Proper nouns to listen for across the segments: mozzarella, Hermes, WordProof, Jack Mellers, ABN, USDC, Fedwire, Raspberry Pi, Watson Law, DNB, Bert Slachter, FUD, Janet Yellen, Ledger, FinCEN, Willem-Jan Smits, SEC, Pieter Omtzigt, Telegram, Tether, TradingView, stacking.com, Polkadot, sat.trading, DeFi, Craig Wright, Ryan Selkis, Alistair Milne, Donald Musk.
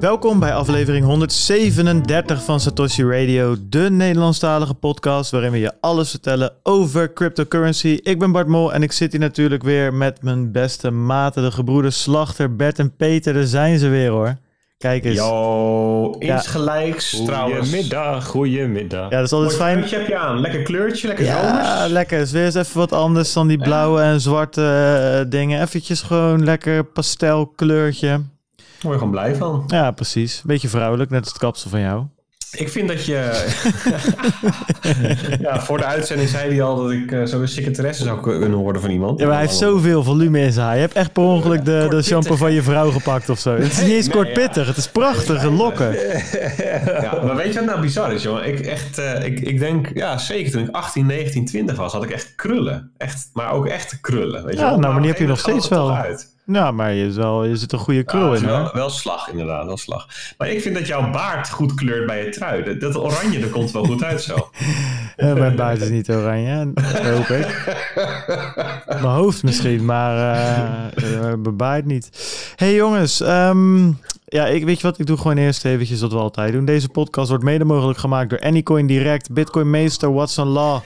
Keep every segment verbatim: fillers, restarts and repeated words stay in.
Welkom bij aflevering honderdzevenendertig van Satoshi Radio, de Nederlandstalige podcast waarin we je alles vertellen over cryptocurrency. Ik ben Bart Mol en ik zit hier natuurlijk weer met mijn beste maten, de gebroeders Slachter, Bert en Peter. Daar zijn ze weer hoor. Kijk eens. Yo, insgelijks ja. trouwens. Goedemiddag, goedemiddag. Ja, dat is altijd fijn. Mooi heb je aan. Lekker kleurtje, lekker ja, zomers. Ja, lekker. Het is weer eens even wat anders dan die blauwe en zwarte uh, dingen. Eventjes gewoon lekker pastelkleurtje. Word je gewoon blij van. Ja, precies. Beetje vrouwelijk, net als het kapsel van jou. Ik vind dat je... ja, voor de uitzending zei hij al dat ik uh, zo'n secretaresse zou kunnen worden van iemand. Ja, maar hij heeft zoveel volume in zijn haar. Je hebt echt per ongeluk de, de shampoo van je vrouw gepakt of zo. Nee, het is niet eens nee, kortpittig. Ja. Het is prachtige nee, lokken. Ja, maar weet je wat nou bizar is, jongen? Ik, echt, uh, ik, ik denk, ja, zeker toen ik achttien, negentien, twintig was, had ik echt krullen. Echt, maar ook echt krullen. Weet je ja, wel? nou, maar die heb je nog steeds wel. Uit. Nou, maar je, wel, je zit een goede krul ja, in. Wel, wel slag, inderdaad. Wel slag. Maar ik vind dat jouw baard goed kleurt bij je trui. Dat, dat oranje, er komt wel goed uit zo. Ja, mijn baard is niet oranje, hoop ik. Mijn hoofd misschien, maar uh, mijn baard niet. Hey jongens, um, ja, ik, weet je wat? Ik doe gewoon eerst eventjes wat we altijd doen. Deze podcast wordt mede mogelijk gemaakt door Anycoin Direct, Bitcoin Meester, Watson Law,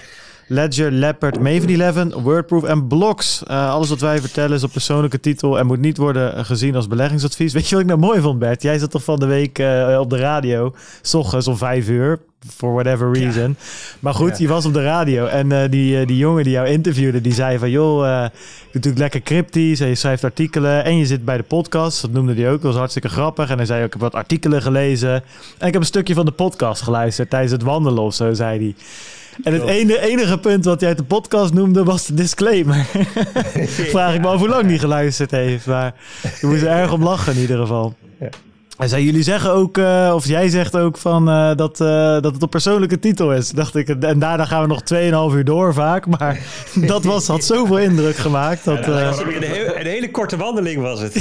Ledger, Leopard, Maven eleven, Wordproof en Blocks. Uh, alles wat wij vertellen is op persoonlijke titel en moet niet worden gezien als beleggingsadvies. Weet je wat ik nou mooi vond, Bert? Jij zat toch van de week uh, op de radio, 's ochtends om vijf uur, for whatever reason. Ja. Maar goed, ja. je was op de radio en uh, die, uh, die jongen die jou interviewde, die zei van, joh, uh, je doet natuurlijk lekker cryptisch en je schrijft artikelen en je zit bij de podcast. Dat noemde hij ook, dat was hartstikke grappig. En hij zei ook, ik heb wat artikelen gelezen en ik heb een stukje van de podcast geluisterd tijdens het wandelen of zo, zei hij. En het enige, enige punt wat hij uit de podcast noemde was de disclaimer. Vraag ik me af hoe lang die geluisterd heeft. Maar je moest er erg om lachen in ieder geval. Ja. En zei, jullie zeggen ook, uh, of jij zegt ook van, uh, dat, uh, dat het op persoonlijke titel is. Dacht ik, en daarna gaan we nog tweeënhalf uur door vaak. Maar dat was, had zoveel indruk gemaakt. Dat, uh... ja, dat een, hele, een hele korte wandeling was het.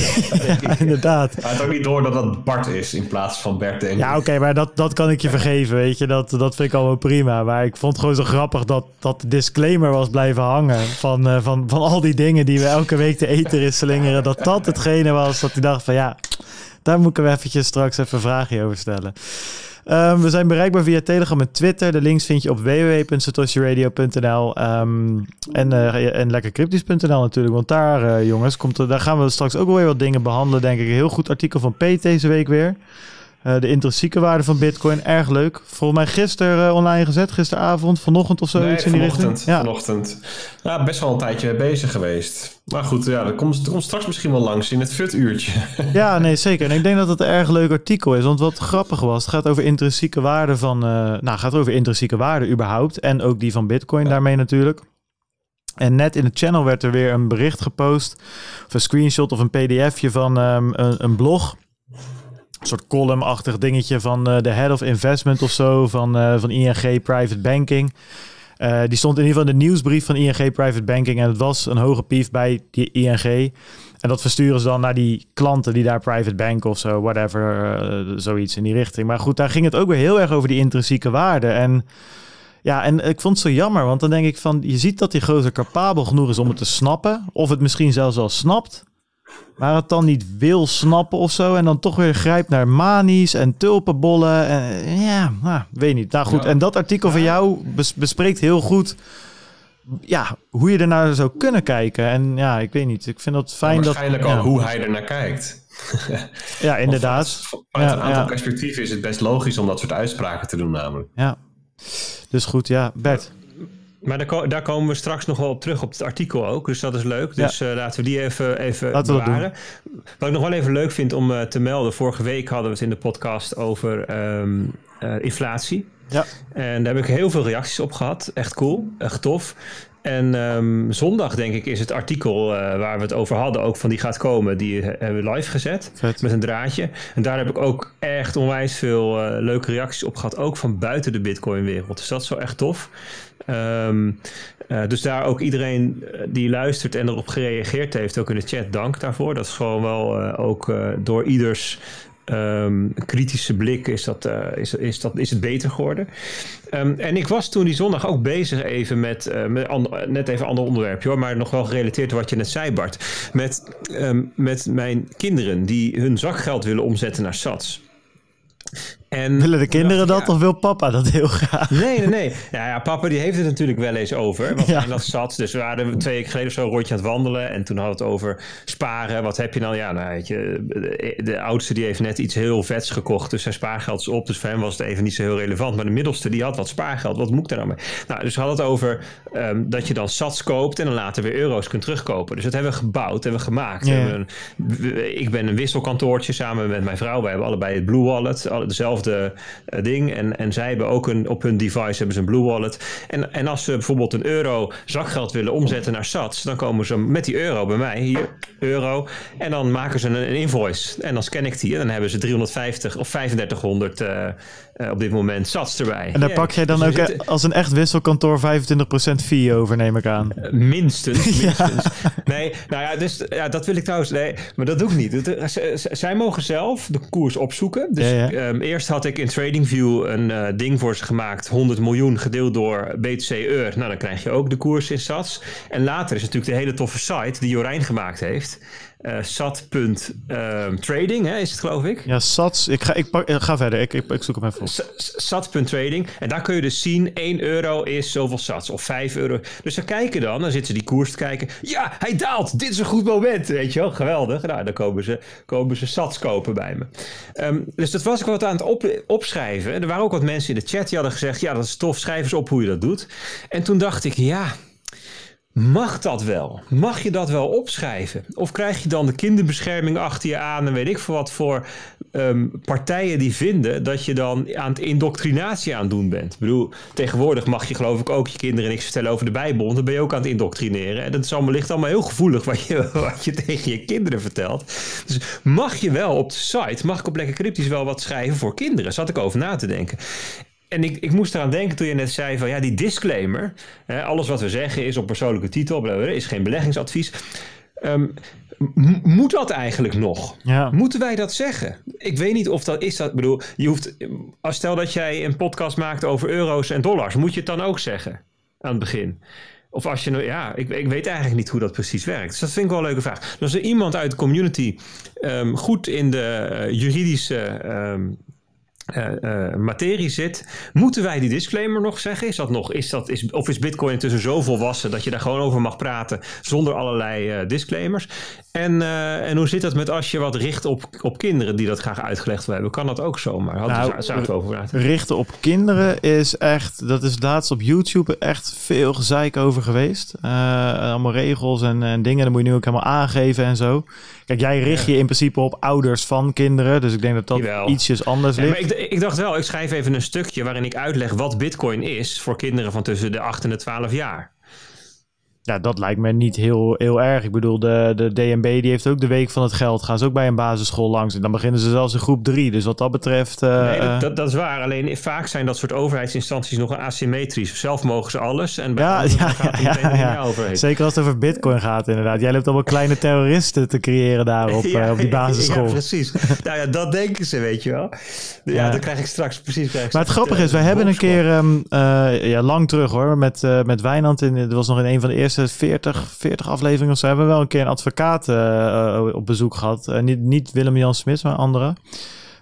Ja, ja, inderdaad. Maar het ook niet door dat dat Bart is in plaats van Bert. Denk ik. Ja, oké, okay, maar dat, dat kan ik je vergeven. Weet je, dat, dat vind ik allemaal prima. Maar ik vond het gewoon zo grappig dat dat de disclaimer was blijven hangen. Van, uh, van, van al die dingen die we elke week te eten is slingeren. Dat dat hetgene was dat hij dacht van ja... Daar moeten we eventjes straks even een vraagje over stellen. Um, we zijn bereikbaar via Telegram en Twitter. De links vind je op w w w punt satoshi radio punt n l um, en, uh, en lekker cryptisch punt n l natuurlijk. Want daar, uh, jongens, komt, uh, daar gaan we straks ook wel weer wat dingen behandelen, denk ik. Een heel goed artikel van Pete deze week weer. Uh, de intrinsieke waarde van Bitcoin, erg leuk. Volgens mij gisteren uh, online gezet, gisteravond, vanochtend of zo. Nee, iets in vanochtend, die richting. Ja. vanochtend. Ja, best wel een tijdje bezig geweest. Maar goed, ja, dat komt, dat komt straks misschien wel langs in het fut-uurtje. Ja, nee, zeker. En ik denk dat het een erg leuk artikel is. Want wat grappig was, het gaat over intrinsieke waarde van... Uh, nou, gaat over intrinsieke waarde überhaupt. En ook die van Bitcoin ja. daarmee natuurlijk. En net in het channel werd er weer een bericht gepost. Of een screenshot of een pdfje van um, een, een blog... Een soort column-achtig dingetje van de uh, head of investment of zo, van, uh, van I N G Private Banking. Uh, die stond in ieder geval in de nieuwsbrief van I N G Private Banking en het was een hoge pief bij die I N G. En dat versturen ze dan naar die klanten die daar private banken of zo, whatever, uh, zoiets in die richting. Maar goed, daar ging het ook weer heel erg over die intrinsieke waarde. En ja, en ik vond het zo jammer, want dan denk ik van, je ziet dat die gozer capabel genoeg is om het te snappen, of het misschien zelfs al snapt. Maar het dan niet wil snappen of zo. En dan toch weer grijpt naar manies en tulpenbollen. En, ja, nou, weet niet. Nou goed, ja. en dat artikel ja. van jou bes bespreekt heel goed... ja, hoe je ernaar zou kunnen kijken. En ja, ik weet niet. Ik vind dat fijn ja, waarschijnlijk dat... Waarschijnlijk al ja. hoe hij ernaar kijkt. ja, inderdaad. Uit ja, een aantal ja. perspectieven is het best logisch om dat soort uitspraken te doen namelijk. Ja, dus goed, ja. Bert... Maar daar, ko daar komen we straks nog wel op terug op het artikel ook. Dus dat is leuk. Dus ja. uh, laten we die even, even laten bewaren. Wat ik nog wel even leuk vind om uh, te melden. Vorige week hadden we het in de podcast over um, uh, inflatie. Ja. En daar heb ik heel veel reacties op gehad. Echt cool. Echt tof. En um, zondag, denk ik, is het artikel uh, waar we het over hadden... ook van die gaat komen, die hebben we live gezet. Vet. Met een draadje. En daar heb ik ook echt onwijs veel uh, leuke reacties op gehad. Ook van buiten de Bitcoin-wereld. Dus dat is wel echt tof. Um, uh, dus daar ook iedereen die luistert en erop gereageerd heeft... ook in de chat, dank daarvoor. Dat is gewoon wel uh, ook uh, door ieders... Um, kritische blik is, dat, uh, is, is, dat, is het beter geworden. Um, en ik was toen die zondag ook bezig even met, uh, met ander, net even een ander onderwerp, hoor, maar nog wel gerelateerd wat je net zei, Bart, met, um, met mijn kinderen die hun zakgeld willen omzetten naar sats. En, willen de kinderen dat, ja, of wil papa dat heel graag? Nee, nee, nee. Nou ja, papa die heeft het natuurlijk wel eens over. Want ja. dat zat. Dus we waren twee weken geleden of zo een rondje aan het wandelen. En toen hadden we het over sparen. Wat heb je nou? Ja, nou weet je, de, de oudste die heeft net iets heel vets gekocht. Dus zijn spaargeld is op. Dus voor hem was het even niet zo heel relevant. Maar de middelste die had wat spaargeld. Wat moet ik daar nou mee? Nou, dus we hadden het over um, dat je dan sats koopt. En dan later weer euro's kunt terugkopen. Dus dat hebben we gebouwd. Hebben we gemaakt. Ja. Hebben we een, ik ben een wisselkantoortje samen met mijn vrouw. Wij hebben allebei het Blue Wallet. Alle, dezelfde De, uh, ding. En, en zij hebben ook een, op hun device hebben ze een Blue Wallet. En, en als ze bijvoorbeeld een euro zakgeld willen omzetten naar sats, dan komen ze met die euro bij mij, hier, euro. En dan maken ze een, een invoice. En dan scan ik die. En dan hebben ze driehonderdvijftig of vijfendertighonderd uh, uh, op dit moment sats erbij. En daar yeah. pak jij dan dus ook zitten, als een echt wisselkantoor vijfentwintig procent fee over, neem ik aan. Uh, minstens. minstens. Ja. Nee, nou ja, dus ja, dat wil ik trouwens. Nee, maar dat doe ik niet. Zij mogen zelf de koers opzoeken. Dus ja, ja. Um, eerst had ik in TradingView een uh, ding voor ze gemaakt. honderd miljoen gedeeld door B T C-eur. Nou, dan krijg je ook de koers in sats. En later is natuurlijk de hele toffe site die Jorijn gemaakt heeft. Uh, sat.trading uh, is het, geloof ik. Ja, sats. Ik ga, ik pak, ik ga verder. Ik, ik, ik zoek hem even op. Sat.trading. En daar kun je dus zien, één euro is zoveel sats. Of vijf euro. Dus dan kijken dan. Dan zitten ze die koers te kijken. Ja, hij daalt. Dit is een goed moment. Weet je wel. Geweldig. Nou, dan komen ze, komen ze sats kopen bij me. Um, dus dat was ik wat aan het op, opschrijven. Er waren ook wat mensen in de chat die hadden gezegd, ja, dat is tof. Schrijf eens op hoe je dat doet. En toen dacht ik, ja... Mag dat wel? Mag je dat wel opschrijven? Of krijg je dan de kinderbescherming achter je aan en weet ik veel wat voor um, partijen die vinden dat je dan aan het indoctrinatie aan het doen bent? Ik bedoel, tegenwoordig mag je geloof ik ook je kinderen niks vertellen over de Bijbel, want dan ben je ook aan het indoctrineren. En dat is allemaal, ligt allemaal heel gevoelig wat je, wat je tegen je kinderen vertelt. Dus mag je wel op de site, mag ik op Lekker Cryptisch wel wat schrijven voor kinderen? Zat ik over na te denken. En ik, ik moest eraan denken toen je net zei van ja, die disclaimer. Hè, alles wat we zeggen is op persoonlijke titel, blablabla, is geen beleggingsadvies. Um, moet dat eigenlijk nog? Ja. Moeten wij dat zeggen? Ik weet niet of dat is dat. Ik bedoel, je hoeft, als stel dat jij een podcast maakt over euro's en dollars, moet je het dan ook zeggen aan het begin? Of als je nou, ja, ik, ik weet eigenlijk niet hoe dat precies werkt. Dus dat vind ik wel een leuke vraag. Dus als er iemand uit de community um, goed in de uh, juridische Um, Uh, uh, materie zit, moeten wij die disclaimer nog zeggen? Is dat nog? Is dat, is, of is Bitcoin intussen zo volwassen dat je daar gewoon over mag praten zonder allerlei uh, disclaimers? En, uh, en hoe zit dat met als je wat richt op, op kinderen die dat graag uitgelegd willen hebben? Kan dat ook zomaar? Had nou, er zaad over praten. Richten op kinderen is echt, dat is laatst op YouTube echt veel gezeik over geweest. Uh, allemaal regels en, en dingen, dat moet je nu ook helemaal aangeven en zo. Kijk, jij richt je in principe op ouders van kinderen, dus ik denk dat dat Jawel. ietsjes anders ligt. Ja, maar ik, Ik dacht wel, ik schrijf even een stukje waarin ik uitleg wat Bitcoin is voor kinderen van tussen de acht en de twaalf jaar. Ja, dat lijkt me niet heel, heel erg. Ik bedoel, de, de D N B die heeft ook de week van het geld. Gaan ze ook bij een basisschool langs. En dan beginnen ze zelfs in groep drie. Dus wat dat betreft... Uh, nee, dat, dat, dat is waar. Alleen vaak zijn dat soort overheidsinstanties nog asymmetrisch. Zelf mogen ze alles. En bij ja, ja, gaat ja, ja, ja. Overheid. Zeker als het over Bitcoin gaat, inderdaad. Jij loopt allemaal kleine terroristen te creëren daar op, ja, uh, op die basisschool. Ja, precies. Nou ja, dat denken ze, weet je wel. Ja, ja. dat krijg ik straks precies. Krijg ik maar het grappige uh, is, wij hebben een keer... Um, uh, ja, lang terug hoor, met, uh, met Wijnand. En dat was nog in een van de eerste veertig afleveringen of zo hebben we wel een keer een advocaat uh, op bezoek gehad. Uh, niet, niet Willem-Jan Smits, maar andere.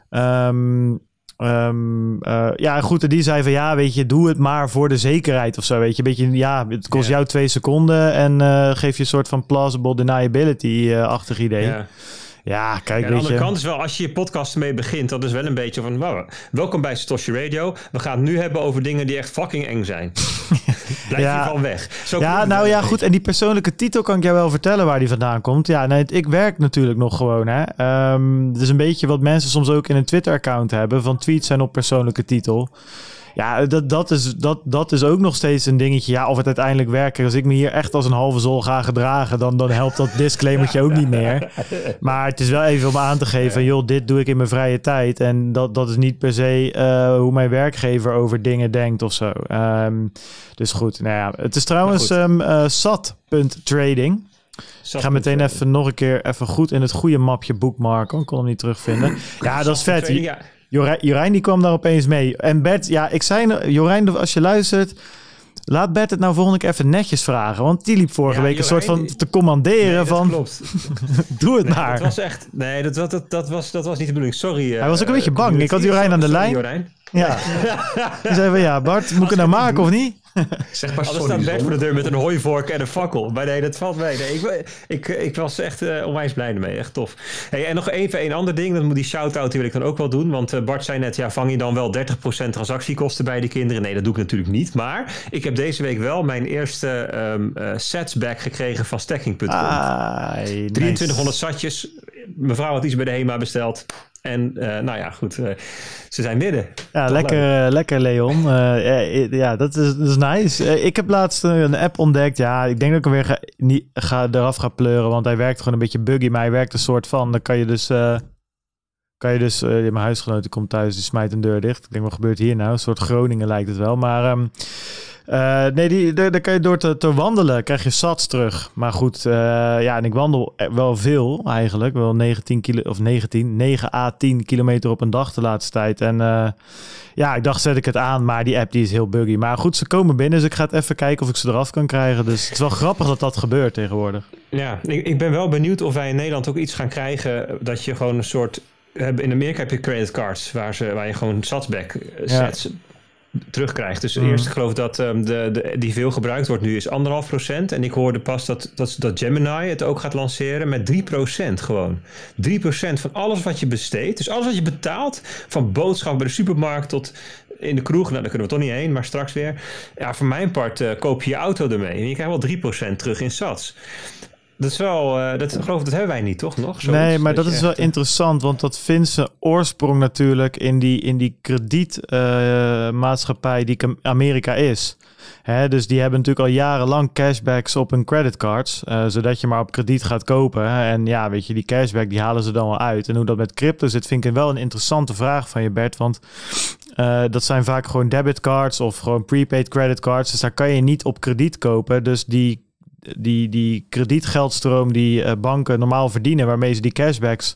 Um, um, uh, ja, goed. En die zei van ja, weet je, doe het maar voor de zekerheid of zo. Weet je, beetje, ja, het kost yeah. jou twee seconden en uh, geef je een soort van plausible deniability-achtig uh, idee. Yeah. Ja, kijk, ja, aan de andere kant is wel, als je je podcast mee begint, dat is wel een beetje van, wow, welkom bij Satoshi Radio. We gaan het nu hebben over dingen die echt fucking eng zijn. Blijf ja. je van weg. Zo ja, nou ja, goed. En die persoonlijke titel kan ik jou wel vertellen waar die vandaan komt. Ja, nee, ik werk natuurlijk nog gewoon, hè. Um, het is een beetje wat mensen soms ook in een Twitter-account hebben, van tweets zijn op persoonlijke titel. Ja, dat, dat, is, dat, dat is ook nog steeds een dingetje. Ja, of het uiteindelijk werkt. Als ik me hier echt als een halve zol ga gedragen, dan, dan helpt dat disclaimertje ook niet meer. Maar het is wel even om aan te geven, joh, dit doe ik in mijn vrije tijd. En dat, dat is niet per se uh, hoe mijn werkgever over dingen denkt of zo. Um, dus goed, nou ja. Het is trouwens um, uh, sat.trading. Ik ga meteen even nog een keer even goed in het goede mapje bookmarken. Ik kon hem niet terugvinden. Ja, dat is vet. Ja. Jorijn, Jorijn die kwam daar opeens mee. En Bert, ja, ik zei... Jorijn, als je luistert... Laat Bert het nou volgende keer even netjes vragen. Want die liep vorige ja, week een soort van te commanderen. Nee, van, klopt. Doe het nee, maar. Dat was echt, nee, dat, dat, dat, was, dat was niet de bedoeling. Sorry. Hij uh, was ook een beetje bang. Community. Ik had Jorijn aan de sorry, lijn. Jorijn. Ja. Toen zei van, ja, Bart, moet ik het nou maken doen. Of niet? Zeg maar sorry. Anders staat Bert voor de deur met een hooivork en een fakkel. Maar nee, dat valt mee. Nee, ik, ik, ik was echt uh, onwijs blij ermee. Echt tof. Hey, en nog even één ander ding. Dat moet die shout-out, die wil ik dan ook wel doen. Want uh, Bart zei net, ja, vang je dan wel dertig procent transactiekosten bij de kinderen? Nee, dat doe ik natuurlijk niet. Maar ik heb deze week wel mijn eerste um, uh, sats back gekregen van stacking punt com. Ah, nice. drieëntwintighonderd satjes. Mevrouw had iets bij de HEMA besteld. En uh, nou ja, goed. Uh, ze zijn midden. Ja, lekker, uh, lekker Leon. Uh, ja, ja, dat is, dat is nice. Uh, ik heb laatst een app ontdekt. Ja, ik denk dat ik hem weer ga, niet, ga, eraf ga pleuren. Want hij werkt gewoon een beetje buggy. Maar hij werkt een soort van... Dan kan je dus... Uh, kan je dus uh, mijn huisgenoot die komt thuis, die smijt een deur dicht. Ik denk, wat gebeurt hier nou? Een soort Groningen lijkt het wel. Maar... Um, Uh, nee, die, daar, daar kan je door te, te wandelen, krijg je sats terug. Maar goed, uh, ja, en ik wandel wel veel eigenlijk. Wel negentien, kilo, of negentien, negen à tien kilometer op een dag de laatste tijd. En uh, ja, ik dacht, zet ik het aan, maar die app die is heel buggy. Maar goed, ze komen binnen, dus ik ga het even kijken of ik ze eraf kan krijgen. Dus het is wel grappig dat dat gebeurt tegenwoordig. Ja, ik, ik ben wel benieuwd of wij in Nederland ook iets gaan krijgen dat je gewoon een soort... In Amerika heb je creditcards waar, ze, waar je gewoon satsback zet... Ja. terugkrijgt. Dus mm. eerst ik geloof dat um, de, de, die veel gebruikt wordt nu is anderhalf procent. En ik hoorde pas dat, dat, dat Gemini het ook gaat lanceren met drie procent gewoon. Drie procent van alles wat je besteedt. Dus alles wat je betaalt, van boodschappen bij de supermarkt tot in de kroeg. Nou, daar kunnen we toch niet heen, maar straks weer. Ja, voor mijn part uh, koop je je auto ermee. En je krijgt wel drie procent terug in sats. Dat is wel, uh, dat geloof ik, dat hebben wij niet, toch nog? Zo nee, maar dat is echt... wel interessant, want dat vindt zijn oorsprong natuurlijk in die, in die kredietmaatschappij uh, die Amerika is. Hè, dus die hebben natuurlijk al jarenlang cashbacks op hun creditcards, uh, zodat je maar op krediet gaat kopen. En ja, weet je, die cashback die halen ze dan wel uit. En hoe dat met crypto zit, vind ik wel een interessante vraag van je, Bert, want... Uh, dat zijn vaak gewoon debitcards of gewoon prepaid creditcards, dus daar kan je niet op krediet kopen, dus die... Die, die kredietgeldstroom die uh, banken normaal verdienen, waarmee ze die cashbacks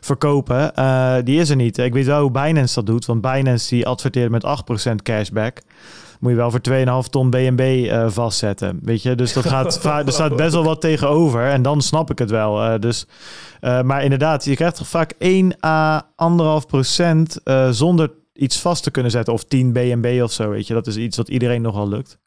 verkopen, uh, die is er niet. Ik weet wel hoe Binance dat doet, want Binance die adverteert met acht procent cashback. Moet je wel voor twee komma vijf ton B N B uh, vastzetten. Weet je, dus dat gaat, er staat best wel wat tegenover en dan snap ik het wel. Uh, dus, uh, maar inderdaad, je krijgt toch vaak één à anderhalf procent uh, zonder iets vast te kunnen zetten, of tien B N B of zo. Weet je, dat is iets wat iedereen nogal lukt.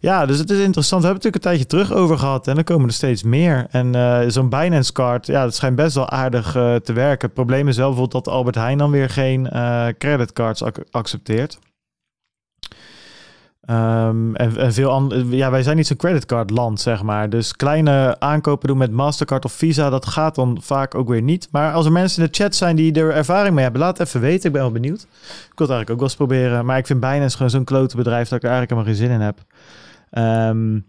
Ja, dus het is interessant. We hebben het natuurlijk een tijdje terug over gehad. En dan komen er steeds meer. En uh, zo'n Binance card, ja, dat schijnt best wel aardig uh, te werken. Het probleem is wel bijvoorbeeld dat Albert Heijn dan weer geen uh, creditcards ac accepteert. Um, en, en veel andere, ja, wij zijn niet zo'n creditcard land, zeg maar. Dus kleine aankopen doen met Mastercard of Visa, dat gaat dan vaak ook weer niet. Maar als er mensen in de chat zijn die er ervaring mee hebben, laat het even weten. Ik ben wel benieuwd. Ik wil het eigenlijk ook wel eens proberen. Maar ik vind Binance gewoon zo'n klote bedrijf dat ik er eigenlijk helemaal geen zin in heb. Um,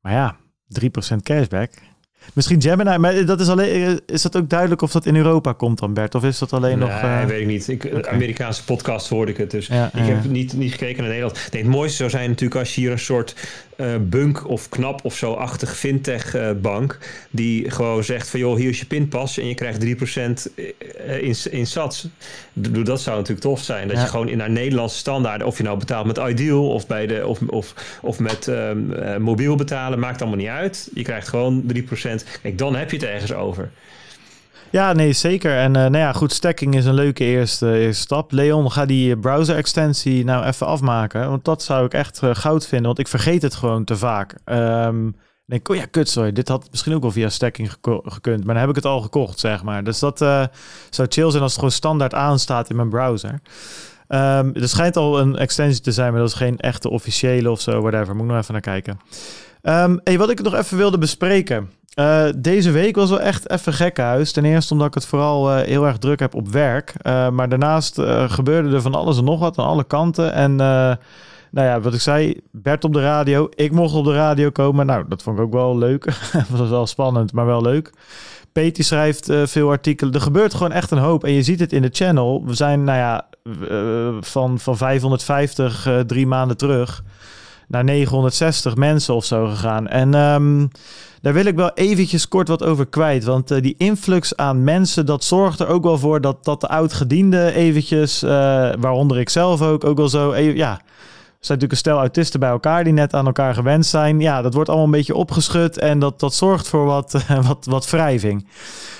maar ja, drie procent cashback. Misschien Gemini, maar dat is, alleen, is dat ook duidelijk of dat in Europa komt dan, Bert? Of is dat alleen nee, nog... Nee, uh... weet ik niet. Ik, okay. Amerikaanse podcast hoorde ik het, dus ja, ik ja. heb niet, niet gekeken naar Nederland. Nee, het mooiste zou zijn natuurlijk als je hier een soort uh, bunk of knap of zo-achtig fintech uh, bank, die gewoon zegt van, joh, hier is je pinpas en je krijgt drie procent in, in sats. Dat zou natuurlijk tof zijn. Dat ja. je gewoon in naar Nederlandse standaarden, of je nou betaalt met Ideal of, bij de, of, of, of met um, uh, mobiel betalen, maakt allemaal niet uit. Je krijgt gewoon drie procent. Kijk, dan heb je het ergens over. Ja, nee, zeker. En uh, nou ja, goed, stacking is een leuke eerste, eerste stap. Leon, ga die browser-extensie nou even afmaken. Want dat zou ik echt uh, goud vinden, want ik vergeet het gewoon te vaak. Um, denk, oh ja, kut, sorry. Dit had misschien ook wel via stacking gekund, maar dan heb ik het al gekocht, zeg maar. Dus dat uh, zou chill zijn als het gewoon standaard aanstaat in mijn browser. Um, er schijnt al een extensie te zijn, maar dat is geen echte officiële of zo, whatever. Moet ik nog even naar kijken. Um, hey, wat ik nog even wilde bespreken... Uh, deze week was wel echt even gekkenhuis. Ten eerste omdat ik het vooral uh, heel erg druk heb op werk. Uh, maar daarnaast uh, gebeurde er van alles en nog wat aan alle kanten. En uh, nou ja, wat ik zei, Bert op de radio. Ik mocht op de radio komen. Nou, dat vond ik ook wel leuk. Het was wel spannend, maar wel leuk. Peet die schrijft uh, veel artikelen. Er gebeurt gewoon echt een hoop. En je ziet het in de channel. We zijn, nou ja, uh, van, van vijfhonderdvijftig uh, drie maanden terug... naar negenhonderdzestig mensen of zo gegaan. En um, daar wil ik wel eventjes kort wat over kwijt. Want uh, die influx aan mensen, dat zorgt er ook wel voor... dat, dat de oud-gedienden eventjes, uh, waaronder ik zelf ook, ook wel zo... Even, ja, zijn natuurlijk een stel autisten bij elkaar die net aan elkaar gewend zijn. Ja, dat wordt allemaal een beetje opgeschud en dat, dat zorgt voor wat, wat, wat wrijving.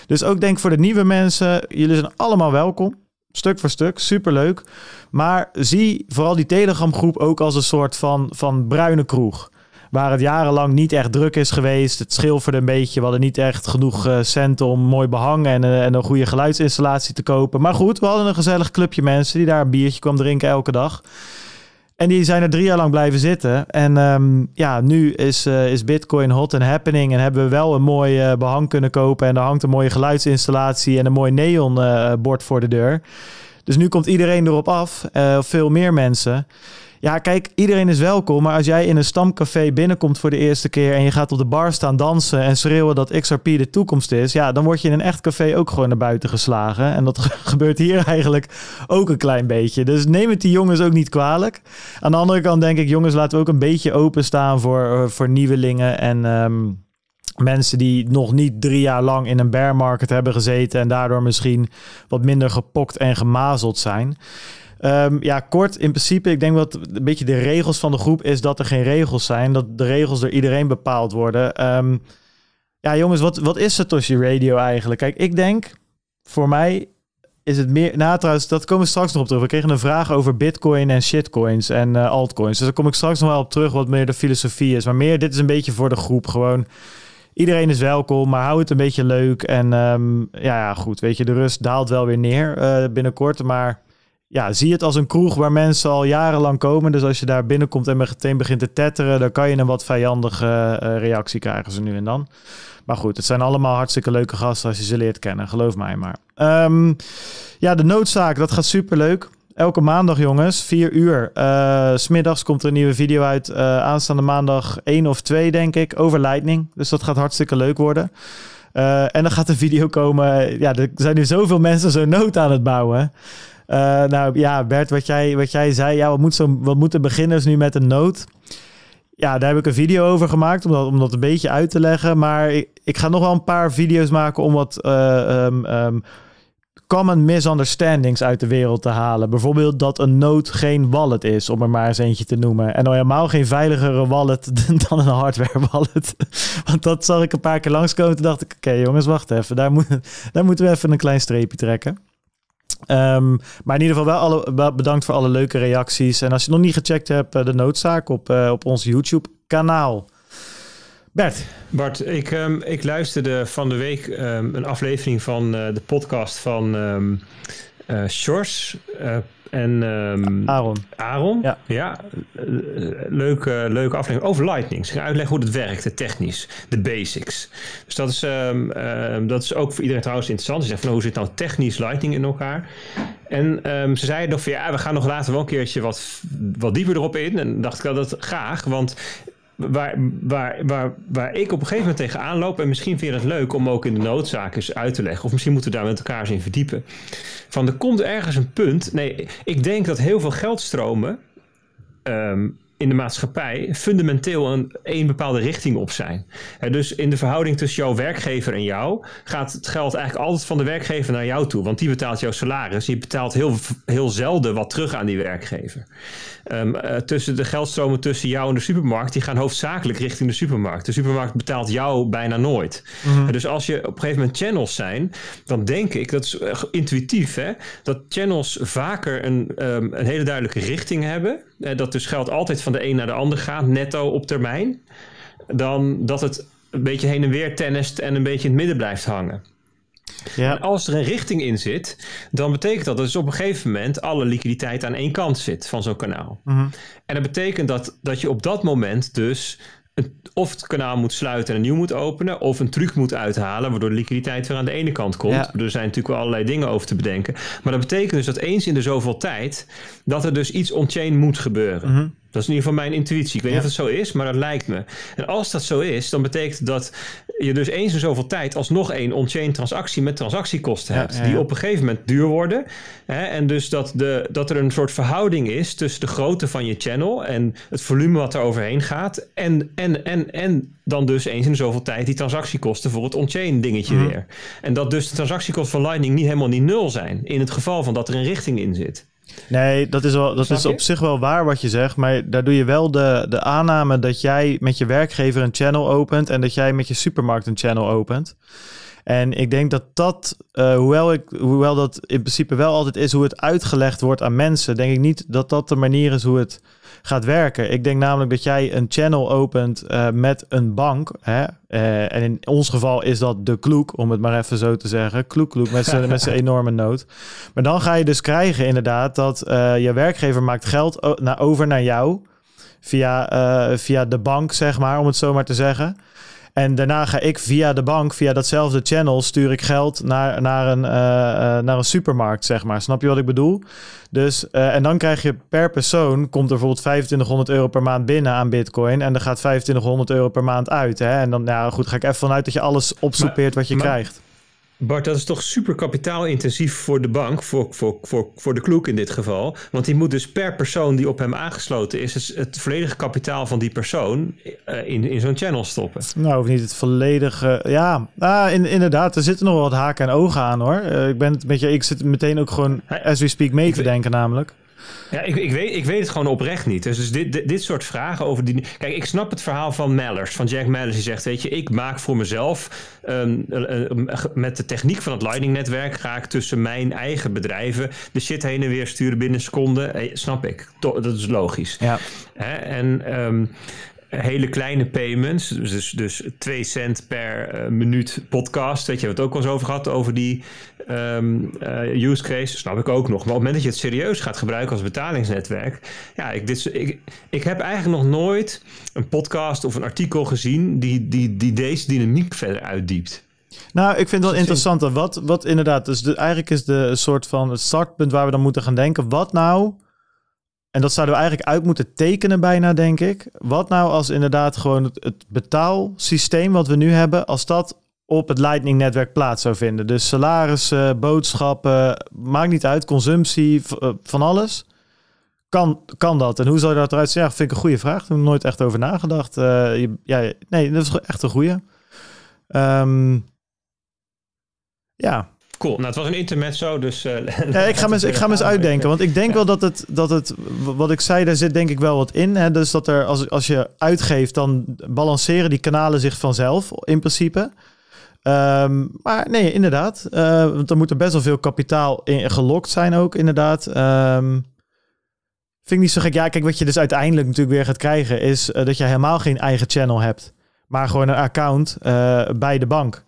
Dus ook denk voor de nieuwe mensen, jullie zijn allemaal welkom. Stuk voor stuk, superleuk. Maar zie vooral die Telegram groep ook als een soort van, van bruine kroeg. Waar het jarenlang niet echt druk is geweest. Het schilferde een beetje. We hadden niet echt genoeg uh, cent om mooi behang en, uh, en een goede geluidsinstallatie te kopen. Maar goed, we hadden een gezellig clubje mensen die daar een biertje kwam drinken elke dag. En die zijn er drie jaar lang blijven zitten. En um, ja, nu is, uh, is Bitcoin hot and happening. En hebben we wel een mooi uh, behang kunnen kopen. En er hangt een mooie geluidsinstallatie en een mooi neonbord uh, voor de deur. Dus nu komt iedereen erop af. Uh, veel meer mensen. Ja, kijk, iedereen is welkom. Maar als jij in een stamcafé binnenkomt voor de eerste keer en je gaat op de bar staan dansen en schreeuwen dat X R P de toekomst is, ja, dan word je in een echt café ook gewoon naar buiten geslagen. En dat gebeurt hier eigenlijk ook een klein beetje. Dus neem het die jongens ook niet kwalijk. Aan de andere kant denk ik, jongens, laten we ook een beetje openstaan voor, voor nieuwelingen en um, mensen die nog niet drie jaar lang in een bear market hebben gezeten en daardoor misschien wat minder gepokt en gemazeld zijn. Um, ja, kort, in principe, ik denk dat een beetje de regels van de groep is dat er geen regels zijn. Dat de regels door iedereen bepaald worden. Um, ja, jongens, wat, wat is Satoshi Radio eigenlijk? Kijk, ik denk, voor mij is het meer... Nou, trouwens, dat komen we straks nog op terug. We kregen een vraag over bitcoin en shitcoins en uh, altcoins. Dus daar kom ik straks nog wel op terug wat meer de filosofie is. Maar meer, dit is een beetje voor de groep gewoon... Iedereen is welkom, maar hou het een beetje leuk. En um, ja, ja, goed, weet je, de rust daalt wel weer neer uh, binnenkort, maar... Ja, zie het als een kroeg waar mensen al jarenlang komen. Dus als je daar binnenkomt en meteen begint te tetteren, dan kan je een wat vijandige uh, reactie krijgen ze nu en dan. Maar goed, het zijn allemaal hartstikke leuke gasten als je ze leert kennen. Geloof mij maar. Um, ja, de noodzaak, dat gaat superleuk. Elke maandag, jongens, vier uur. Uh, 's middags komt er een nieuwe video uit. Uh, aanstaande maandag één of twee, denk ik, over Lightning. Dus dat gaat hartstikke leuk worden. Uh, en dan gaat een video komen. Ja, er zijn nu zoveel mensen zo'n nood aan het bouwen. Uh, nou ja, Bert, wat jij, wat jij zei, ja, wat, moet zo, wat moeten beginners nu met een nood? Ja, daar heb ik een video over gemaakt om dat, om dat een beetje uit te leggen. Maar ik, ik ga nog wel een paar video's maken om wat uh, um, um, common misunderstandings uit de wereld te halen. Bijvoorbeeld dat een nood geen wallet is, om er maar eens eentje te noemen. En al helemaal geen veiligere wallet dan een hardware wallet. Want dat zag ik een paar keer langskomen. Toen dacht ik, oké okay, jongens, wacht even. Daar, moet, daar moeten we even een klein streepje trekken. Um, maar in ieder geval wel alle, bedankt voor alle leuke reacties. En als je nog niet gecheckt hebt, de noodzaak op, uh, op ons YouTube kanaal. Bert. Bart, ik, um, ik luisterde van de week um, een aflevering van uh, de podcast van um, uh, Shores uh, en um, Aaron. Aaron, ja. ja. Leuke, leuke aflevering over Lightning. Ze gaan uitleggen hoe het werkt, technisch, de basics. Dus dat is, um, uh, dat is ook voor iedereen trouwens interessant. Ze zeggen van, hoe zit nou technisch Lightning in elkaar? En um, ze zeiden nog van, ja, we gaan nog later wel een keertje wat, wat dieper erop in. En dacht ik al dat graag, want... Waar, waar, waar, waar ik op een gegeven moment tegenaan loop... en misschien vind je het leuk om ook in de noodzaak eens uit te leggen... of misschien moeten we daar met elkaar eens in verdiepen... van er komt ergens een punt... nee, ik denk dat heel veel geldstromen... Um, in de maatschappij fundamenteel een, een bepaalde richting op zijn. He, dus in de verhouding tussen jouw werkgever en jou... gaat het geld eigenlijk altijd van de werkgever naar jou toe. Want die betaalt jouw salaris. Je betaalt heel, heel zelden wat terug aan die werkgever. Um, uh, tussen de geldstromen tussen jou en de supermarkt... die gaan hoofdzakelijk richting de supermarkt. De supermarkt betaalt jou bijna nooit. Mm-hmm. He, dus als je op een gegeven moment channels zijn... dan denk ik, dat is uh, intuïtief... Hè, dat channels vaker een, um, een hele duidelijke richting hebben... Uh, dat dus geld altijd... van de een naar de ander gaat, netto op termijn... dan dat het een beetje heen en weer tennist en een beetje in het midden blijft hangen. Ja. En als er een richting in zit, dan betekent dat... dat dus op een gegeven moment alle liquiditeit aan één kant zit van zo'n kanaal. Mm-hmm. En dat betekent dat, dat je op dat moment dus... of het kanaal moet sluiten en een nieuw moet openen... of een truc moet uithalen... waardoor de liquiditeit weer aan de ene kant komt. Ja. Er zijn natuurlijk wel allerlei dingen over te bedenken. Maar dat betekent dus dat eens in de zoveel tijd... dat er dus iets on-chain moet gebeuren. Mm-hmm. Dat is in ieder geval mijn intuïtie. Ik weet niet ja. of het zo is, maar dat lijkt me. En als dat zo is, dan betekent dat je dus eens in zoveel tijd... alsnog één on-chain transactie met transactiekosten ja, hebt... Ja, ja. die op een gegeven moment duur worden. Hè? En dus dat, de, dat er een soort verhouding is... tussen de grootte van je channel... en het volume wat er overheen gaat... en, en, en, en dan dus eens in zoveel tijd... die transactiekosten voor het on-chain dingetje mm. weer. En dat dus de transactiekosten van Lightning... niet helemaal niet nul zijn... in het geval van dat er een richting in zit. Nee, dat is, wel, dat is op zich wel waar wat je zegt. Maar daar doe je wel de, de aanname dat jij met je werkgever een channel opent en dat jij met je supermarkt een channel opent. En ik denk dat dat, uh, hoewel, ik, hoewel dat in principe wel altijd is hoe het uitgelegd wordt aan mensen, denk ik niet dat dat de manier is hoe het gaat werken. Ik denk namelijk dat jij een channel opent uh, met een bank. Hè? Uh, en in ons geval is dat de kloek, om het maar even zo te zeggen. Kloek, kloek, met zijn met zijn enorme nood. Maar dan ga je dus krijgen inderdaad dat uh, je werkgever maakt geld naar, over naar jou. Via, uh, via de bank, zeg maar, om het zo maar te zeggen. En daarna ga ik via de bank, via datzelfde channel, stuur ik geld naar, naar, een, uh, uh, naar een supermarkt, zeg maar. Snap je wat ik bedoel? Dus, uh, en dan krijg je per persoon, komt er bijvoorbeeld vijfentwintighonderd euro per maand binnen aan bitcoin. En er gaat vijfentwintighonderd euro per maand uit. Hè? En dan, nou goed, ga ik even vanuit dat je alles opsoepeert wat je maar, krijgt. Bart, dat is toch super kapitaalintensief voor de bank, voor, voor, voor, voor de kloek in dit geval. Want die moet dus per persoon die op hem aangesloten is, het, het volledige kapitaal van die persoon uh, in, in zo'n channel stoppen. Nou, of niet het volledige... Ja, ah, in, inderdaad, er zitten nog wat haken en ogen aan hoor. Uh, ik, ben het met je, ik zit meteen ook gewoon, as we speak, mee te denken namelijk. Ja, ik, ik, weet, ik weet het gewoon oprecht niet. Dus, dus dit, dit, dit soort vragen over die... Kijk, ik snap het verhaal van Mellers, van Jack Mellers, die zegt, weet je, ik maak voor mezelf... Um, uh, uh, met de techniek van het Lightning-netwerk ga ik tussen mijn eigen bedrijven de shit heen en weer sturen binnen seconden. Hey, snap ik. To- dat is logisch. Ja. Hè? En... Um, hele kleine payments, dus, dus twee cent per uh, minuut podcast. Weet je, we hebben het ook al eens over gehad, over die um, uh, use case. Snap ik ook nog. Maar op het moment dat je het serieus gaat gebruiken als betalingsnetwerk... Ja, ik, dit, ik, ik heb eigenlijk nog nooit een podcast of een artikel gezien... die, die, die deze dynamiek verder uitdiept. Nou, ik vind het wel interessant. Wat, wat inderdaad, dus de, eigenlijk is de soort van het startpunt waar we dan moeten gaan denken. Wat nou... En dat zouden we eigenlijk uit moeten tekenen bijna, denk ik. Wat nou als inderdaad gewoon het, het betaalsysteem wat we nu hebben... als dat op het Lightning-netwerk plaats zou vinden. Dus salarissen, boodschappen, maakt niet uit, consumptie, van alles. Kan, kan dat? En hoe zou dat eruit zien? Ja, vind ik een goede vraag. Daar heb ik nooit echt over nagedacht. Uh, je, ja, nee, dat is echt een goede. Um, ja... Cool, nou het was een intermezzo, dus... Uh, ja, ik ga me eens uitdenken, want ik denk ja. wel dat het, dat het... Wat ik zei, daar zit denk ik wel wat in. Hè? Dus dat er, als, als je uitgeeft, dan balanceren die kanalen zich vanzelf, in principe. Um, maar nee, inderdaad. Uh, want er moet er best wel veel kapitaal in gelokt zijn ook, inderdaad. Um, vind ik niet zo gek. Ja, kijk, wat je dus uiteindelijk natuurlijk weer gaat krijgen... is uh, dat je helemaal geen eigen channel hebt. Maar gewoon een account uh, bij de bank.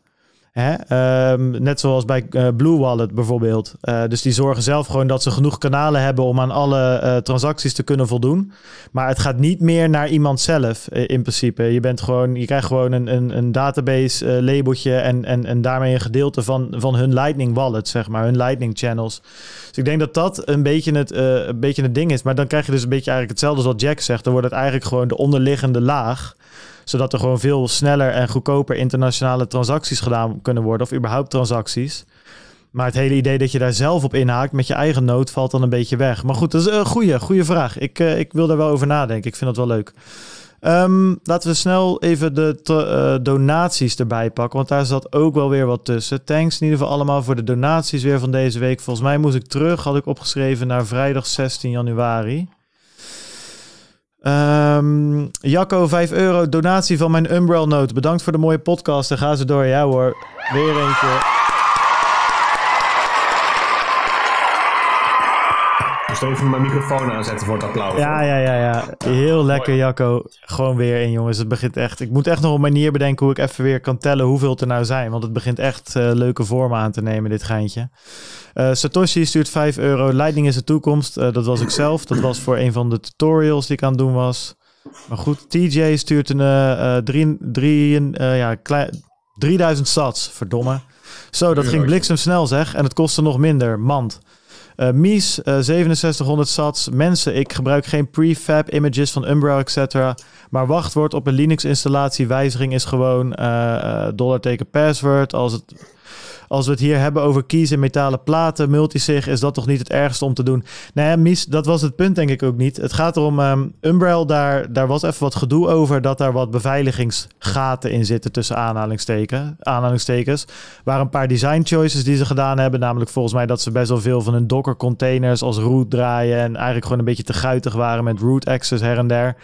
Hè? Um, net zoals bij uh, Blue Wallet bijvoorbeeld. Uh, dus die zorgen zelf gewoon dat ze genoeg kanalen hebben... om aan alle uh, transacties te kunnen voldoen. Maar het gaat niet meer naar iemand zelf uh, in principe. Je, bent gewoon, je krijgt gewoon een, een, een database uh, labeltje... En, en, en daarmee een gedeelte van, van hun Lightning Wallet, zeg maar. Hun Lightning Channels. Dus ik denk dat dat een beetje het, uh, een beetje het ding is. Maar dan krijg je dus een beetje eigenlijk hetzelfde als wat Jack zegt. Dan wordt het eigenlijk gewoon de onderliggende laag... zodat er gewoon veel sneller en goedkoper internationale transacties gedaan kunnen worden. Of überhaupt transacties. Maar het hele idee dat je daar zelf op inhaakt met je eigen nood valt dan een beetje weg. Maar goed, dat is een goede, goede vraag. Ik, uh, ik wil daar wel over nadenken. Ik vind dat wel leuk. Um, laten we snel even de to- uh, donaties erbij pakken. Want daar zat ook wel weer wat tussen. Thanks in ieder geval allemaal voor de donaties weer van deze week. Volgens mij moest ik terug, had ik opgeschreven, naar vrijdag zestien januari. Um, Jacco, vijf euro, donatie van mijn Umbrel Note. Bedankt voor de mooie podcast. Dan gaan ze door. Ja hoor, weer eentje. Moest even mijn microfoon aanzetten voor het applaus. Ja, ja, ja, ja. Heel lekker, Jacco. Gewoon weer in, jongens. Het begint echt... Ik moet echt nog een manier bedenken hoe ik even weer kan tellen hoeveel het er nou zijn. Want het begint echt uh, leuke vormen aan te nemen, dit geintje. Uh, Satoshi stuurt vijf euro. Lightning is de toekomst. Uh, dat was ik zelf. Dat was voor een van de tutorials die ik aan het doen was. Maar goed, T J stuurt een uh, drie, drie, uh, ja, klei, drieduizend sats. Verdomme. Zo, dat ging bliksemsnel zeg. En het kostte nog minder. Mand. Uh, Mies, uh, zesduizend zevenhonderd sats. Mensen, ik gebruik geen prefab images van Umbrel, et cetera. Maar wachtwoord op een Linux installatie. Wijziging is gewoon uh, dollarteken password. Als het... Als we het hier hebben over keys en metalen platen, multisig, is dat toch niet het ergste om te doen? Nou ja, Mies, dat was het punt denk ik ook niet. Het gaat erom, um, Umbrel, daar, daar was even wat gedoe over dat daar wat beveiligingsgaten in zitten tussen aanhalingstekens. aanhalingstekens. Waar een paar design choices die ze gedaan hebben, namelijk volgens mij dat ze best wel veel van hun Docker containers als root draaien en eigenlijk gewoon een beetje te guitig waren met root access her en der.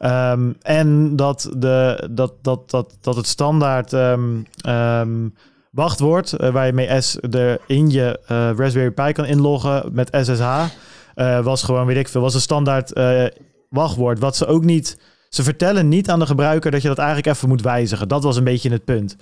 Um, en dat, de, dat, dat, dat, dat het standaard um, um, wachtwoord uh, waar je mee S de in je uh, Raspberry Pi kan inloggen met S S H uh, was gewoon, weet ik veel, was een standaard uh, wachtwoord. Wat ze ook niet, ze vertellen niet aan de gebruiker dat je dat eigenlijk even moet wijzigen. Dat was een beetje het punt.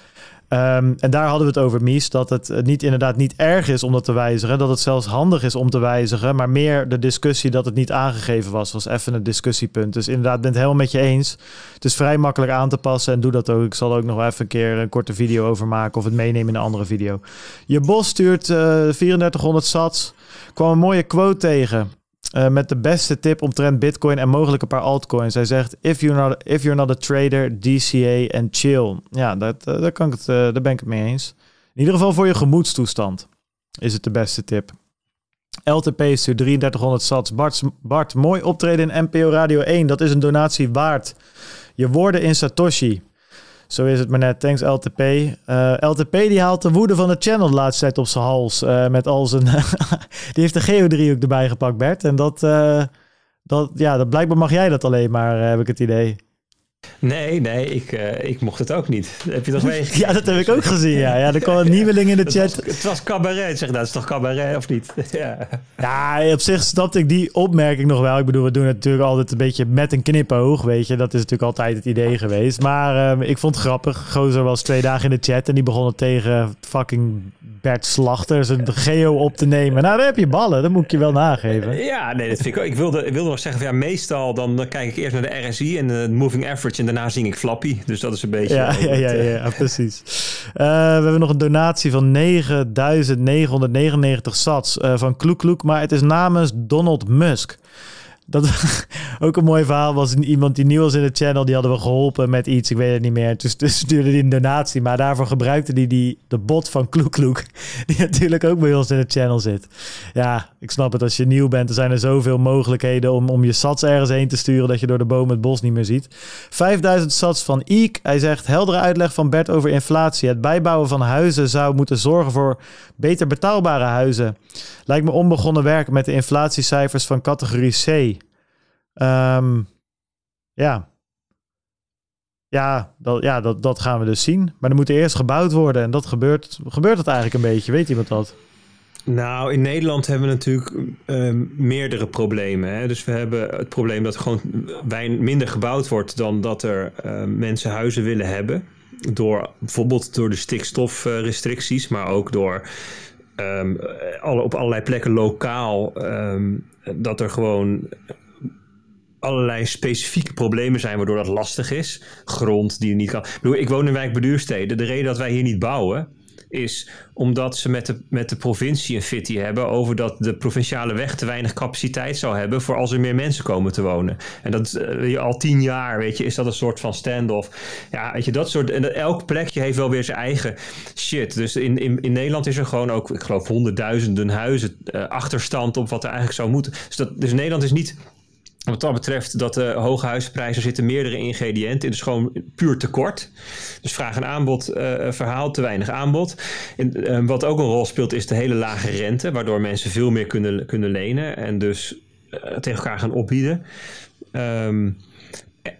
Um, en daar hadden we het over, Mies, dat het niet, inderdaad niet erg is om dat te wijzigen. Dat het zelfs handig is om te wijzigen. Maar meer de discussie dat het niet aangegeven was, was even een discussiepunt. Dus inderdaad, ik ben het helemaal met je eens. Het is vrij makkelijk aan te passen en doe dat ook. Ik zal er ook nog even een keer een korte video over maken of het meenemen in een andere video. Je bos stuurt uh, vierduizend vierhonderd sats. Kwam een mooie quote tegen. Uh, met de beste tip omtrent Bitcoin en mogelijk een paar altcoins. Hij zegt, if you're not, if you're not a trader, D C A and chill. Ja, dat, uh, daar, kan ik het, uh, daar ben ik het mee eens. In ieder geval voor je gemoedstoestand is het de beste tip. L T P stuurt drieduizend driehonderd sats. Bart, Bart, mooi optreden in N P O Radio één. Dat is een donatie waard. Je woorden in Satoshi. Zo is het maar net. Thanks L T P. Uh, L T P die haalt de woede van de channel de laatste tijd op zijn hals. Uh, met al zijn... die heeft de geodriehoek erbij gepakt, Bert. En dat... Uh, dat ja, dat blijkbaar mag jij dat alleen maar, uh, heb ik het idee. Nee, nee, ik, uh, ik mocht het ook niet. Heb je dat meegekregen? Ja, dat heb ik ook gezien, ja. Ja, er kwam een nieuweling in de chat. Was, het was cabaret, zeg. Dat is toch cabaret, of niet? Ja. Ja, op zich snapte ik die opmerking nog wel. Ik bedoel, we doen het natuurlijk altijd een beetje met een knipoog, weet je. Dat is natuurlijk altijd het idee geweest. Maar um, ik vond het grappig. Gozer was twee dagen in de chat en die begonnen tegen fucking Bert Slachter zijn geo op te nemen. Nou, daar heb je ballen. Dat moet ik je wel nageven. Ja, nee, dat vind ik ook. Ik wilde, ik wilde nog zeggen, ja, meestal dan kijk ik eerst naar de R S I en de Moving Average. En daarna zing ik Flappy, dus dat is een beetje... Ja, ja, ja, ja, ja precies. Uh, we hebben nog een donatie van negenduizend negenhonderdnegenennegentig sats uh, van Kloek Kloek, maar het is namens Donald Musk. Dat ook een mooi verhaal was. Iemand die nieuw was in de channel, die hadden we geholpen met iets, ik weet het niet meer. Dus, dus stuurde hij een donatie, maar daarvoor gebruikte hij die, de bot van Kloek Kloek, die natuurlijk ook bij ons in de channel zit. Ja, ik snap het. Als je nieuw bent, er zijn er zoveel mogelijkheden om, om je sats ergens heen te sturen dat je door de boom het bos niet meer ziet. vijfduizend sats van Eek. Hij zegt, heldere uitleg van Bert over inflatie. Het bijbouwen van huizen zou moeten zorgen voor beter betaalbare huizen. Lijkt me onbegonnen werk met de inflatiecijfers van categorie C. Um, ja, ja, dat, ja dat, dat gaan we dus zien. Maar er moet eerst gebouwd worden en dat gebeurt, gebeurt dat eigenlijk een beetje. Weet iemand dat? Nou, in Nederland hebben we natuurlijk uh, meerdere problemen. Hè? Dus we hebben het probleem dat gewoon minder gebouwd wordt dan dat er uh, mensen huizen willen hebben. Door, bijvoorbeeld door de stikstofrestricties, maar ook door... Um, alle, op allerlei plekken lokaal um, dat er gewoon allerlei specifieke problemen zijn waardoor dat lastig is. Grond die je niet kan... Ik bedoel, ik woon in wijk Beduurstede. De reden dat wij hier niet bouwen is omdat ze met de, met de provincie een fitty hebben over dat de provinciale weg te weinig capaciteit zou hebben voor als er meer mensen komen te wonen. En dat uh, al tien jaar, weet je, is dat een soort van standoff. Ja, weet je, dat soort... En dat, elk plekje heeft wel weer zijn eigen shit. Dus in, in, in Nederland is er gewoon ook, ik geloof, honderdduizenden huizen uh, achterstand op wat er eigenlijk zou moeten. Dus, dat, dus Nederland is niet... Wat dat betreft dat de hoge huizenprijzen zitten meerdere ingrediënten. Dus gewoon puur tekort. Dus vraag en aanbod uh, verhaal, te weinig aanbod. En, uh, wat ook een rol speelt is de hele lage rente. Waardoor mensen veel meer kunnen, kunnen lenen. En dus uh, tegen elkaar gaan opbieden. Um,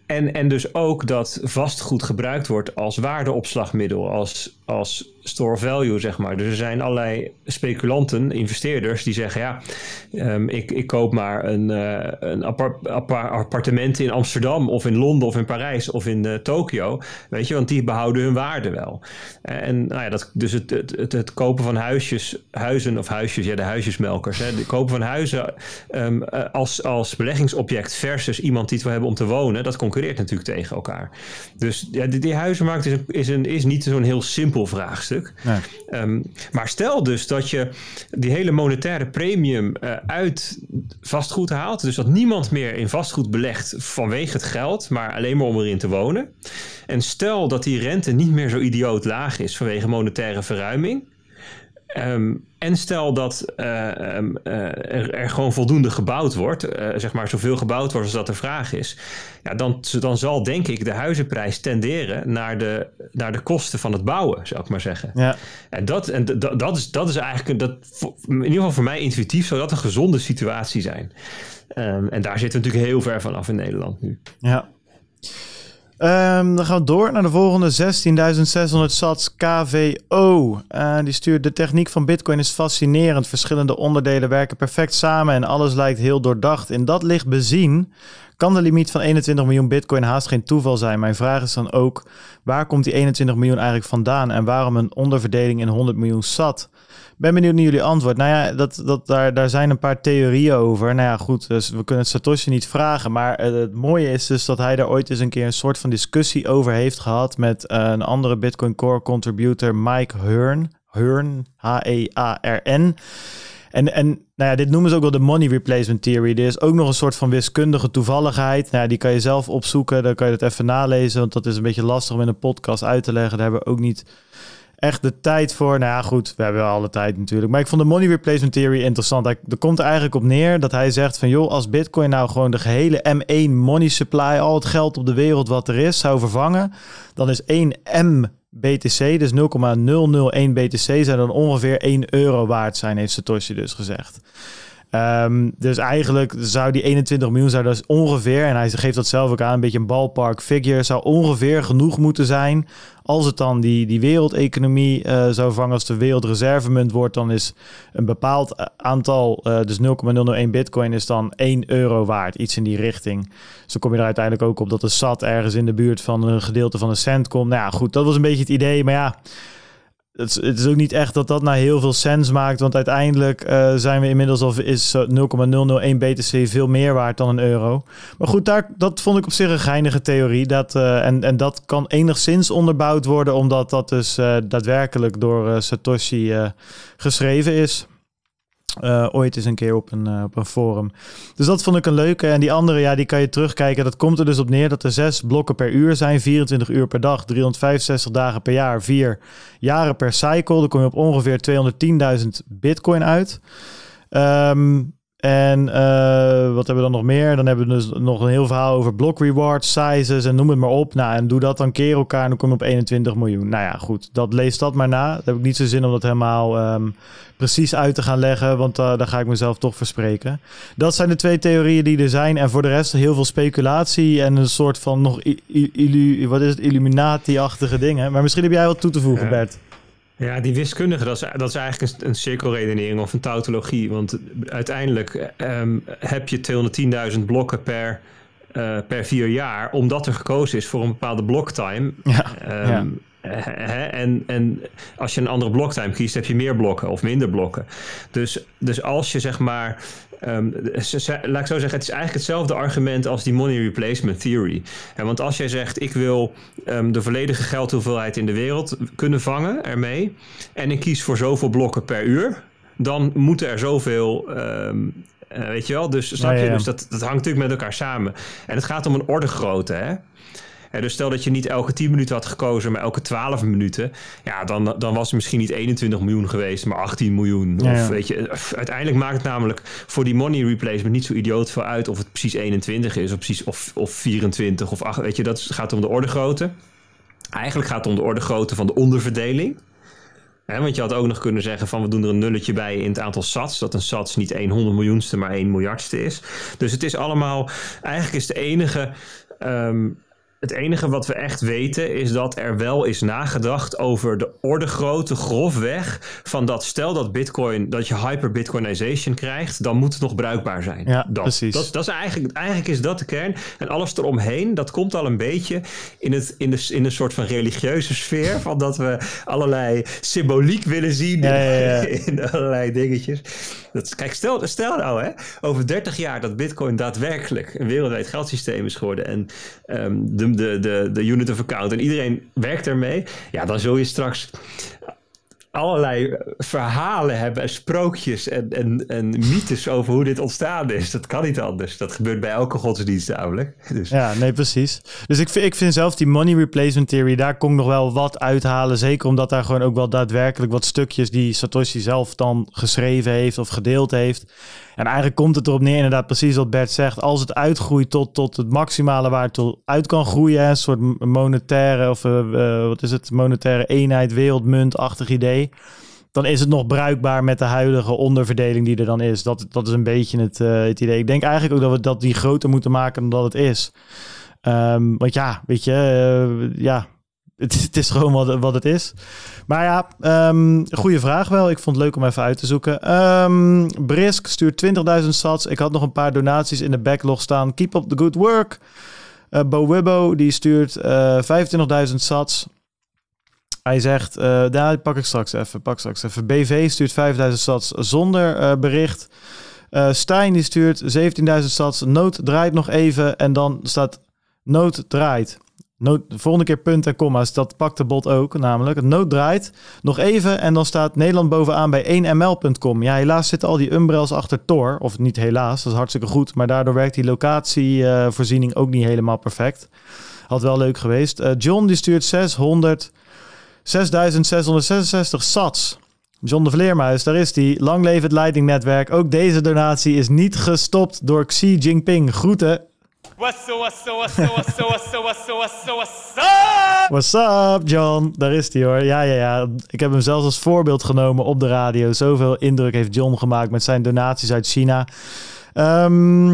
en, en dus ook dat vastgoed gebruikt wordt als waardeopslagmiddel. Als, als store of value, zeg maar. Dus er zijn allerlei speculanten, investeerders, die zeggen... ja, um, ik, ik koop maar een, uh, een appart, appart, appartement in Amsterdam... of in Londen of in Parijs of in uh, Tokio. Weet je, want die behouden hun waarde wel. En nou ja, dat, dus het, het, het, het kopen van huisjes... huizen of huisjes, ja, de huisjesmelkers. Hè, het kopen van huizen um, als, als beleggingsobject... versus iemand die het wil hebben om te wonen... dat dat concurreert natuurlijk tegen elkaar. Dus ja, die, die huizenmarkt is, een, is, een, is niet zo'n heel simpel vraagstuk. Nee. Um, maar stel dus dat je die hele monetaire premium uh, uit vastgoed haalt. Dus dat niemand meer in vastgoed belegt vanwege het geld, maar alleen maar om erin te wonen. En stel dat die rente niet meer zo idioot laag is vanwege monetaire verruiming. Um, en stel dat uh, um, uh, er, er gewoon voldoende gebouwd wordt, uh, zeg maar zoveel gebouwd wordt als dat de vraag is, ja, dan, dan zal denk ik de huizenprijs tenderen naar de, naar de kosten van het bouwen, zou ik maar zeggen. Ja. En, dat, en dat, is, dat is eigenlijk, dat, in ieder geval voor mij intuïtief, zou dat een gezonde situatie zijn. Um, en daar zitten we natuurlijk heel ver van af in Nederland nu. Ja. Um, dan gaan we door naar de volgende zestienduizend zeshonderd sats K V O. Uh, die stuurt: de techniek van Bitcoin is fascinerend. Verschillende onderdelen werken perfect samen en alles lijkt heel doordacht. In dat licht bezien kan de limiet van eenentwintig miljoen Bitcoin haast geen toeval zijn. Mijn vraag is dan ook, waar komt die eenentwintig miljoen eigenlijk vandaan? En waarom een onderverdeling in honderd miljoen sat? Ben benieuwd naar jullie antwoord. Nou ja, dat, dat, daar, daar zijn een paar theorieën over. Nou ja, goed, dus we kunnen het Satoshi niet vragen. Maar het mooie is dus dat hij daar ooit eens een keer een soort van discussie over heeft gehad met uh, een andere Bitcoin Core contributor, Mike Hearn. Hearn, H E A R N. En, en nou ja, dit noemen ze ook wel de money replacement theory. Er is ook nog een soort van wiskundige toevalligheid. Nou ja, die kan je zelf opzoeken. Dan kan je dat even nalezen, want dat is een beetje lastig om in een podcast uit te leggen. Daar hebben we ook niet echt de tijd voor. Nou ja, goed, we hebben wel alle tijd natuurlijk. Maar ik vond de money replacement theory interessant. Hij, er komt er eigenlijk op neer dat hij zegt van, joh, als Bitcoin nou gewoon de gehele M één money supply, al het geld op de wereld wat er is, zou vervangen, dan is één M B T C, dus nul komma nul nul één B T C, zou dan ongeveer één euro waard zijn, heeft Satoshi dus gezegd. Um, dus eigenlijk zou die eenentwintig miljoen, zou dus ongeveer, en hij geeft dat zelf ook aan, een beetje een ballpark figure, zou ongeveer genoeg moeten zijn. Als het dan die, die wereldeconomie uh, zou vangen, als de wereldreservemunt wordt, dan is een bepaald aantal, uh, dus nul komma nul nul één bitcoin is dan één euro waard, iets in die richting. Dus dan kom je er uiteindelijk ook op dat de sat ergens in de buurt van een gedeelte van een cent komt. Nou ja, goed, dat was een beetje het idee, maar ja, het is, het is ook niet echt dat dat nou heel veel sens maakt, want uiteindelijk uh, zijn we inmiddels al, is nul komma nul nul één B T C veel meer waard dan een euro. Maar goed, daar, dat vond ik op zich een geinige theorie. Dat, uh, en, en dat kan enigszins onderbouwd worden, omdat dat dus uh, daadwerkelijk door uh, Satoshi uh, geschreven is. Uh, ooit eens een keer op een, uh, op een forum. Dus dat vond ik een leuke. En die andere, ja, die kan je terugkijken. Dat komt er dus op neer dat er zes blokken per uur zijn, vierentwintig uur per dag, driehonderdvijfenzestig dagen per jaar, vier jaren per cycle. Dan kom je op ongeveer tweehonderdtienduizend bitcoin uit. Um, en uh, wat hebben we dan nog meer? Dan hebben we dus nog een heel verhaal over block rewards, sizes en noem het maar op. Nou, en doe dat dan keer elkaar en dan kom je op eenentwintig miljoen. Nou ja, goed. Dat, lees dat maar na. Daar heb ik niet zo zin om dat helemaal um, precies uit te gaan leggen, want uh, daar ga ik mezelf toch verspreken. Dat zijn de twee theorieën die er zijn. En voor de rest heel veel speculatie en een soort van nog illu wat is het? Illuminati-achtige dingen. Maar misschien heb jij wat toe te voegen, Bert. Ja, die wiskundige, dat is, dat is eigenlijk een, een cirkelredenering of een tautologie. Want uiteindelijk um, heb je tweehonderdtienduizend blokken per, uh, per vier jaar, omdat er gekozen is voor een bepaalde blocktime. Ja, um, ja. He, en, en als je een andere blocktime kiest, heb je meer blokken of minder blokken. Dus, dus als je zeg maar, um, laat ik zo zeggen, het is eigenlijk hetzelfde argument als die money replacement theory. En want als jij zegt, ik wil um, de volledige geldhoeveelheid in de wereld kunnen vangen ermee, en ik kies voor zoveel blokken per uur, dan moeten er zoveel... Um, Uh, weet je wel, dus snap je, ja, ja. Dus dat, dat hangt natuurlijk met elkaar samen. En het gaat om een ordegrootte, hè? En dus stel dat je niet elke tien minuten had gekozen, maar elke twaalf minuten, ja, dan, dan was het misschien niet eenentwintig miljoen geweest, maar achttien miljoen. Ja, of, ja. Weet je, uiteindelijk maakt het namelijk voor die money replacement niet zo idioot veel uit of het precies eenentwintig is, of precies of, of vierentwintig of acht. Weet je, dat gaat om de ordegrootte. Eigenlijk gaat het om de ordegrootte van de onderverdeling. He, want je had ook nog kunnen zeggen van, we doen er een nulletje bij in het aantal sats. Dat een sats niet honderd miljoenste, maar één miljardste is. Dus het is allemaal... Eigenlijk is de enige... Um, Het enige wat we echt weten is dat er wel is nagedacht over de ordegrootte grofweg van dat stel dat Bitcoin, dat je hyperbitcoinization krijgt, dan moet het nog bruikbaar zijn. Ja, dan. precies. Dat, dat is eigenlijk, eigenlijk is dat de kern. En alles eromheen, dat komt al een beetje in, het, in, de, in een soort van religieuze sfeer van dat we allerlei symboliek willen zien ja, ja, ja. in allerlei dingetjes. Dat, kijk, stel, stel nou hè, over dertig jaar dat Bitcoin daadwerkelijk een wereldwijd geldsysteem is geworden en um, de De, de, de unit of account en iedereen werkt ermee, ja, dan zul je straks allerlei verhalen hebben en sprookjes en, en, en mythes over hoe dit ontstaan is. Dat kan niet anders. Dat gebeurt bij elke godsdienst namelijk. Dus. Ja, nee, precies. Dus ik, ik vind zelf die money replacement theory, daar kon ik nog wel wat uithalen. Zeker omdat daar gewoon ook wel daadwerkelijk wat stukjes die Satoshi zelf dan geschreven heeft of gedeeld heeft. En eigenlijk komt het erop neer, inderdaad, precies wat Bert zegt. Als het uitgroeit tot, tot het maximale waar het uit kan groeien. Een soort monetaire, of uh, wat is het? Monetaire eenheid, wereldmuntachtig idee. Dan is het nog bruikbaar met de huidige onderverdeling die er dan is. Dat, dat is een beetje het, uh, het idee. Ik denk eigenlijk ook dat we dat die groter moeten maken dan dat het is. Um, want ja, weet je, uh, ja. Het, het is gewoon wat, wat het is. Maar ja, um, goede vraag wel. Ik vond het leuk om even uit te zoeken. Um, Brisk stuurt twintigduizend sats. Ik had nog een paar donaties in de backlog staan. Keep up the good work. Uh, Bo Wibbo, die stuurt uh, vijfentwintigduizend sats. Hij zegt, uh, daar pak ik straks even, pak straks even. B V stuurt vijfduizend sats zonder uh, bericht. Uh, Stijn, die stuurt zeventienduizend sats. Nood draait nog even. En dan staat nood draait. Nood, de volgende keer punt en komma's, dat pakt de bot ook namelijk. Het nood draait nog even en dan staat Nederland bovenaan bij één m l punt com. Ja, helaas zitten al die umbrells achter Tor. Of niet helaas, dat is hartstikke goed. Maar daardoor werkt die locatievoorziening uh, ook niet helemaal perfect. Had wel leuk geweest. Uh, John die stuurt zeshonderd, zesduizend zeshonderdzesenzestig sats. John de Vleermuis, daar is die. Lang leven het leidingnetwerk. Ook deze donatie is niet gestopt door Xi Jinping. Groeten. What's up, what's up, what's up, what's up, what's up, what's up, what's up? What's up, John? Daar is hij hoor. Ja, ja, ja. Ik heb hem zelfs als voorbeeld genomen op de radio. Zoveel indruk heeft John gemaakt met zijn donaties uit China. Um,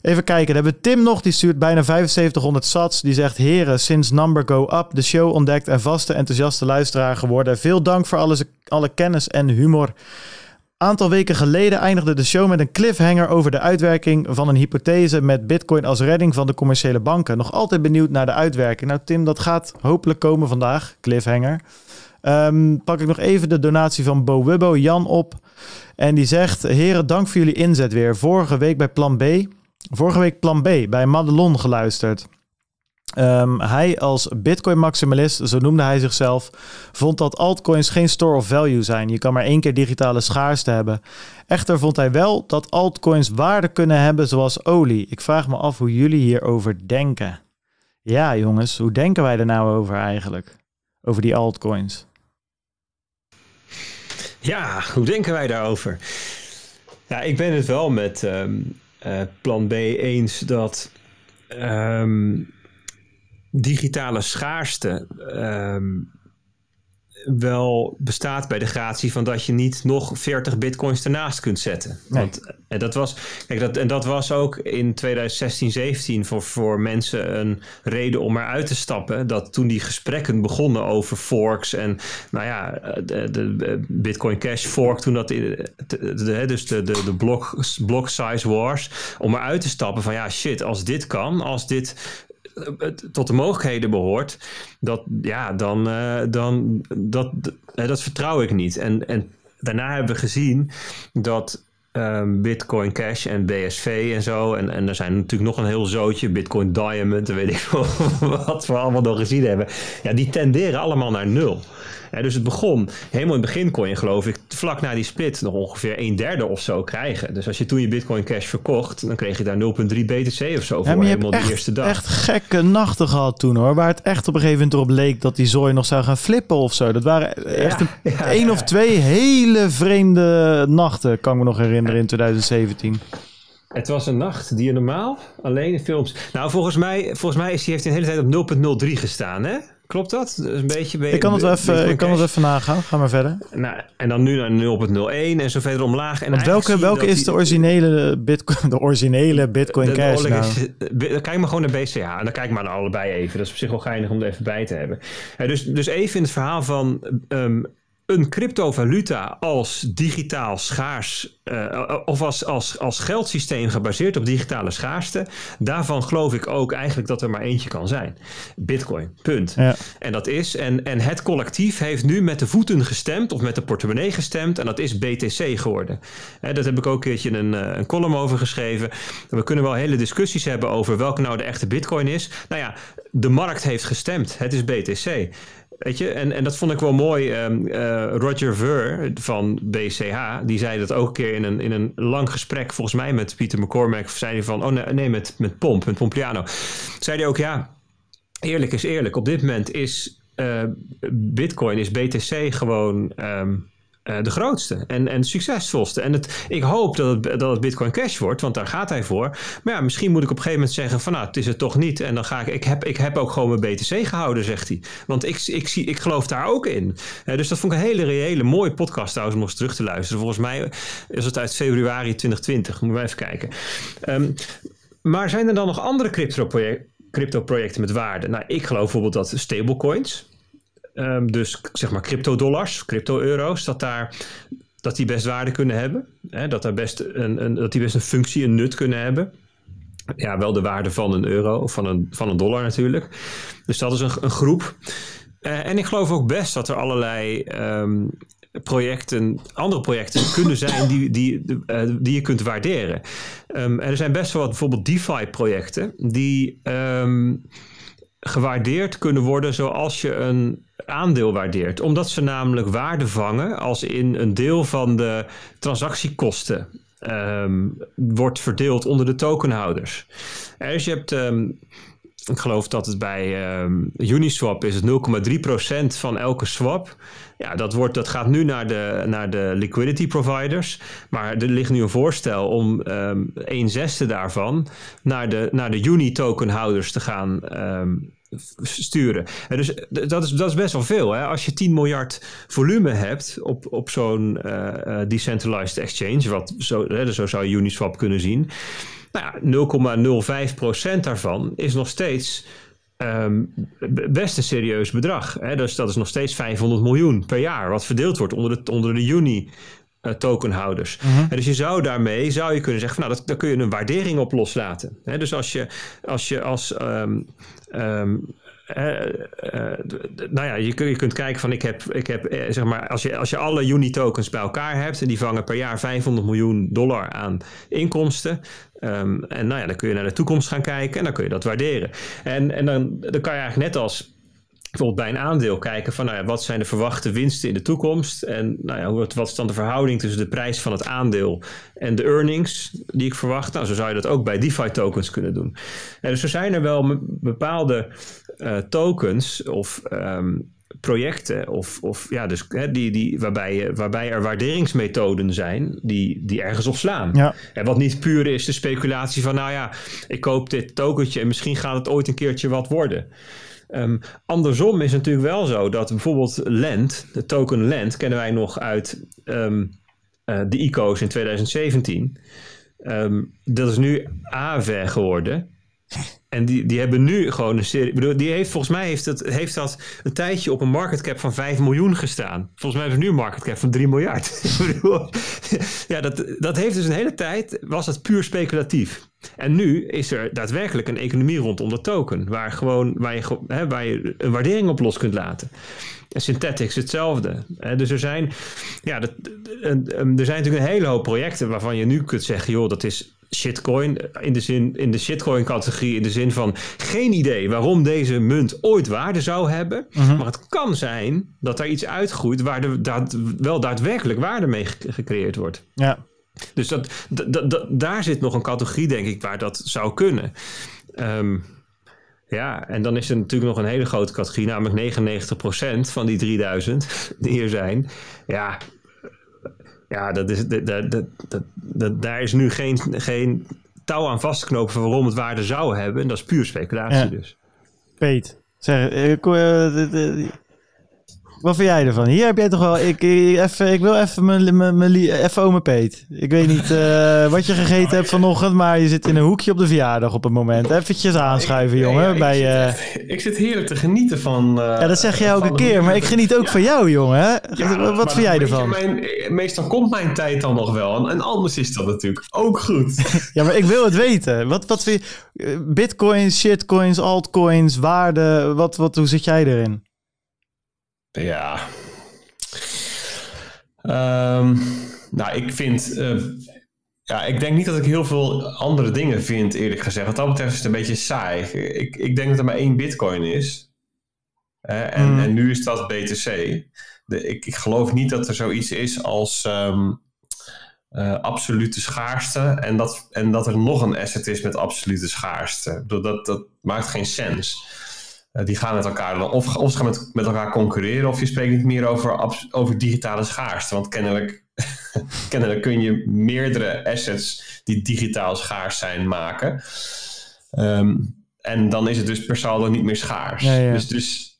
even kijken. Dan hebben we Tim nog. Die stuurt bijna vijfenzeventighonderd sats. Die zegt, heren, sinds number go up, de show ontdekt en vaste enthousiaste luisteraar geworden. Veel dank voor alles, alle kennis en humor. Aantal weken geleden eindigde de show met een cliffhanger over de uitwerking van een hypothese met Bitcoin als redding van de commerciële banken. Nog altijd benieuwd naar de uitwerking. Nou Tim, dat gaat hopelijk komen vandaag. Cliffhanger. Um, pak ik nog even de donatie van Bo Wibbo, Jan op. En die zegt, heren, dank voor jullie inzet weer. Vorige week bij Plan B. Vorige week Plan B bij Madelon geluisterd. Um, hij als Bitcoin-maximalist, zo noemde hij zichzelf, vond dat altcoins geen store of value zijn. Je kan maar één keer digitale schaarste hebben. Echter vond hij wel dat altcoins waarde kunnen hebben zoals olie. Ik vraag me af hoe jullie hierover denken. Ja, jongens, hoe denken wij er nou over eigenlijk? Over die altcoins? Ja, hoe denken wij daarover? Ja, ik ben het wel met um, uh, Plan B eens dat... Um, digitale schaarste um, wel bestaat bij de gratie van dat je niet nog veertig bitcoins ernaast kunt zetten. Nee. Want en dat was, kijk, dat, en dat was ook in tweeduizend zestien, zeventien voor, voor mensen een reden om eruit te stappen. Dat toen die gesprekken begonnen over forks en nou ja, de, de Bitcoin Cash fork, toen dat in, de, de, dus de, de, de block, block size wars, om eruit te stappen van ja shit, als dit kan, als dit tot de mogelijkheden behoort, dat ja, dan, uh, dan dat, dat, dat vertrouw ik niet. En, en daarna hebben we gezien dat um, Bitcoin Cash en B S V en zo, en, en er zijn natuurlijk nog een heel zootje, Bitcoin Diamond, weet ik wel, wat we allemaal nog gezien hebben. Ja, die tenderen allemaal naar nul. Ja, dus het begon, helemaal in het begin kon je geloof ik vlak na die split nog ongeveer een derde of zo krijgen. Dus als je toen je Bitcoin Cash verkocht, dan kreeg je daar nul komma drie B T C of zo voor, ja, helemaal die eerste dag. Echt gekke nachten gehad toen hoor, waar het echt op een gegeven moment erop leek dat die zooi nog zou gaan flippen of zo. Dat waren echt ja, een, ja, één ja, ja. of twee hele vreemde nachten, kan ik me nog herinneren in tweeduizend zeventien. Het was een nacht die je normaal alleen in films... Nou, volgens mij, volgens mij is, die heeft hij een hele tijd op nul komma nul drie gestaan, hè? Klopt dat? Dus een beetje, ben je, ik kan het wel even, okay. ik kan het even nagaan. Ga maar verder. Nou, en dan nu naar nul komma nul één en zo verder omlaag. En welke welke is die, de originele Bitcoin, de originele Bitcoin de, de Cash nou? Is, dan kijk maar gewoon naar B C H. En dan kijk maar naar allebei even. Dat is op zich wel geinig om er even bij te hebben. Ja, dus, dus even in het verhaal van... Um, een cryptovaluta als digitaal schaars... Uh, of als, als, als geldsysteem gebaseerd op digitale schaarste... daarvan geloof ik ook eigenlijk dat er maar eentje kan zijn. Bitcoin, punt. Ja. En dat is... En, en het collectief heeft nu met de voeten gestemd... of met de portemonnee gestemd... en dat is B T C geworden. Hè, dat heb ik ook een keertje een, een column over geschreven. We kunnen wel hele discussies hebben over... welke nou de echte Bitcoin is. Nou ja, de markt heeft gestemd. Het is B T C. Weet je, en, en dat vond ik wel mooi. Um, uh, Roger Ver van B C H, die zei dat ook een keer in een, in een lang gesprek, volgens mij met Pieter McCormack, zei hij van, oh nee, nee met, met Pomp, met Pompliano. Zei hij ook, ja, eerlijk is eerlijk. Op dit moment is uh, Bitcoin, is B T C gewoon... Um, Uh, de grootste en, en de succesvolste. En het, ik hoop dat het, dat het Bitcoin Cash wordt, want daar gaat hij voor. Maar ja, misschien moet ik op een gegeven moment zeggen van nou, het is het toch niet. En dan ga ik, ik heb, ik heb ook gewoon mijn B T C gehouden, zegt hij. Want ik, ik, zie, ik geloof daar ook in. Uh, dus dat vond ik een hele reële, mooie podcast trouwens om eens terug te luisteren. Volgens mij is het uit februari twintig twintig. Moeten we even kijken. Um, maar zijn er dan nog andere crypto-project, crypto-projecten met waarde? Nou, ik geloof bijvoorbeeld dat stablecoins... Um, dus zeg maar crypto-dollars, crypto-euro's, dat, daar, dat die best waarde kunnen hebben. Hè? Dat, daar best een, een, dat die best een functie, een nut kunnen hebben. Ja, wel de waarde van een euro of van een, van een dollar natuurlijk. Dus dat is een, een groep. Uh, en ik geloof ook best dat er allerlei um, projecten, andere projecten kunnen zijn die, die, uh, die je kunt waarderen. Um, en er zijn best wel wat bijvoorbeeld DeFi-projecten die... Um, gewaardeerd kunnen worden zoals je een aandeel waardeert. Omdat ze namelijk waarde vangen als in een deel van de transactiekosten um, wordt verdeeld onder de tokenhouders. En dus je hebt, um, ik geloof dat het bij um, Uniswap is het nul komma drie procent van elke swap. Ja, dat, wordt, dat gaat nu naar de, naar de liquidity providers. Maar er ligt nu een voorstel om um, een zesde daarvan naar de, naar de Uni-tokenhouders te gaan um, sturen. En dus dat is, dat is best wel veel. Hè? Als je tien miljard volume hebt op, op zo'n uh, decentralized exchange, wat zo, hè, zo zou je Uniswap kunnen zien. Nou ja, nul komma nul vijf procent daarvan is nog steeds... Um, best een serieus bedrag. Hè? Dus dat is nog steeds vijfhonderd miljoen per jaar... wat verdeeld wordt onder de, onder de Uni-tokenhouders. Uh, mm-hmm. Dus je zou daarmee zou je kunnen zeggen... Van, nou, dat, daar kun je een waardering op loslaten. Hè? Dus als je als... Je als um, um, Uh, uh, nou ja, je, kun, je kunt kijken van ik heb, ik heb eh, zeg maar, als je, als je alle Uni-tokens bij elkaar hebt en die vangen per jaar vijfhonderd miljoen dollar aan inkomsten. Um, en nou ja, dan kun je naar de toekomst gaan kijken en dan kun je dat waarderen. En, en dan, dan kan je eigenlijk net als bijvoorbeeld bij een aandeel kijken van nou ja, wat zijn de verwachte winsten in de toekomst en nou ja, wat, wat is dan de verhouding tussen de prijs van het aandeel en de earnings die ik verwacht. Nou, zo zou je dat ook bij DeFi tokens kunnen doen. En dus er zijn er wel bepaalde uh, tokens of um, projecten of, of ja, dus hè, die, die, waarbij, waarbij er waarderingsmethoden zijn die, die ergens op slaan. Ja. En wat niet puur is de speculatie van nou ja, ik koop dit tokentje en misschien gaat het ooit een keertje wat worden. Um, andersom is het natuurlijk wel zo dat bijvoorbeeld Lend, de token Lend, kennen wij nog uit um, uh, de I C O's in twintig zeventien. Um, dat is nu A V E R geworden. En die, die hebben nu gewoon een serie... Bedoel, die heeft, volgens mij heeft dat, heeft dat een tijdje op een market cap van vijf miljoen gestaan. Volgens mij hebben ze nu een market cap van drie miljard. Ja, dat, dat heeft dus een hele tijd... was dat puur speculatief. En nu is er daadwerkelijk een economie rondom de token... waar, gewoon, waar, je, hè, waar je een waardering op los kunt laten. En Synthetics hetzelfde. Hè, dus er zijn, ja, dat, er zijn natuurlijk een hele hoop projecten... waarvan je nu kunt zeggen, joh, dat is... shitcoin, in de, zin, in de shitcoin categorie, in de zin van geen idee waarom deze munt ooit waarde zou hebben, mm-hmm. maar het kan zijn dat daar iets uitgroeit waar de, daad, wel daadwerkelijk waarde mee gecreëerd wordt. Ja. Dus dat, d- d- daar zit nog een categorie, denk ik, waar dat zou kunnen. Um, ja, en dan is er natuurlijk nog een hele grote categorie, namelijk negenennegentig procent van die drieduizend die hier zijn, ja... Ja, dat is, dat, dat, dat, dat, daar is nu geen, geen touw aan vast te knopen... van waarom het waarde zou hebben. En dat is puur speculatie, ja. Dus. Peet, Zeg, ik, uh, wat vind jij ervan? Hier heb jij toch wel... Ik, ik, even, ik wil even mijn, mijn, mijn, even ome Peet. Ik weet niet uh, wat je gegeten hebt vanochtend, maar je zit in een hoekje op de verjaardag op het moment. Eventjes aanschuiven, ik, jongen. Ja, ik, bij, zit, uh, ik zit heerlijk te genieten van... Uh, ja, dat zeg jij elke keer, maar ik geniet ook ja. van jou, jongen. Ja, wat wat vind jij ervan? Mijn, meestal komt mijn tijd dan nog wel. En, en anders is dat natuurlijk ook goed. Ja, maar ik wil het weten. Wat, wat vind je? Bitcoins, shitcoins, altcoins, waarde. Wat, wat, hoe zit jij erin? Ja, um, nou ik vind, uh, ja, ik denk niet dat ik heel veel andere dingen vind, eerlijk gezegd. Wat dat betreft is het een beetje saai. Ik, ik denk dat er maar één bitcoin is. Uh, en, mm. en nu is dat B T C. De, ik, ik geloof niet dat er zoiets is als um, uh, absolute schaarste en dat, en dat er nog een asset is met absolute schaarste. Dat, dat, dat maakt geen sens. Die gaan met elkaar, of, of ze gaan met, met elkaar concurreren, of je spreekt niet meer over, over digitale schaarste. Want kennelijk, kennelijk kun je meerdere assets die digitaal schaars zijn maken. Um, en dan is het dus per saldo niet meer schaars. Ja, ja. Dus, dus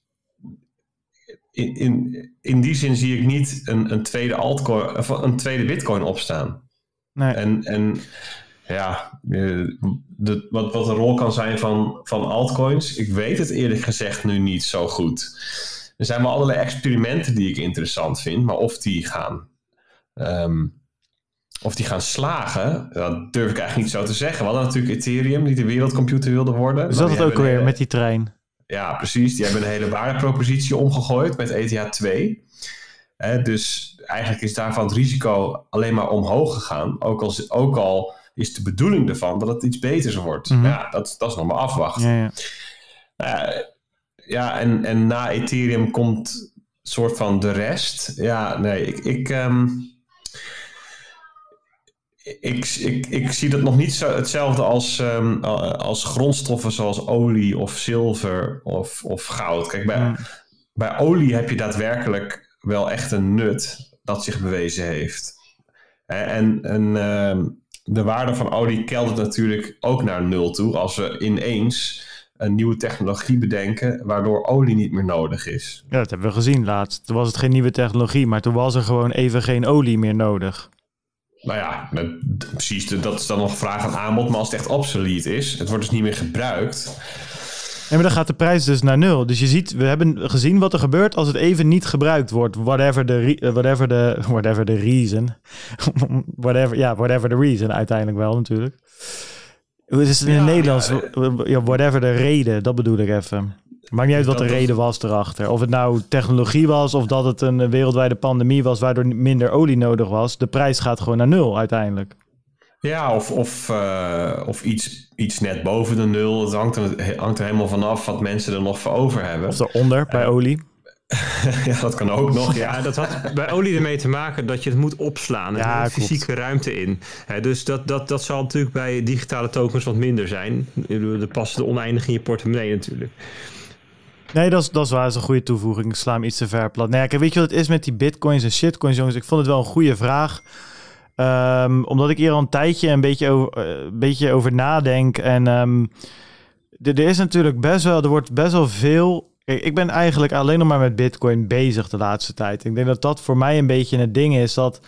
in, in, in die zin zie ik niet een, een, tweede, altcoin, of een tweede bitcoin opstaan. Nee. En, en ja... Uh, De, wat, wat de rol kan zijn van, van altcoins, ik weet het eerlijk gezegd nu niet zo goed. Er zijn wel allerlei experimenten die ik interessant vind, maar of die gaan, um, of die gaan slagen, dat durf ik eigenlijk niet zo te zeggen. We hadden natuurlijk Ethereum, die de wereldcomputer wilde worden. Is dat het ook weer met die trein? Ja, precies. Die hebben een hele waardepropositie omgegooid met E T H twee. Eh, dus eigenlijk is daarvan het risico alleen maar omhoog gegaan, ook al... Ook al is de bedoeling ervan dat het iets beters wordt. Mm-hmm. Ja, dat, dat is nog maar afwachten. Ja, ja. Uh, ja en, en na Ethereum komt soort van de rest. Ja, nee, ik... Ik, um, ik, ik, ik, ik zie dat nog niet zo hetzelfde als, um, als grondstoffen zoals olie of zilver of, of goud. Kijk, bij, mm. bij olie heb je daadwerkelijk wel echt een nut dat zich bewezen heeft. En... en um, de waarde van olie keldert natuurlijk ook naar nul toe als we ineens een nieuwe technologie bedenken waardoor olie niet meer nodig is. Ja, dat hebben we gezien laatst. Toen was het geen nieuwe technologie, maar toen was er gewoon even geen olie meer nodig. Nou ja, precies. Dat is dan nog vraag aan aanbod. Maar als het echt obsolete is, het wordt dus niet meer gebruikt. Nee, maar dan gaat de prijs dus naar nul. Dus je ziet, we hebben gezien wat er gebeurt als het even niet gebruikt wordt. Whatever the, whatever the, whatever the reason. whatever, ja, whatever the reason uiteindelijk wel natuurlijk. Hoe is het in ja, het Nederlands? Ja, whatever the reden, dat bedoel ik even. Maakt niet uit wat de reden was erachter. Of het nou technologie was of dat het een wereldwijde pandemie was waardoor minder olie nodig was. De prijs gaat gewoon naar nul uiteindelijk. Ja, of, of, uh, of iets, iets net boven de nul. Het hangt er, hangt er helemaal vanaf wat mensen er nog voor over hebben. Of eronder, bij uh, olie. Ja, dat kan ook nog. Ja, ja, dat had bij olie ermee te maken dat je het moet opslaan. Er ja, fysieke ruimte in. He, dus dat, dat, dat zal natuurlijk bij digitale tokens wat minder zijn. Er past de oneindig in je portemonnee natuurlijk. Nee, dat is, dat is waar. Dat is een goede toevoeging. Ik sla hem iets te ver plat. Nee, kijk, weet je wat het is met die bitcoins en shitcoins, jongens? Ik vond het wel een goede vraag. Um, omdat ik hier al een tijdje een beetje over, uh, een beetje over nadenk. En um, er is natuurlijk best wel, er wordt best wel veel. Kijk, ik ben eigenlijk alleen nog maar met Bitcoin bezig de laatste tijd. Ik denk dat dat voor mij een beetje het ding is. Dat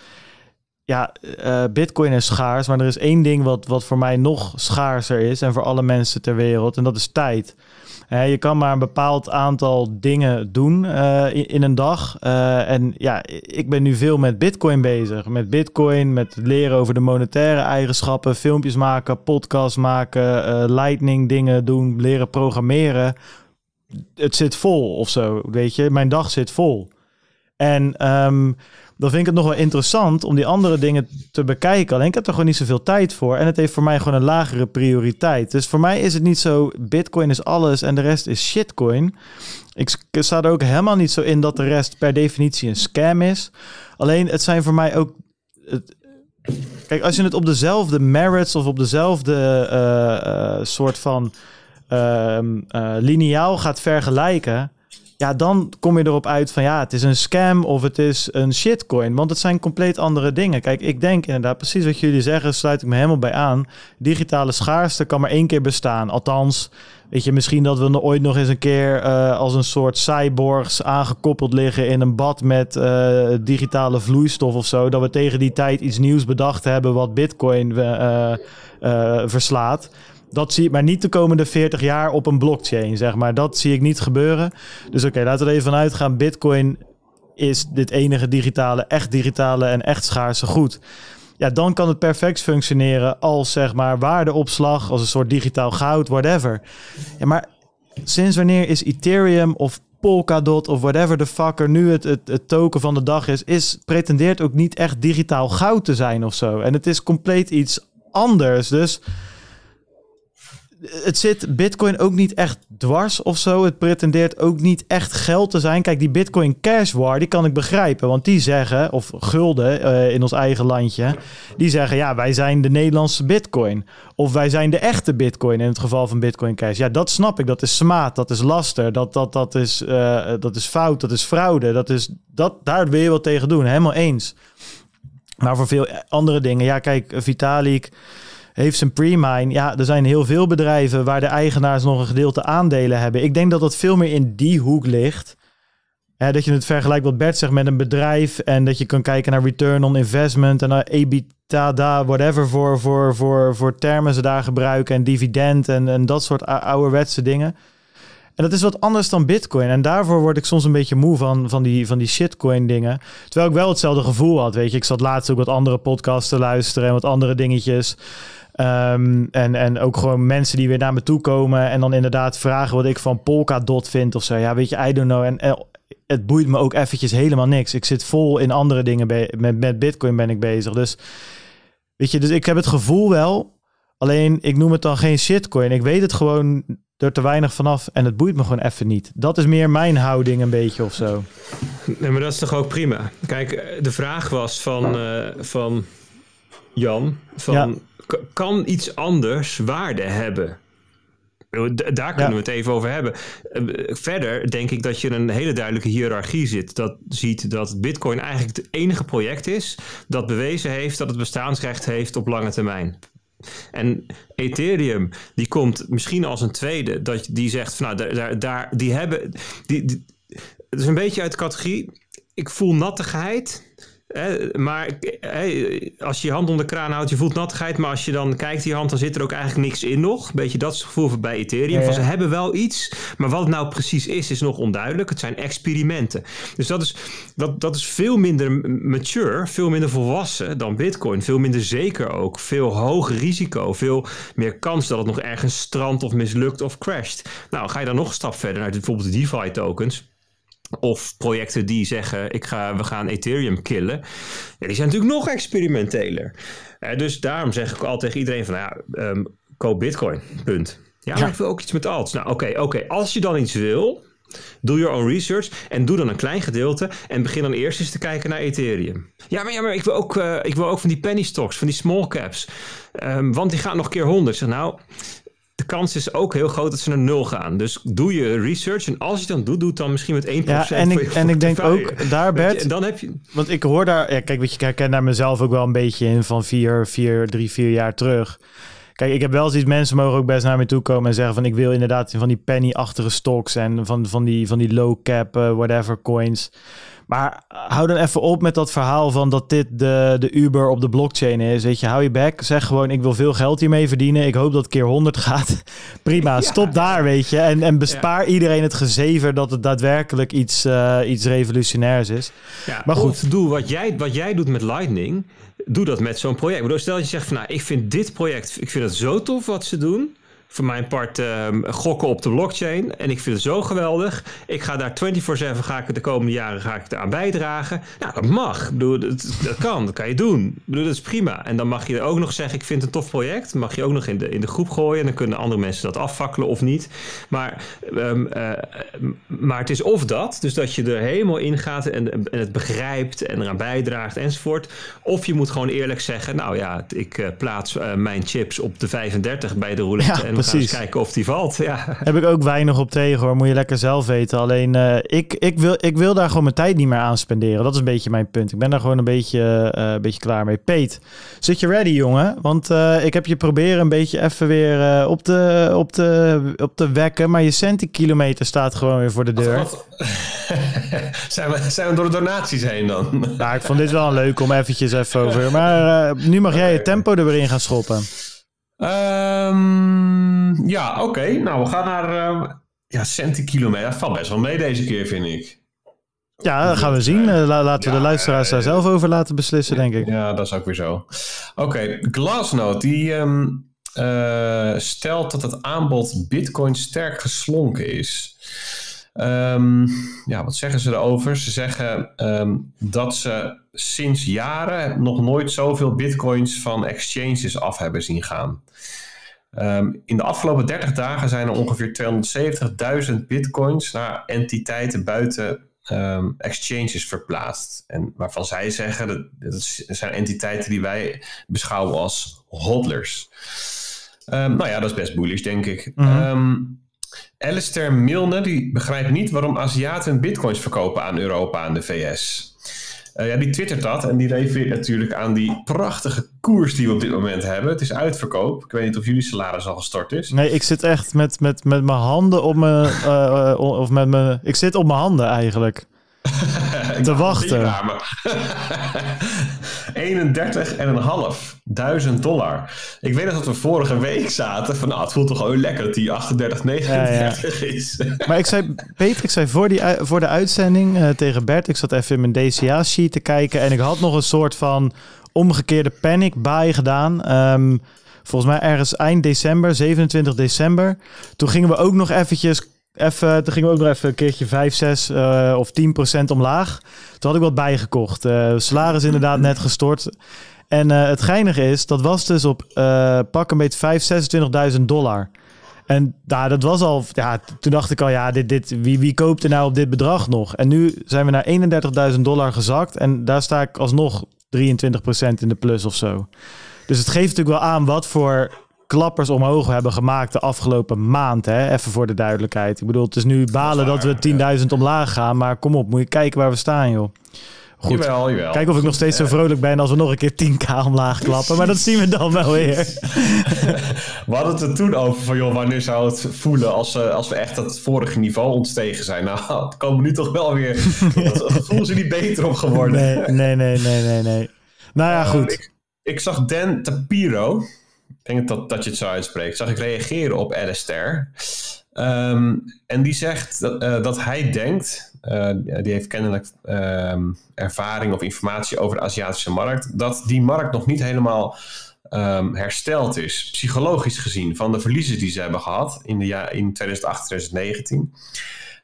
ja, uh, Bitcoin is schaars. Maar er is één ding wat, wat voor mij nog schaarser is. En voor alle mensen ter wereld. En dat is tijd. Uh, je kan maar een bepaald aantal dingen doen uh, in, in een dag. Uh, en ja, ik ben nu veel met Bitcoin bezig. Met Bitcoin, met leren over de monetaire eigenschappen. Filmpjes maken, podcasts maken, uh, lightning dingen doen, leren programmeren. Het zit vol of zo, weet je. Mijn dag zit vol. En um, dan vind ik het nog wel interessant om die andere dingen te bekijken. Alleen ik heb er gewoon niet zoveel tijd voor. En het heeft voor mij gewoon een lagere prioriteit. Dus voor mij is het niet zo, Bitcoin is alles en de rest is shitcoin. Ik sta er ook helemaal niet zo in dat de rest per definitie een scam is. Alleen het zijn voor mij ook... Het, kijk, als je het op dezelfde merits of op dezelfde uh, uh, soort van uh, uh, lineaal gaat vergelijken... ja, dan kom je erop uit van ja, het is een scam of het is een shitcoin. Want het zijn compleet andere dingen. Kijk, ik denk inderdaad precies wat jullie zeggen, sluit ik me helemaal bij aan. Digitale schaarste kan maar één keer bestaan. Althans, weet je, misschien dat we ooit nog eens een keer uh, als een soort cyborgs aangekoppeld liggen in een bad met uh, digitale vloeistof of zo. Dat we tegen die tijd iets nieuws bedacht hebben wat Bitcoin uh, uh, verslaat. Dat zie ik, maar niet de komende veertig jaar op een blockchain, zeg maar. Dat zie ik niet gebeuren. Dus oké, laten we er even van uitgaan. Bitcoin is dit enige digitale, echt digitale en echt schaarse goed. Ja, dan kan het perfect functioneren als, zeg maar, waardeopslag, als een soort digitaal goud, whatever. Ja, maar sinds wanneer is Ethereum of Polkadot of whatever the fuck er nu het, het, het token van de dag is, is, pretendeert ook niet echt digitaal goud te zijn of zo. En het is compleet iets anders, dus het zit Bitcoin ook niet echt dwars of zo. Het pretendeert ook niet echt geld te zijn. Kijk, die Bitcoin Cash War, die kan ik begrijpen. Want die zeggen, of gulden uh, in ons eigen landje, die zeggen, ja, wij zijn de Nederlandse Bitcoin. Of wij zijn de echte Bitcoin in het geval van Bitcoin Cash. Ja, dat snap ik. Dat is smaad, dat is laster, dat, dat, dat, is, uh, dat is fout, dat is fraude. Dat is, dat, daar wil je wel tegen doen, helemaal eens. Maar voor veel andere dingen, ja, kijk, Vitalik heeft zijn pre-mine. Ja, er zijn heel veel bedrijven waar de eigenaars nog een gedeelte aandelen hebben. Ik denk dat dat veel meer in die hoek ligt. Hè, dat je het vergelijkt wat Bert zegt met een bedrijf en dat je kan kijken naar return on investment en naar EBITDA, whatever voor, voor, voor, voor termen ze daar gebruiken en dividend en, en dat soort ouderwetse dingen. En dat is wat anders dan Bitcoin. En daarvoor word ik soms een beetje moe van, van die, van die shitcoin dingen. Terwijl ik wel hetzelfde gevoel had, weet je. Ik zat laatst ook wat andere podcasts te luisteren en wat andere dingetjes. Um, en, en ook gewoon mensen die weer naar me toe komen en dan inderdaad vragen wat ik van Polkadot vind of zo. Ja, weet je, I don't know. En, en het boeit me ook eventjes helemaal niks. Ik zit vol in andere dingen. Met, met Bitcoin ben ik bezig. Dus, weet je, dus ik heb het gevoel wel. Alleen, ik noem het dan geen shitcoin. Ik weet het gewoon er te weinig vanaf en het boeit me gewoon even niet. Dat is meer mijn houding een beetje of zo. Nee, maar dat is toch ook prima. Kijk, de vraag was van, uh, van Jan, van ja. Kan iets anders waarde hebben? Daar kunnen ja. we het even over hebben. Verder denk ik dat je een hele duidelijke hiërarchie zit. Dat ziet dat Bitcoin eigenlijk het enige project is dat bewezen heeft dat het bestaansrecht heeft op lange termijn. En Ethereum, die komt misschien als een tweede, dat die zegt van, nou, daar, daar, die hebben, die, die, het is een beetje uit de categorie, ik voel nattigheid. Hè, maar hè, als je je hand onder de kraan houdt, je voelt nattigheid, maar als je dan kijkt die hand, dan zit er ook eigenlijk niks in nog. Een beetje dat gevoel bij Ethereum. Ja, ja. Van, ze hebben wel iets, maar wat het nou precies is, is nog onduidelijk. Het zijn experimenten. Dus dat is, dat, dat is veel minder mature, veel minder volwassen dan Bitcoin. Veel minder zeker ook. Veel hoger risico. Veel meer kans dat het nog ergens strandt of mislukt of crasht. Nou, ga je dan nog een stap verder naar bijvoorbeeld de DeFi tokens. Of projecten die zeggen, ik ga, we gaan Ethereum killen. Ja, die zijn natuurlijk nog experimenteler. Eh, dus daarom zeg ik al tegen iedereen van, ja, um, koop Bitcoin, punt. Ja, ja, maar ik wil ook iets met alt. Nou, oké, okay, oké. Okay. Als je dan iets wil, doe your own research en doe dan een klein gedeelte en begin dan eerst eens te kijken naar Ethereum. Ja, maar, ja, maar ik, wil ook, uh, ik wil ook van die penny stocks, van die small caps. Um, want die gaan nog een keer honderd. Zeg nou, de kans is ook heel groot dat ze naar nul gaan. Dus doe je research. En als je het dan doet, doe het dan misschien met één procent. Ja, en ik, en ik denk ook daar, Bert. Je, dan heb je, want ik hoor daar, ja, kijk, weet je, ik herken daar mezelf ook wel een beetje in van vier, vier, drie, vier jaar terug. Kijk, ik heb wel zoiets, mensen mogen ook best naar me toe komen en zeggen van, ik wil inderdaad van die penny-achtige stocks en van, van die, van die low-cap, uh, whatever, coins. Maar hou dan even op met dat verhaal van dat dit de, de Uber op de blockchain is. Weet je, hou je bek. Zeg gewoon, ik wil veel geld hiermee verdienen. Ik hoop dat het keer honderd gaat. Prima, ja. Stop daar, weet je. En, en bespaar ja. iedereen het gezever dat het daadwerkelijk iets, uh, iets revolutionairs is. Ja, maar goed, doe wat jij, wat jij doet met Lightning. Doe dat met zo'n project. Bedoel, stel dat je zegt van, nou, ik vind dit project, ik vind het zo tof wat ze doen. Voor mijn part um, gokken op de blockchain. En ik vind het zo geweldig. Ik ga daar vierentwintig zeven ga ik de komende jaren ga ik eraan bijdragen. Nou, dat mag. Ik bedoel, dat, dat kan. Dat kan je doen. Ik bedoel, dat is prima. En dan mag je ook nog zeggen, ik vind het een tof project. Mag je ook nog in de, in de groep gooien. En dan kunnen andere mensen dat afvakkelen of niet. Maar, um, uh, maar het is of dat. Dus dat je er helemaal in gaat en, en het begrijpt en eraan bijdraagt enzovoort. Of je moet gewoon eerlijk zeggen, nou ja, ik uh, plaats uh, mijn chips op de vijfendertig bij de roulette. Ja. En we gaan eens kijken of die valt. Ja. Heb ik ook weinig op tegen hoor, moet je lekker zelf weten. Alleen uh, ik, ik, wil, ik wil daar gewoon mijn tijd niet meer aan spenderen. Dat is een beetje mijn punt. Ik ben daar gewoon een beetje, uh, een beetje klaar mee. Peet, zit je ready jongen? Want uh, ik heb je proberen een beetje even weer uh, op, de, op, de, op te wekken. Maar je centikilometer staat gewoon weer voor de deur. Wat, wat? zijn, we, zijn we door de donaties heen dan? Nou, ik vond dit wel leuk om eventjes even over. Maar uh, nu mag jij je tempo er weer in gaan schoppen. Um, ja, oké. Okay. Nou, we gaan naar uh, ja, centikilometer. Dat valt best wel mee deze keer, vind ik. Ja, dat gaan we zien. Uh, laten we ja, de luisteraars daar uh, zelf over laten beslissen, denk ik. Ja, dat is ook weer zo. Oké, okay. Glassnode, die um, uh, stelt dat het aanbod bitcoin sterk geslonken is. Um, ja, wat zeggen ze erover? Ze zeggen um, dat ze sinds jaren nog nooit zoveel bitcoins van exchanges af hebben zien gaan. Um, in de afgelopen dertig dagen zijn er ongeveer tweehonderdzeventigduizend bitcoins naar entiteiten buiten um, exchanges verplaatst. En waarvan zij zeggen, dat, dat zijn entiteiten die wij beschouwen als hodlers. Um, nou ja, dat is best bullish, denk ik. Mm-hmm. um, Alistair Milne die begrijpt niet waarom Aziaten bitcoins verkopen aan Europa en de V S. Uh, ja, die twittert dat en die refereert natuurlijk aan die prachtige koers die we op dit moment hebben. Het is uitverkoop. Ik weet niet of jullie salaris al gestort is. Nee, ik zit echt met, met, met mijn handen op mijn... Uh, uh, of met mijn... Ik zit op mijn handen eigenlijk. te wachten. eenendertig en een half duizend dollar. Ik weet nog dat we vorige week zaten van nou, het voelt toch gewoon lekker dat die achtendertig, negenendertig ja, ja. is. Maar ik zei, Peter, ik zei voor, die, voor de uitzending uh, tegen Bert, ik zat even in mijn D C A-sheet te kijken en ik had nog een soort van omgekeerde panic buy gedaan. Um, volgens mij ergens eind december, zevenentwintig december. Toen gingen we ook nog eventjes... Even, toen gingen we ook nog even een keertje vijf, zes uh, of tien procent omlaag. Toen had ik wat bijgekocht. Uh, salaris inderdaad net gestort. En uh, het geinige is, dat was dus op uh, pak een beetje vijf, zesentwintigduizend dollar. En nou, dat was al... Ja, toen dacht ik al, ja, dit, dit, wie, wie koopt er nou op dit bedrag nog? En nu zijn we naar eenendertigduizend dollar gezakt. En daar sta ik alsnog drieëntwintig procent in de plus of zo. Dus het geeft natuurlijk wel aan wat voor... klappers omhoog hebben gemaakt de afgelopen maand. Hè? Even voor de duidelijkheid. Ik bedoel, het is nu balen dat, waar, dat we tienduizend ja. omlaag gaan. Maar kom op, moet je kijken waar we staan, joh. Goed, jawel, jawel. Kijk of ik nog steeds zo vrolijk ben als we nog een keer tien k omlaag klappen. Maar dat zien we dan wel weer. We hadden het er toen over van, joh, wanneer zou het voelen als, uh, als we echt dat vorige niveau ontstegen zijn? Nou, het komen nu toch wel weer... Dat voelen ze niet beter op geworden. Nee, nee, nee, nee, nee. nee. Nou ja, goed. Uh, ik, ik zag Dan Tapiro... Ik denk dat, dat je het zo uitspreekt, zag ik reageren op Alistair. Um, en die zegt dat, uh, dat hij denkt, uh, die heeft kennelijk uh, ervaring of informatie over de Aziatische markt, dat die markt nog niet helemaal um, hersteld is, psychologisch gezien, van de verliezen die ze hebben gehad in, de ja in tweeduizend acht, tweeduizend negentien.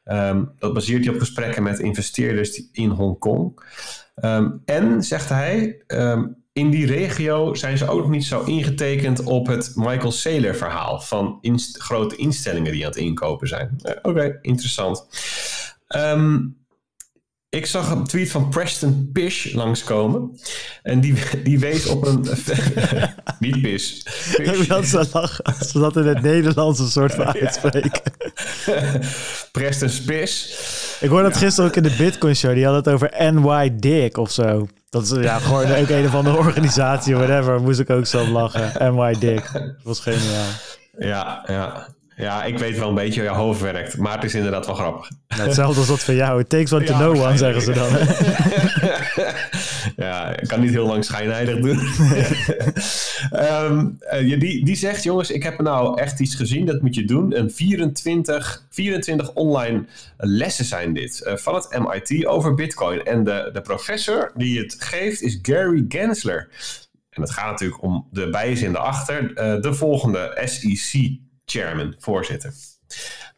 Um, dat baseert hij op gesprekken met investeerders in Hongkong. Um, en, zegt hij... Um, in die regio zijn ze ook niet zo ingetekend op het Michael Saylor verhaal van inst- grote instellingen die aan het inkopen zijn. Uh, Oké, okay, interessant. Um, ik zag een tweet van Preston Pish langskomen. En die, die wees op een... niet Pish. Ik wil zo lachen als we dat in het Nederlands een soort van uitspreken. Preston Pish. Ik hoorde dat gisteren ook in de Bitcoin Show. Die had het over N Y Dick of zo. Dat is ja, gewoon ook een of andere organisatie, whatever. Moest ik ook zo lachen. N Y Dick. Dat was geniaal. Ja, ja. Ja, ik weet wel een beetje hoe je hoofd werkt. Maar het is inderdaad wel grappig. Nou, hetzelfde als dat van jou. It takes one ja, to know one, zeggen ze dan. Ja, ik kan niet heel lang schijnheilig doen. um, die, die zegt, jongens, ik heb nou echt iets gezien. Dat moet je doen. En vierentwintig online lessen zijn dit. Uh, van het M I T over Bitcoin. En de, de professor die het geeft is Gary Gensler. En het gaat natuurlijk om de bijen in de achter. Uh, de volgende S E C chairman, voorzitter.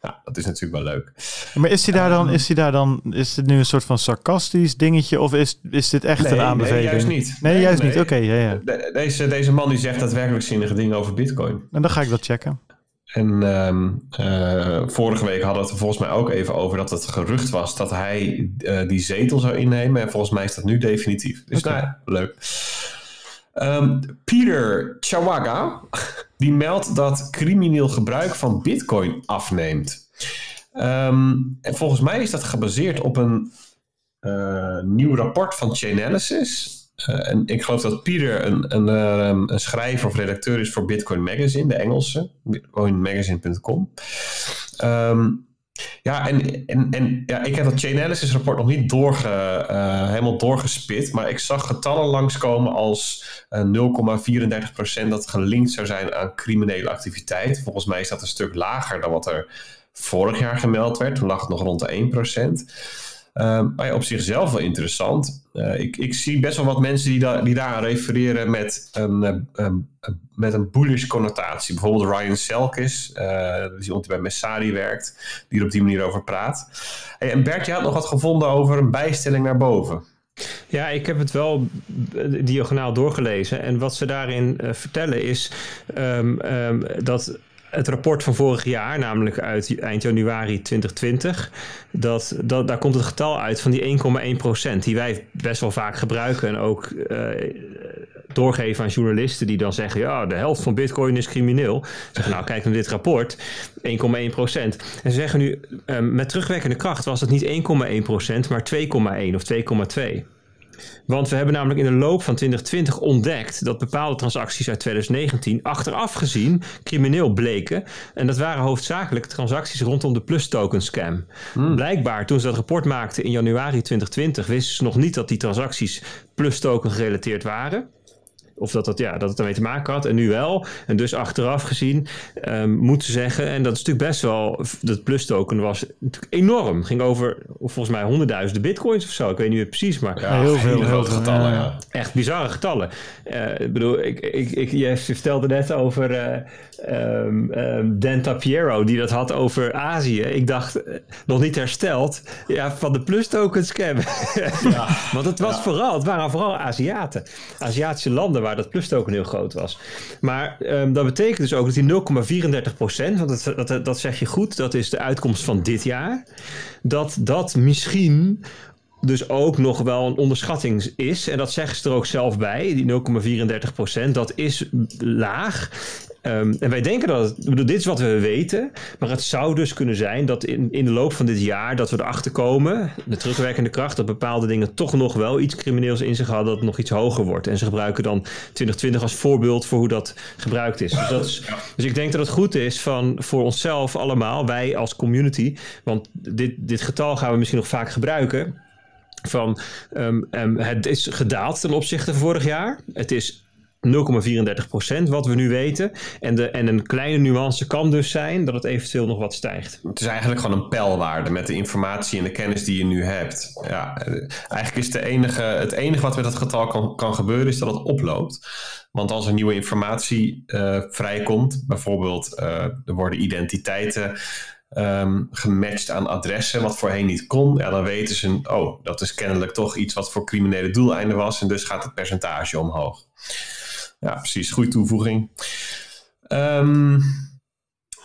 Nou, dat is natuurlijk wel leuk. Maar is hij daar dan, is hij daar dan, is dit nu een soort van sarcastisch dingetje of is, is dit echt nee, een aanbeveling? Nee, juist niet. Nee, nee juist nee. niet. Oké, okay, ja, ja. De, deze, deze man die zegt daadwerkelijk zinnige dingen over Bitcoin. En dan ga ik dat checken. En um, uh, vorige week hadden we het volgens mij ook even over dat het gerucht was dat hij uh, die zetel zou innemen. En volgens mij is dat nu definitief. Dus okay. nou, leuk. Um, Peter Chawaga... die meldt dat crimineel gebruik van Bitcoin afneemt. Um, en volgens mij is dat gebaseerd op een uh, nieuw rapport van Chainalysis. Uh, en ik geloof dat Pieter een, een, een, een schrijver of redacteur is voor Bitcoin Magazine, de Engelse, bitcoin magazine punt com. Um, ja, en, en, en ja, ik heb dat Chainalysis rapport nog niet doorge, uh, helemaal doorgespit, maar ik zag getallen langskomen als uh, nul komma vierendertig procent dat gelinkt zou zijn aan criminele activiteit. Volgens mij is dat een stuk lager dan wat er vorig jaar gemeld werd. Toen lag het nog rond de één procent. Uh, maar ja, op zichzelf wel interessant. Uh, ik, ik zie best wel wat mensen die, da die daaraan refereren met een, um, met een bullish connotatie. Bijvoorbeeld Ryan Selkis, uh, die bij Messari werkt, die er op die manier over praat. Hey, en Bert, je had nog wat gevonden over een bijstelling naar boven. Ja, ik heb het wel diagonaal doorgelezen. En wat ze daarin uh, vertellen is um, um, dat... Het rapport van vorig jaar, namelijk uit eind januari twintig twintig, dat, dat, daar komt het getal uit van die één komma één procent... die wij best wel vaak gebruiken en ook uh, doorgeven aan journalisten die dan zeggen, ja, de helft van Bitcoin is crimineel. Zeggen, nou, kijk naar dit rapport, één komma één procent. En ze zeggen nu, uh, met terugwerkende kracht was het niet één komma één procent... maar twee komma één of twee komma twee... Want we hebben namelijk in de loop van twintig twintig ontdekt dat bepaalde transacties uit twintig negentien achteraf gezien crimineel bleken. En dat waren hoofdzakelijk transacties rondom de PlusToken scam. Hmm. Blijkbaar, toen ze dat rapport maakten in januari twintig twintig, wisten ze nog niet dat die transacties PlusToken gerelateerd waren. Of dat, dat, ja, dat het ermee te maken had. En nu wel. En dus achteraf gezien um, moeten zeggen. En dat is natuurlijk best wel. Dat PlusToken was natuurlijk enorm. Ging over volgens mij honderdduizenden bitcoins of zo. Ik weet niet meer precies. Maar ja, heel veel grote getallen. Ja. Ja. Echt bizarre getallen. Uh, ik bedoel, ik, ik, ik, je vertelde net over uh, um, um, Dan Tapiero. Die dat had over Azië. Ik dacht, uh, nog niet hersteld. Ja, van de PlusToken scam. Ja. Want het, was ja. vooral, het waren vooral Aziaten. Aziatische landen waar dat PlusToken heel groot was. Maar um, dat betekent dus ook dat die nul komma vierendertig procent, want dat, dat, dat zeg je goed, dat is de uitkomst van dit jaar, dat dat misschien dus ook nog wel een onderschatting is. En dat zeggen ze er ook zelf bij, die nul komma vierendertig procent, dat is laag. Um, en wij denken dat, het, bedoel, dit is wat we weten, maar het zou dus kunnen zijn dat in, in de loop van dit jaar dat we erachter komen, de terugwerkende kracht, dat bepaalde dingen toch nog wel iets crimineels in zich hadden, dat het nog iets hoger wordt. En ze gebruiken dan twintig twintig als voorbeeld voor hoe dat gebruikt is. Dus, dat is, dus ik denk dat het goed is van, voor onszelf allemaal, wij als community, want dit, dit getal gaan we misschien nog vaak gebruiken, van um, um, het is gedaald ten opzichte van vorig jaar. Het is nul komma vierendertig procent wat we nu weten. En, de, en een kleine nuance kan dus zijn dat het eventueel nog wat stijgt. Het is eigenlijk gewoon een peilwaarde met de informatie en de kennis die je nu hebt. Ja, eigenlijk is de enige, het enige wat met dat getal kan, kan gebeuren is dat het oploopt. Want als er nieuwe informatie uh, vrijkomt, bijvoorbeeld uh, er worden identiteiten Um, gematcht aan adressen, wat voorheen niet kon, ja, dan weten ze, oh, dat is kennelijk toch iets wat voor criminele doeleinden was, en dus gaat het percentage omhoog. Ja, precies. Goede toevoeging. Um,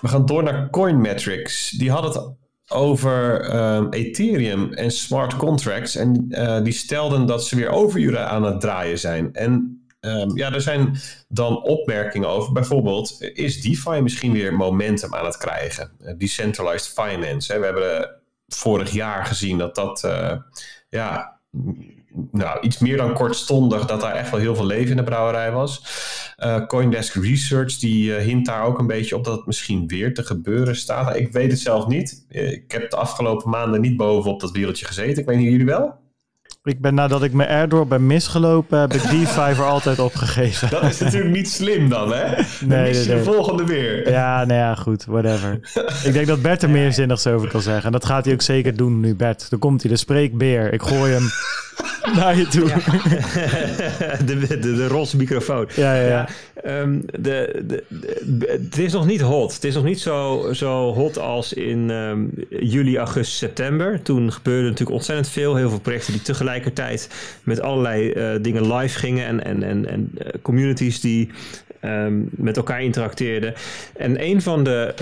we gaan door naar Coinmetrics. Die had het over um, Ethereum en smart contracts, en uh, die stelden dat ze weer overuren aan het draaien zijn. En Um, ja, er zijn dan opmerkingen over. Bijvoorbeeld, is DeFi misschien weer momentum aan het krijgen? Uh, decentralized finance. Hè? We hebben uh, vorig jaar gezien dat dat uh, ja, nou, iets meer dan kortstondig, dat daar echt wel heel veel leven in de brouwerij was. Uh, Coindesk Research die uh, hint daar ook een beetje op dat het misschien weer te gebeuren staat. Nou, ik weet het zelf niet. Uh, ik heb de afgelopen maanden niet bovenop dat wereldje gezeten. Ik weet niet, jullie wel? Ik ben nadat ik mijn airdrop ben misgelopen, heb ik DeFi voor altijd opgegeven. Dat is natuurlijk niet slim dan, hè? Dan nee, mis je nee, de nee. volgende weer. Ja, nou ja, goed, whatever. Ik denk dat Bert er meer zinnigs over kan zeggen. En dat gaat hij ook zeker doen nu, Bert. Dan komt hij, de spreekbeer. Ik gooi hem naar je toe. Ja. De, de, de roze microfoon. Ja, ja, ja. ja um, de, de, de, het is nog niet hot. Het is nog niet zo, zo hot als in um, juli, augustus, september. Toen gebeurde natuurlijk ontzettend veel. Heel veel projecten die tegelijk tegelijkertijd met allerlei uh, dingen live gingen en, en, en, en communities die um, met elkaar interacteerden. En een van de,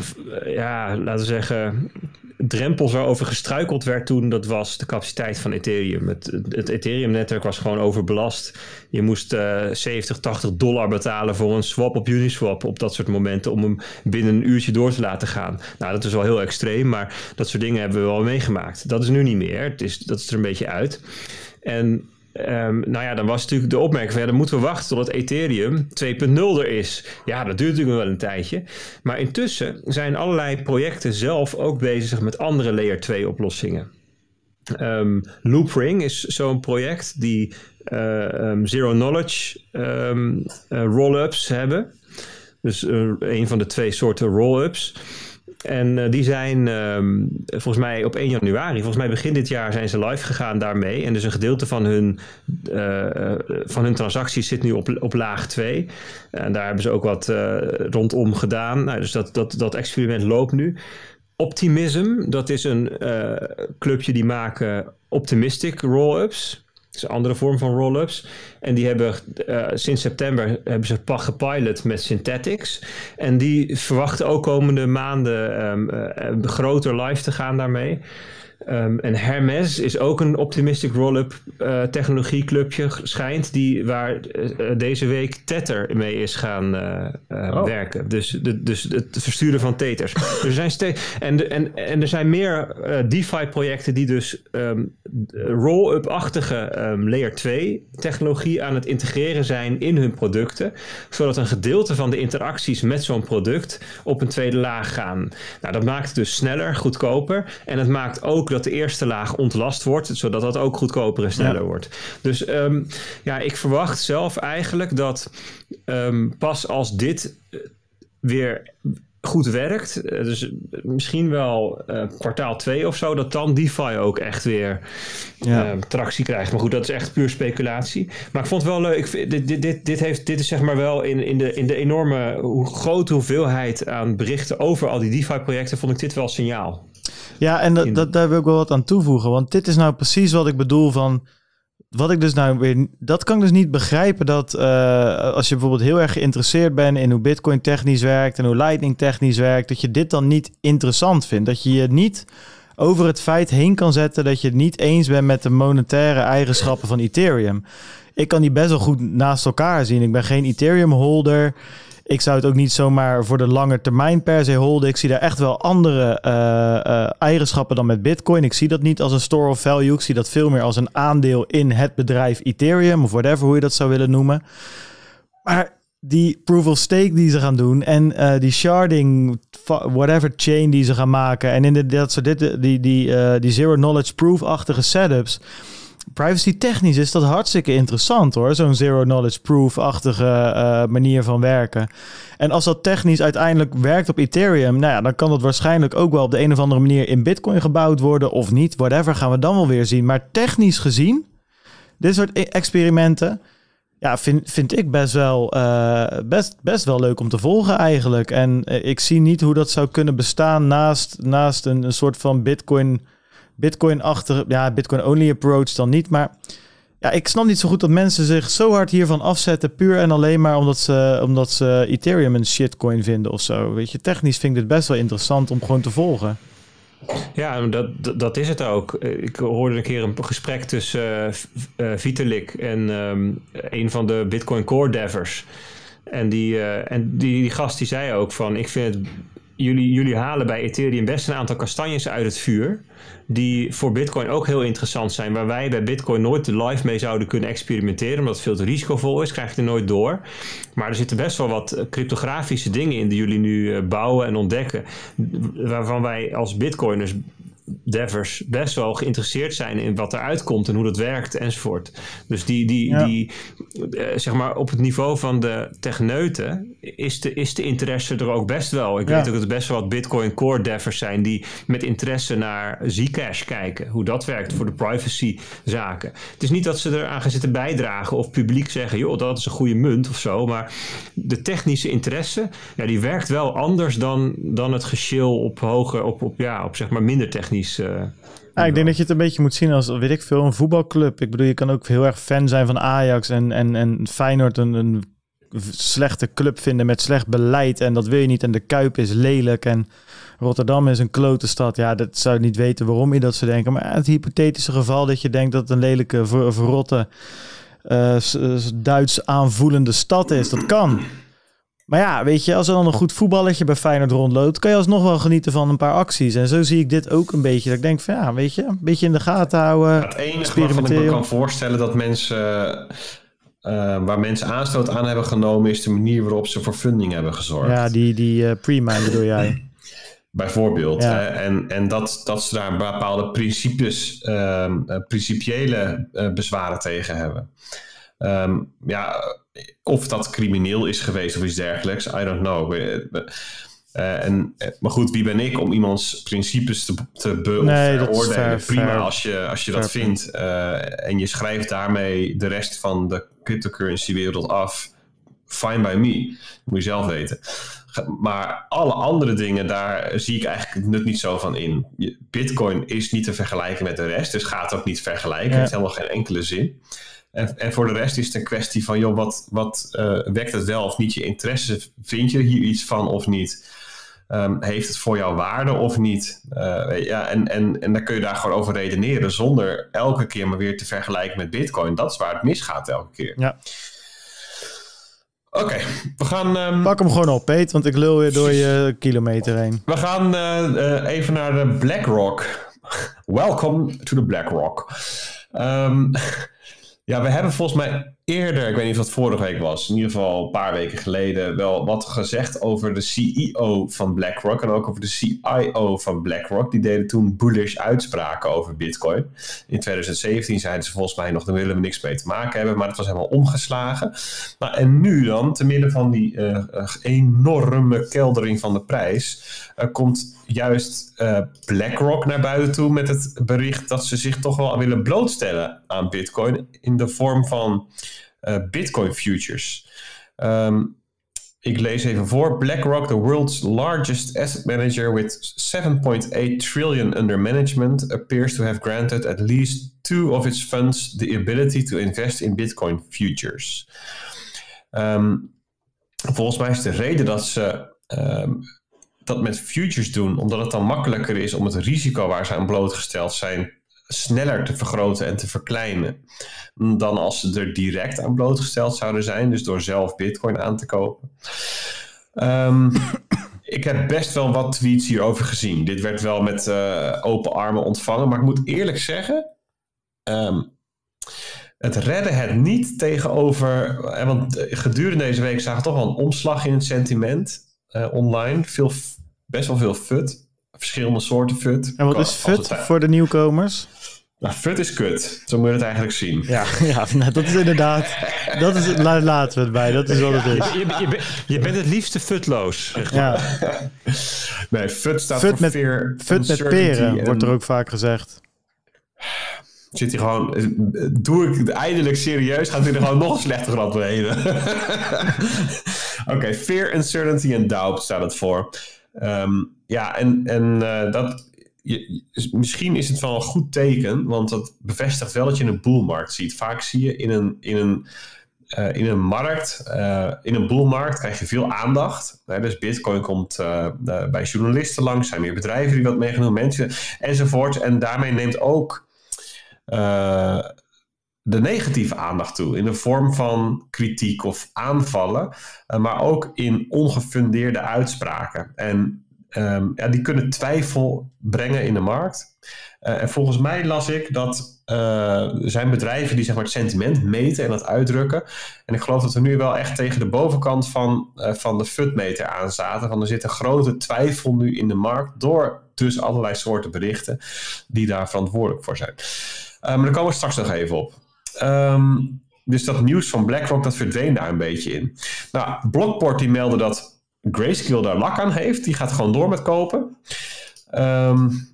ja, laten we zeggen, drempels waarover gestruikeld werd toen, dat was de capaciteit van Ethereum. Het, het Ethereum-netwerk was gewoon overbelast. Je moest uh, zeventig, tachtig dollar betalen voor een swap op Uniswap op dat soort momenten om hem binnen een uurtje door te laten gaan. Nou, dat is wel heel extreem, maar dat soort dingen hebben we wel meegemaakt. Dat is nu niet meer. Het is, dat is er een beetje uit. En Um, nou ja, dan was natuurlijk de opmerking van, ja, dan moeten we wachten tot het Ethereum twee punt nul er is. Ja, dat duurt natuurlijk wel een tijdje. Maar intussen zijn allerlei projecten zelf ook bezig met andere layer twee oplossingen. Um, Loopring is zo'n project die uh, um, zero-knowledge um, uh, roll-ups hebben. Dus uh, een van de twee soorten roll-ups. En uh, die zijn um, volgens mij op één januari, volgens mij begin dit jaar, zijn ze live gegaan daarmee. En dus een gedeelte van hun, uh, van hun transacties zit nu op, op laag twee. En daar hebben ze ook wat uh, rondom gedaan. Nou, dus dat, dat, dat experiment loopt nu. Optimism, dat is een uh, clubje die maken optimistic roll-ups. Dat is een andere vorm van roll-ups. En die hebben uh, sinds september hebben ze gepilot met Synthetics. En die verwachten ook komende maanden um, uh, groter live te gaan daarmee. Um, en Hermes is ook een optimistic roll-up uh, technologieclubje, schijnt, die, waar uh, deze week Tether mee is gaan uh, uh, oh. werken. Dus, de, dus het versturen van Tethers. er zijn steeds, en, en, en er zijn meer uh, DeFi-projecten die dus um, roll-up-achtige um, layer twee technologie aan het integreren zijn in hun producten, zodat een gedeelte van de interacties met zo'n product op een tweede laag gaan. Nou, dat maakt het dus sneller, goedkoper, en het maakt ook dat de eerste laag ontlast wordt, zodat dat ook goedkoper en sneller ja. wordt. Dus um, ja, ik verwacht zelf eigenlijk dat um, pas als dit weer goed werkt, dus misschien wel uh, kwartaal twee of zo, dat dan DeFi ook echt weer ja. uh, tractie krijgt. Maar goed, dat is echt puur speculatie. Maar ik vond het wel leuk. Ik, dit, dit, dit, dit, heeft, dit is zeg maar wel in, in, de, in de enorme hoe, grote hoeveelheid aan berichten over al die DeFi-projecten, vond ik dit wel een signaal. Ja, en dat, dat, daar wil ik wel wat aan toevoegen. Want dit is nou precies wat ik bedoel van, wat ik dus nou weer, dat kan ik dus niet begrijpen, dat uh, als je bijvoorbeeld heel erg geïnteresseerd bent in hoe Bitcoin technisch werkt en hoe Lightning technisch werkt, dat je dit dan niet interessant vindt. Dat je je niet over het feit heen kan zetten dat je het niet eens bent met de monetaire eigenschappen van Ethereum. Ik kan die best wel goed naast elkaar zien. Ik ben geen Ethereum holder. Ik zou het ook niet zomaar voor de lange termijn per se holden. Ik zie daar echt wel andere uh, uh, eigenschappen dan met Bitcoin. Ik zie dat niet als een store of value. Ik zie dat veel meer als een aandeel in het bedrijf Ethereum, of whatever, hoe je dat zou willen noemen. Maar die proof of stake die ze gaan doen en uh, die sharding, whatever chain die ze gaan maken, en in de, dat soort dit, die, die, uh, die zero knowledge proof-achtige setups. Privacy technisch is dat hartstikke interessant hoor. Zo'n zero knowledge proof-achtige uh, manier van werken. En als dat technisch uiteindelijk werkt op Ethereum, nou ja, dan kan dat waarschijnlijk ook wel op de een of andere manier in Bitcoin gebouwd worden of niet. Whatever, gaan we dan wel weer zien. Maar technisch gezien, dit soort experimenten, ja, vind, vind ik best wel, uh, best, best wel leuk om te volgen eigenlijk. En uh, ik zie niet hoe dat zou kunnen bestaan naast, naast een, een soort van Bitcoin... Bitcoin-achtig, ja, Bitcoin-only approach dan niet. Maar ja, ik snap niet zo goed dat mensen zich zo hard hiervan afzetten, puur en alleen maar omdat ze, omdat ze Ethereum een shitcoin vinden of zo. Weet je, technisch vind ik dit best wel interessant om gewoon te volgen. Ja, dat, dat is het ook. Ik hoorde een keer een gesprek tussen uh, Vitalik en um, een van de Bitcoin Core devers. En die, uh, en die, die gast die zei ook van, ik vind het, Jullie, jullie halen bij Ethereum best een aantal kastanjes uit het vuur, die voor Bitcoin ook heel interessant zijn, waar wij bij Bitcoin nooit live mee zouden kunnen experimenteren, omdat het veel te risicovol is, krijg je er nooit door. Maar er zitten best wel wat cryptografische dingen in die jullie nu bouwen en ontdekken, waarvan wij als Bitcoiners, devers, best wel geïnteresseerd zijn in wat eruit komt en hoe dat werkt enzovoort. Dus die, die, ja. die uh, zeg maar op het niveau van de techneuten is de, is de interesse er ook best wel. Ik ja. weet ook dat er best wel wat Bitcoin Core devers zijn die met interesse naar Zcash kijken, hoe dat werkt voor de privacy zaken. Het is niet dat ze eraan gaan zitten bijdragen of publiek zeggen, joh, dat is een goede munt of zo, maar de technische interesse, ja, die werkt wel anders dan, dan het geschil op hoger, op, op, ja, op zeg maar minder technisch. Uh, ja, ik denk dat je het een beetje moet zien als, weet ik veel, een voetbalclub. Ik bedoel, je kan ook heel erg fan zijn van Ajax en, en, en Feyenoord een, een slechte club vinden met slecht beleid. En dat wil je niet. En de Kuip is lelijk. En Rotterdam is een klote stad. Ja, dat zou ik niet weten waarom je dat zou denken. Maar het hypothetische geval dat je denkt dat het een lelijke, ver, verrotte, uh, Duits aanvoelende stad is. Dat kan. Maar ja, weet je, als er dan een goed voetballetje bij Feyenoord rondloopt, kan je alsnog wel genieten van een paar acties. En zo zie ik dit ook een beetje. Dat ik denk van ja, weet je, een beetje in de gaten houden. Het enige wat ik me kan voorstellen dat mensen, uh, waar mensen aanstoot aan hebben genomen, is de manier waarop ze voor funding hebben gezorgd. Ja, die, die uh, pre-mine bedoel jij. Bijvoorbeeld. Ja. Hè? En, en dat, dat ze daar bepaalde principes, uh, principiële uh, bezwaren tegen hebben. Um, ja, of dat crimineel is geweest of iets dergelijks, I don't know. Uh, en, maar goed, wie ben ik om iemands principes te, te beoordelen? Nee, prima fair, als je, als je dat vindt. Uh, en je schrijft daarmee de rest van de cryptocurrency wereld af. Fine by me. Dat moet je zelf weten. Maar alle andere dingen, daar zie ik eigenlijk het nut niet zo van in. Bitcoin is niet te vergelijken met de rest, dus gaat ook niet vergelijken. Het ja. heeft helemaal geen enkele zin. En, en voor de rest is het een kwestie van, joh, wat, wat uh, wekt het wel of niet je interesse? Vind je hier iets van of niet? Um, heeft het voor jou waarde of niet? Uh, ja, en, en, en dan kun je daar gewoon over redeneren zonder elke keer maar weer te vergelijken met Bitcoin. Dat is waar het misgaat elke keer. Ja. Oké, okay, we gaan... Um... Pak hem gewoon op, Peet, want ik lul weer door je kilometer heen. We gaan uh, uh, even naar de BlackRock. Welcome to the BlackRock. Um, ja, we hebben volgens mij eerder, ik weet niet of dat vorige week was, in ieder geval een paar weken geleden, wel wat gezegd over de C E O van BlackRock en ook over de C I O van BlackRock. Die deden toen bullish uitspraken over Bitcoin. In twintig zeventien zeiden ze volgens mij nog, daar willen we niks mee te maken hebben, maar het was helemaal omgeslagen. Nou, en nu dan, te midden van die uh, enorme keldering van de prijs, uh, komt juist uh, BlackRock naar buiten toe met het bericht dat ze zich toch wel willen blootstellen aan Bitcoin in de vorm van Uh, Bitcoin futures. Um, ik lees even voor. BlackRock, the world's largest asset manager with seven point eight trillion under management, appears to have granted at least two of its funds the ability to invest in Bitcoin futures. Um, volgens mij is de reden dat ze um, dat met futures doen, omdat het dan makkelijker is om het risico waar ze aan blootgesteld zijn sneller te vergroten en te verkleinen dan als ze er direct aan blootgesteld zouden zijn, dus door zelf Bitcoin aan te kopen. Um, ik heb best wel wat tweets hierover gezien. Dit werd wel met uh, open armen ontvangen, maar ik moet eerlijk zeggen, um, het redde het niet tegenover, want gedurende deze week zagen we toch wel een omslag in het sentiment uh, online. Veel, best wel veel fut. Verschillende soorten fut. En wat is fut voor de nieuwkomers? Nou, fut is kut. Zo moet je het eigenlijk zien. Ja, ja nou, dat is inderdaad... dat is, laten we het bij. Dat is wat het is. Ja, je, je, je bent het liefste futloos. Ja. Nee, fut staat fut voor met, fear. Fut met peren, en wordt er ook vaak gezegd. Zit hij gewoon... Doe ik het eindelijk serieus, gaat hij er gewoon nog slechter op doorheen. Oké, okay, fear, uncertainty en doubt staat het voor. Um, ja, en, en uh, dat, je, misschien is het wel een goed teken, want dat bevestigt wel dat je een boelmarkt ziet. Vaak zie je in een, in een, uh, in een markt, uh, in een boelmarkt krijg je veel aandacht. Hè? Dus Bitcoin komt uh, uh, bij journalisten langs, zijn meer bedrijven die wat mee gaan doen, mensen enzovoort. En daarmee neemt ook uh, de negatieve aandacht toe in de vorm van kritiek of aanvallen, uh, maar ook in ongefundeerde uitspraken. En Um, ja, die kunnen twijfel brengen in de markt. Uh, en volgens mij las ik dat uh, er zijn bedrijven die zeg maar, het sentiment meten en dat uitdrukken. En ik geloof dat we nu wel echt tegen de bovenkant van, uh, van de FUD-meter aan zaten. Want er zit een grote twijfel nu in de markt door dus allerlei soorten berichten die daar verantwoordelijk voor zijn. Uh, maar daar komen we straks nog even op. Um, dus dat nieuws van BlackRock, dat verdween daar een beetje in. Nou, Blockport die meldde dat Grayscale daar lak aan heeft. Die gaat gewoon door met kopen. Um,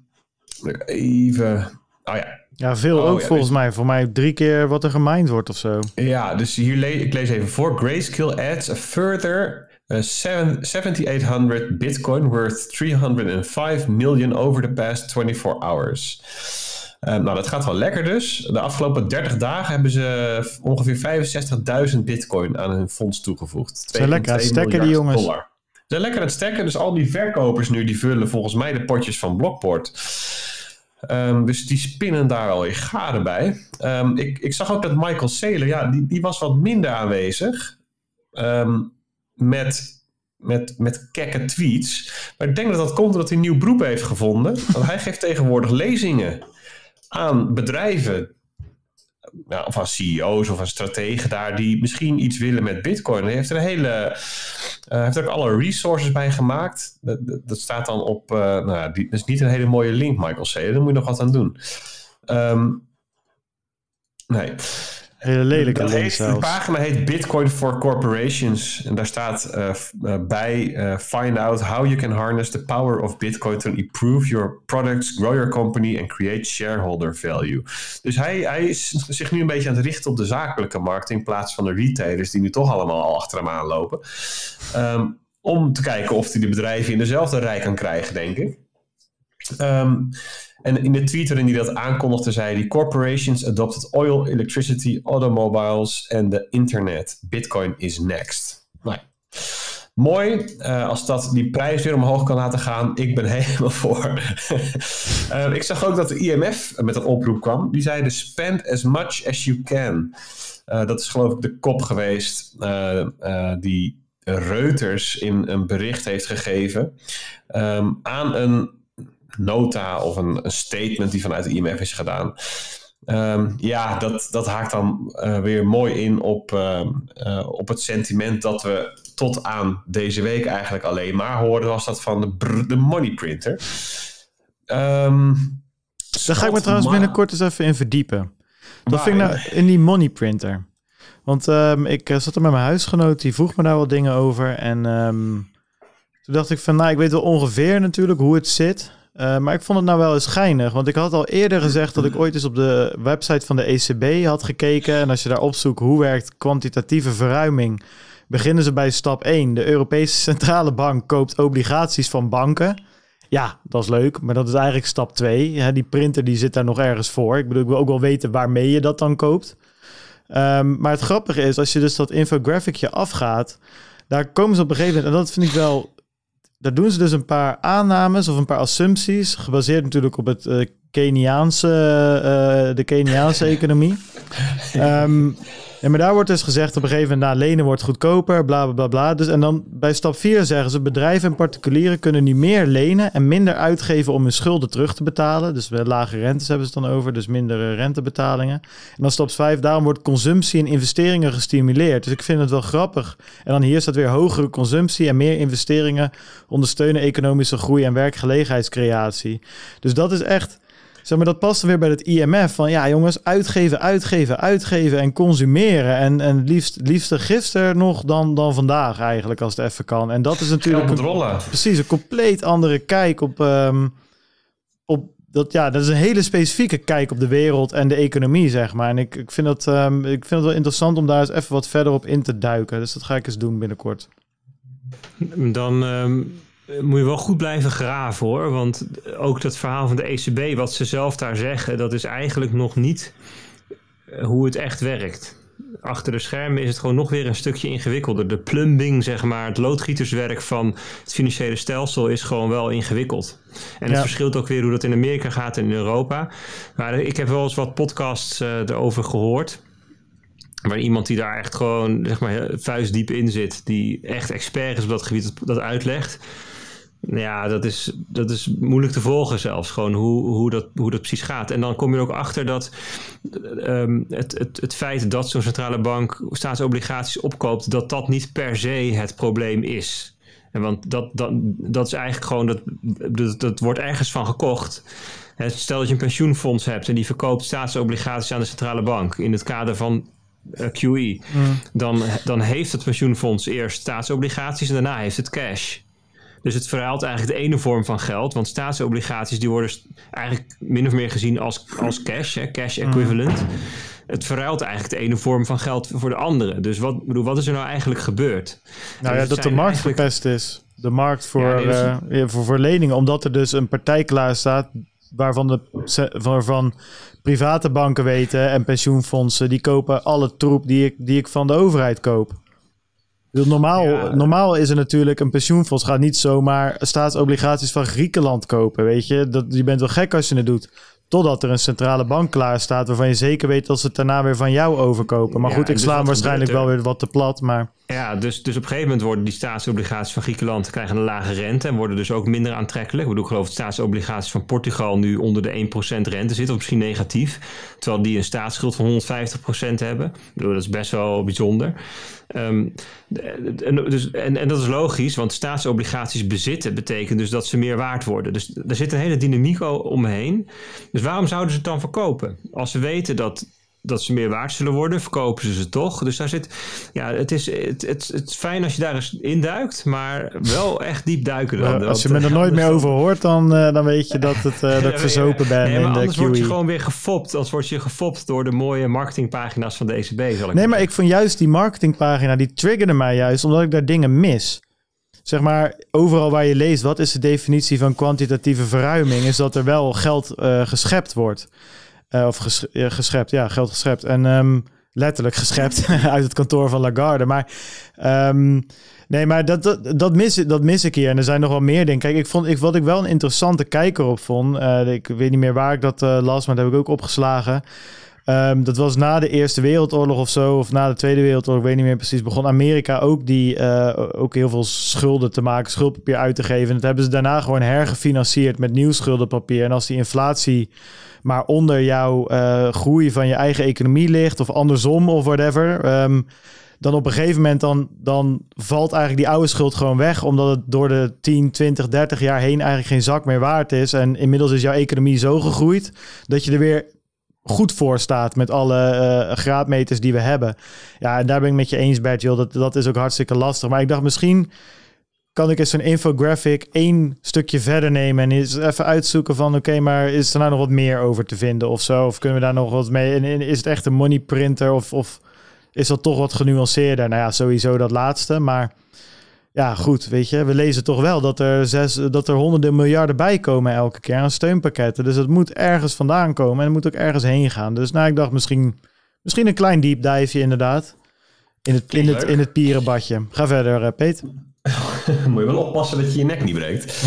even... Oh ja. Ja, veel oh, ook ja, volgens mij. Voor mij drie keer wat er gemined wordt of zo. Ja, dus hier le ik lees even voor. Grayscale adds a further uh, seventy-eight hundred bitcoin worth three hundred five million over the past twenty-four hours. Um, nou, dat gaat wel lekker dus. De afgelopen dertig dagen hebben ze ongeveer vijfenzestigduizend bitcoin aan hun fonds toegevoegd. Ze zijn lekker aan het stekken, die jongens. Dollar. Ze zijn lekker aan het stekken, dus al die verkopers nu, die vullen volgens mij de potjes van Blockport. Um, dus die spinnen daar al in garen bij. Um, ik, ik zag ook dat Michael Saylor, ja, die, die was wat minder aanwezig um, met... Met, met kekke tweets. Maar ik denk dat dat komt omdat hij een nieuw beroep heeft gevonden. Want hij geeft tegenwoordig lezingen aan bedrijven. Nou, of aan C E O's of aan strategen daar die misschien iets willen met bitcoin. Hij heeft er een hele... Uh, heeft er ook alle resources bij gemaakt. Dat, dat, dat staat dan op... Uh, nou, die, dat is niet een hele mooie link, Michael C. Daar moet je nog wat aan doen. Um, nee... Hele lelijke dat heet, de pagina heet Bitcoin for Corporations. En daar staat uh, bij... Uh, find out how you can harness the power of Bitcoin to improve your products, grow your company and create shareholder value. Dus hij, hij is zich nu een beetje aan het richten op de zakelijke markt in plaats van de retailers die nu toch allemaal al achter hem aanlopen. Um, om te kijken of hij de bedrijven in dezelfde rij kan krijgen, denk ik. Um, en in de tweet waarin die dat aankondigde zei die corporations adopted oil, electricity, automobiles en de internet. Bitcoin is next. Nou, mooi, uh, als dat die prijs weer omhoog kan laten gaan, ik ben helemaal voor. uh, ik zag ook dat de I M F met een oproep kwam. Die zeiden spend as much as you can. Uh, dat is geloof ik de kop geweest uh, uh, die Reuters in een bericht heeft gegeven um, aan een nota of een, een statement die vanuit de I M F is gedaan. Um, ja, dat, dat haakt dan uh, weer mooi in op, uh, uh, op het sentiment dat we tot aan deze week eigenlijk alleen maar hoorden, was dat van de, brr, de money printer. Um, Daar ga ik me trouwens binnenkort eens even in verdiepen. Dat vind ik nou in die money printer. Want um, ik zat er met mijn huisgenoot, die vroeg me daar wel dingen over en um, toen dacht ik van, nou, ik weet wel ongeveer natuurlijk hoe het zit. Uh, maar ik vond het nou wel eens geinig. Want ik had al eerder gezegd dat ik ooit eens op de website van de E C B had gekeken. En als je daar opzoekt hoe werkt kwantitatieve verruiming, beginnen ze bij stap één. De Europese Centrale Bank koopt obligaties van banken. Ja, dat is leuk. Maar dat is eigenlijk stap twee. Ja, die printer die zit daar nog ergens voor. Ik bedoel, ik wil ook wel weten waarmee je dat dan koopt. Um, maar het grappige is, als je dus dat infographicje afgaat, daar komen ze op een gegeven moment, en dat vind ik wel... Daar doen ze dus een paar aannames of een paar assumpties, gebaseerd natuurlijk op het uh, Keniaanse, uh, de Keniaanse economie. Um, en maar daar wordt dus gezegd op een gegeven moment, nou, lenen wordt goedkoper, bla bla bla bla. Dus, en dan bij stap vier zeggen ze, bedrijven en particulieren kunnen nu meer lenen en minder uitgeven om hun schulden terug te betalen. Dus bij lage rentes hebben ze het dan over, dus minder rentebetalingen. En dan stap vijf, daarom wordt consumptie en investeringen gestimuleerd. Dus ik vind het wel grappig. En dan hier staat weer hogere consumptie en meer investeringen ondersteunen economische groei en werkgelegenheidscreatie. Dus dat is echt... Zeg maar, dat past dan weer bij het I M F van, ja jongens, uitgeven, uitgeven, uitgeven en consumeren. En, en liefst, liefste gisteren nog dan, dan vandaag eigenlijk, als het even kan. En dat is natuurlijk een, precies een compleet andere kijk op, um, op dat, ja, dat is een hele specifieke kijk op de wereld en de economie, zeg maar. En ik, ik, vind dat, um, ik vind het wel interessant om daar eens even wat verder op in te duiken. Dus dat ga ik eens doen binnenkort. Dan... Um... moet je wel goed blijven graven, hoor. Want ook dat verhaal van de E C B, wat ze zelf daar zeggen, dat is eigenlijk nog niet hoe het echt werkt. Achter de schermen is het gewoon nog weer een stukje ingewikkelder. De plumbing, zeg maar, het loodgieterswerk van het financiële stelsel is gewoon wel ingewikkeld. En ja, het verschilt ook weer hoe dat in Amerika gaat en in Europa. Maar ik heb wel eens wat podcasts uh, erover gehoord, maar iemand die daar echt gewoon, zeg maar, vuistdiep in zit, die echt expert is op dat gebied, dat uitlegt. Ja, dat is, dat is moeilijk te volgen zelfs, gewoon hoe, hoe, dat, hoe dat precies gaat. En dan kom je er ook achter dat um, het, het, het feit dat zo'n centrale bank staatsobligaties opkoopt, dat dat niet per se het probleem is. En want dat, dat, dat is eigenlijk gewoon, dat, dat, dat wordt ergens van gekocht. En stel dat je een pensioenfonds hebt en die verkoopt staatsobligaties aan de centrale bank in het kader van Q E. Mm. Dan, dan heeft het pensioenfonds eerst staatsobligaties en daarna heeft het cash. Dus het verhaalt eigenlijk de ene vorm van geld, want staatsobligaties die worden eigenlijk min of meer gezien als, als cash, hè, cash equivalent. Mm. Het verruilt eigenlijk de ene vorm van geld voor de andere. Dus wat, bedoel, wat is er nou eigenlijk gebeurd? Nou ja, dus dat de markt eigenlijk verpest is. De markt voor, ja, nee, dus... uh, voor, voor leningen, omdat er dus een partij klaar staat waarvan, de, waarvan private banken weten en pensioenfondsen, die kopen alle troep die ik, die ik van de overheid koop. Dus normaal, ja. normaal is er natuurlijk, een pensioenfonds gaat niet zomaar staatsobligaties van Griekenland kopen, weet je. Dat, je bent wel gek als je het doet. Totdat er een centrale bank klaar staat waarvan je zeker weet dat ze het daarna weer van jou overkopen. Maar ja, goed, ik sla dus waarschijnlijk wel weer wat te plat. Maar... Ja, dus, dus op een gegeven moment worden die staatsobligaties van Griekenland krijgen een lage rente en worden dus ook minder aantrekkelijk. Ik bedoel, ik geloof dat staatsobligaties van Portugal nu onder de één procent rente zitten, of misschien negatief. Terwijl die een staatsschuld van honderdvijftig procent hebben. Ik bedoel, dat is best wel bijzonder. Um, en, dus, en, en dat is logisch, want staatsobligaties bezitten betekent dus dat ze meer waard worden. Dus er zit een hele dynamiek omheen. Dus waarom zouden ze het dan verkopen? Als ze weten dat, dat ze meer waard zullen worden, verkopen ze ze toch. Dus daar zit, ja, het is, het, het, het is fijn als je daar eens induikt, maar wel echt diep duiken. Dan, nou, als je me er nooit meer dan... over hoort, dan, uh, dan weet je dat, het, uh, dat ik verzopen ben. Nee, maar in anders de word je gewoon weer gefopt. Anders word je gefopt door de mooie marketingpagina's van de E C B. Zal ik nee, maar zeggen. Ik vond juist die marketingpagina, die triggerde mij juist, omdat ik daar dingen mis. Zeg maar, overal waar je leest, wat is de definitie van kwantitatieve verruiming? Is dat er wel geld uh, geschept wordt. Uh, of ges uh, geschept, ja, geld geschept. En um, letterlijk geschept uit het kantoor van Lagarde. Maar um, nee, maar dat, dat, dat, mis, dat mis ik hier. En er zijn nog wel meer dingen. Kijk, ik vond, ik, wat ik wel een interessante kijker op vond. Uh, ik weet niet meer waar ik dat uh, las, maar dat heb ik ook opgeslagen. Um, dat was na de Eerste Wereldoorlog of zo, of na de Tweede Wereldoorlog, ik weet niet meer precies, begon Amerika ook, die, uh, ook heel veel schulden te maken, schuldpapier uit te geven. En dat hebben ze daarna gewoon hergefinancierd met nieuw schuldenpapier. En als die inflatie maar onder jouw uh, groei van je eigen economie ligt, of andersom of whatever, um, dan op een gegeven moment dan, dan valt eigenlijk die oude schuld gewoon weg, omdat het door de tien, twintig, dertig jaar heen eigenlijk geen zak meer waard is. En inmiddels is jouw economie zo gegroeid dat je er weer goed voor staat met alle uh, graadmeters die we hebben. Ja, en daar ben ik met je eens, Bert, joh. Dat, dat is ook hartstikke lastig. Maar ik dacht, misschien kan ik eens zo'n infographic één stukje verder nemen en eens even uitzoeken van, oké, okay, maar is er nou nog wat meer over te vinden of zo? Of kunnen we daar nog wat mee? En, en is het echt een money printer of, of is dat toch wat genuanceerder? Nou ja, sowieso dat laatste, maar ja, goed, weet je, we lezen toch wel dat er, zes, dat er honderden miljarden bij komen elke keer aan steunpakketten. Dus het moet ergens vandaan komen en het moet ook ergens heen gaan. Dus nou, ik dacht misschien, misschien een klein deep diveje inderdaad. In het, in het, in het pierenbadje. Ga verder, Peet. Moet je wel oppassen dat je je nek niet breekt.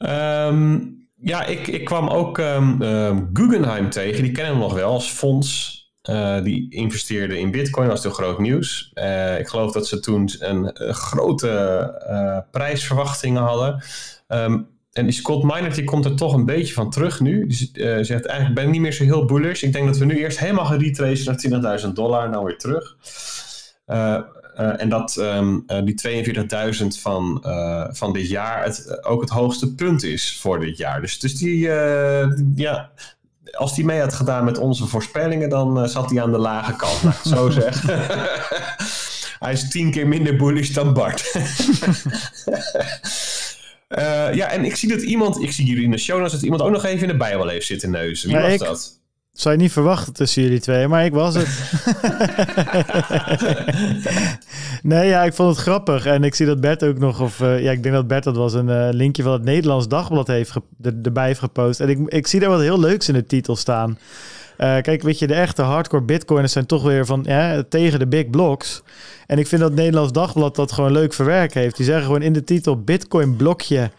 Ja, um, ja ik, ik kwam ook um, uh, Guggenheim tegen. Die kennen we nog wel als fonds. Uh, die investeerde in Bitcoin, dat was toen groot nieuws. Uh, ik geloof dat ze toen een, een grote uh, prijsverwachtingen hadden. Um, en die Scott Minert die komt er toch een beetje van terug nu. Die uh, zegt eigenlijk ben ik niet meer zo heel bullish. Ik denk dat we nu eerst helemaal gaan retracen naar twintigduizend dollar, nou weer terug. Uh, uh, en dat um, uh, die tweeënveertigduizend van, uh, van dit jaar het, uh, ook het hoogste punt is voor dit jaar. Dus, dus die, uh, die ja... Als die mee had gedaan met onze voorspellingen, dan uh, zat hij aan de lage kant. Nou, zo zeg. Hij is tien keer minder bullish dan Bart. uh, ja, en ik zie dat iemand, ik zie jullie in de show, dat iemand ook nog even in de Bijbel heeft zitten neuzen. Wie ja, was ik, dat? Zou je niet verwachten tussen jullie twee, maar ik was het. Nee, ja, ik vond het grappig. En ik zie dat Bert ook nog, of uh, ja, ik denk dat Bert dat was, een uh, linkje van het Nederlands Dagblad heeft er, erbij heeft gepost. En ik, ik zie daar wat heel leuks in de titel staan. Uh, kijk, weet je, de echte hardcore bitcoiners zijn toch weer van ja, tegen de big blocks. En ik vind dat het Nederlands Dagblad dat gewoon leuk verwerkt heeft. Die zeggen gewoon in de titel Bitcoin blokje.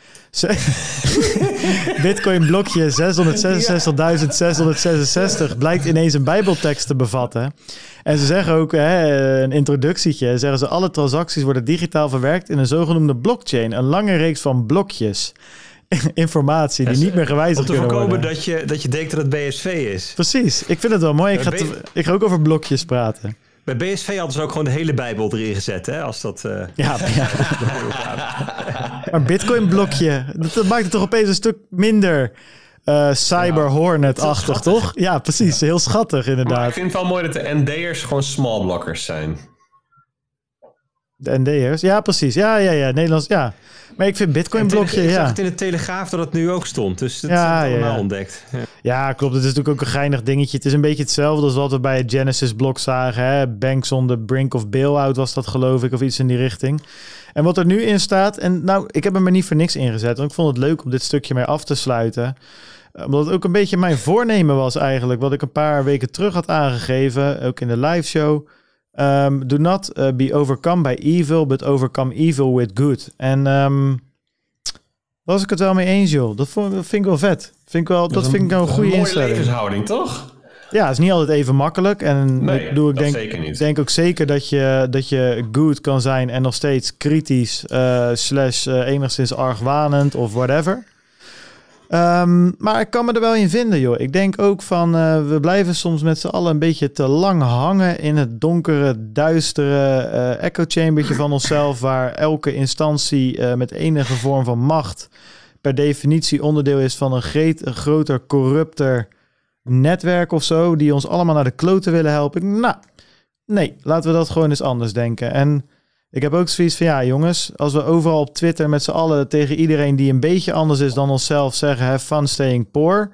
Bitcoin blokje zeshonderdzesenzestigduizend zeshonderdzesenzestig blijkt ineens een bijbeltekst te bevatten. En ze zeggen ook, hè, een introductietje, zeggen ze alle transacties worden digitaal verwerkt in een zogenoemde blockchain. Een lange reeks van blokjes. Informatie die ja, niet meer gewijzigd kunnen worden. Om te voorkomen dat je, dat je denkt dat het B S V is. Precies, ik vind het wel mooi. Ik ga, te, ik ga ook over blokjes praten. Bij B S V hadden ze ook gewoon de hele Bijbel erin gezet, hè? Als dat, uh... ja, ja. Maar Bitcoin blokje, dat maakt het toch opeens een stuk minder uh, cyberhornet-achtig, ja, toch? Ja, precies. Ja. Heel schattig, inderdaad. Maar ik vind het wel mooi dat de N D'ers gewoon smallblockers zijn. De N D'ers? Ja, precies. Ja, ja, ja. Nederlands, ja. Maar ik vind Bitcoin-blokje, ja. Ik zag het in de Telegraaf dat het nu ook stond. Dus dat ja, is allemaal ja, ja. ontdekt. Ja. ja, klopt. Het is natuurlijk ook een geinig dingetje. Het is een beetje hetzelfde als wat we bij het Genesis-blok zagen. Hè? Banks on the brink of bailout was dat, geloof ik. Of iets in die richting. En wat er nu in staat... En nou, ik heb hem er niet voor niks ingezet. Want ik vond het leuk om dit stukje mee af te sluiten. Omdat het ook een beetje mijn voornemen was eigenlijk. Wat ik een paar weken terug had aangegeven. Ook in de live show. Um, do not uh, be overcome by evil, but overcome evil with good. En um, was ik het wel mee eens, joh. Dat, vond, dat vind ik wel vet. Vind ik wel, dat, dat vind een, ik wel een goede een mooie instelling. Levenshouding, toch? Ja, het is niet altijd even makkelijk. En nee, ik, doe, ik denk, zeker niet. denk ook zeker dat je, dat je good kan zijn en nog steeds kritisch, uh, slash uh, enigszins argwanend of whatever. Um, maar ik kan me er wel in vinden, joh. Ik denk ook van, uh, we blijven soms met z'n allen een beetje te lang hangen in het donkere, duistere uh, echo-chambertje van onszelf, waar elke instantie uh, met enige vorm van macht per definitie onderdeel is van een, greet, een groter, corrupter netwerk of zo, die ons allemaal naar de kloten willen helpen. Nou, nee, laten we dat gewoon eens anders denken. En ik heb ook zoiets van, ja jongens, als we overal op Twitter met z'n allen tegen iedereen die een beetje anders is dan onszelf zeggen, have fun staying poor.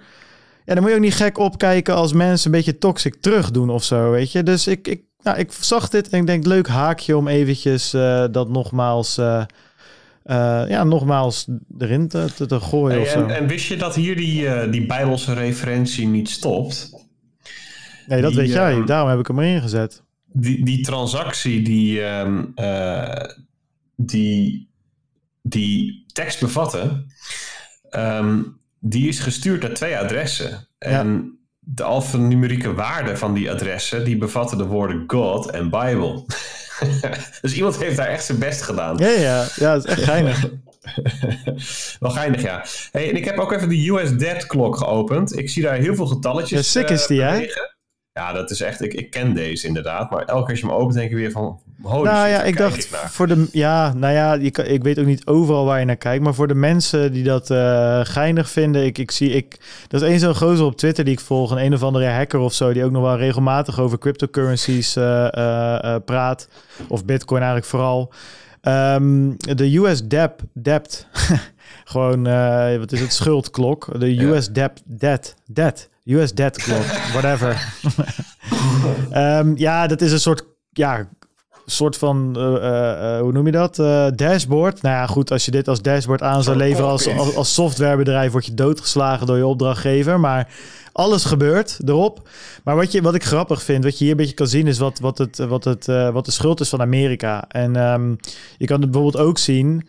Ja, dan moet je ook niet gek opkijken als mensen een beetje toxic terug doen of zo, weet je. Dus ik, ik, nou, ik zag dit en ik denk, leuk haakje om eventjes uh, dat nogmaals, uh, uh, ja, nogmaals erin te, te, te gooien hey, of zo. En, en wist je dat hier die, uh, die Bijbelse referentie niet stopt? Nee, dat die, weet jij. Uh, daarom heb ik hem erin gezet. Die, die transactie die, um, uh, die die tekst bevatte, um, die is gestuurd naar twee adressen. En ja. de alfanumerieke waarde van die adressen, die bevatten de woorden God en Bible. Dus iemand heeft daar echt zijn best gedaan. Ja, ja, ja, dat is echt geinig. Wel geinig, ja. Hey, en ik heb ook even de U S Dead Clock geopend. Ik zie daar heel veel getalletjes. Ja, sick is die, hè? Ja, dat is echt... Ik, ik ken deze inderdaad. Maar elke keer als je hem opent, denk ik weer van... Holy nou shit, ja, ik dacht... Ik voor de, ja, nou ja, ik, ik weet ook niet overal waar je naar kijkt. Maar voor de mensen die dat uh, geinig vinden... Ik, ik zie... Ik, dat is één zo'n gozer op Twitter die ik volg. Een een of andere hacker of zo... die ook nog wel regelmatig over cryptocurrencies uh, uh, uh, praat. Of Bitcoin eigenlijk vooral. Um, de U S debt... debt gewoon... Uh, wat is het? Schuldklok. De U S ja. debt... debt... debt... U S Dead Clock, whatever. um, ja, dat is een soort, ja, soort van, uh, uh, hoe noem je dat? Uh, dashboard. Nou ja, goed, als je dit als dashboard aan zou leveren als, als, als softwarebedrijf, word je doodgeslagen door je opdrachtgever. Maar alles gebeurt erop. Maar wat, je, wat ik grappig vind, wat je hier een beetje kan zien, is wat, wat, het, wat, het, uh, wat de schuld is van Amerika. En um, je kan het bijvoorbeeld ook zien...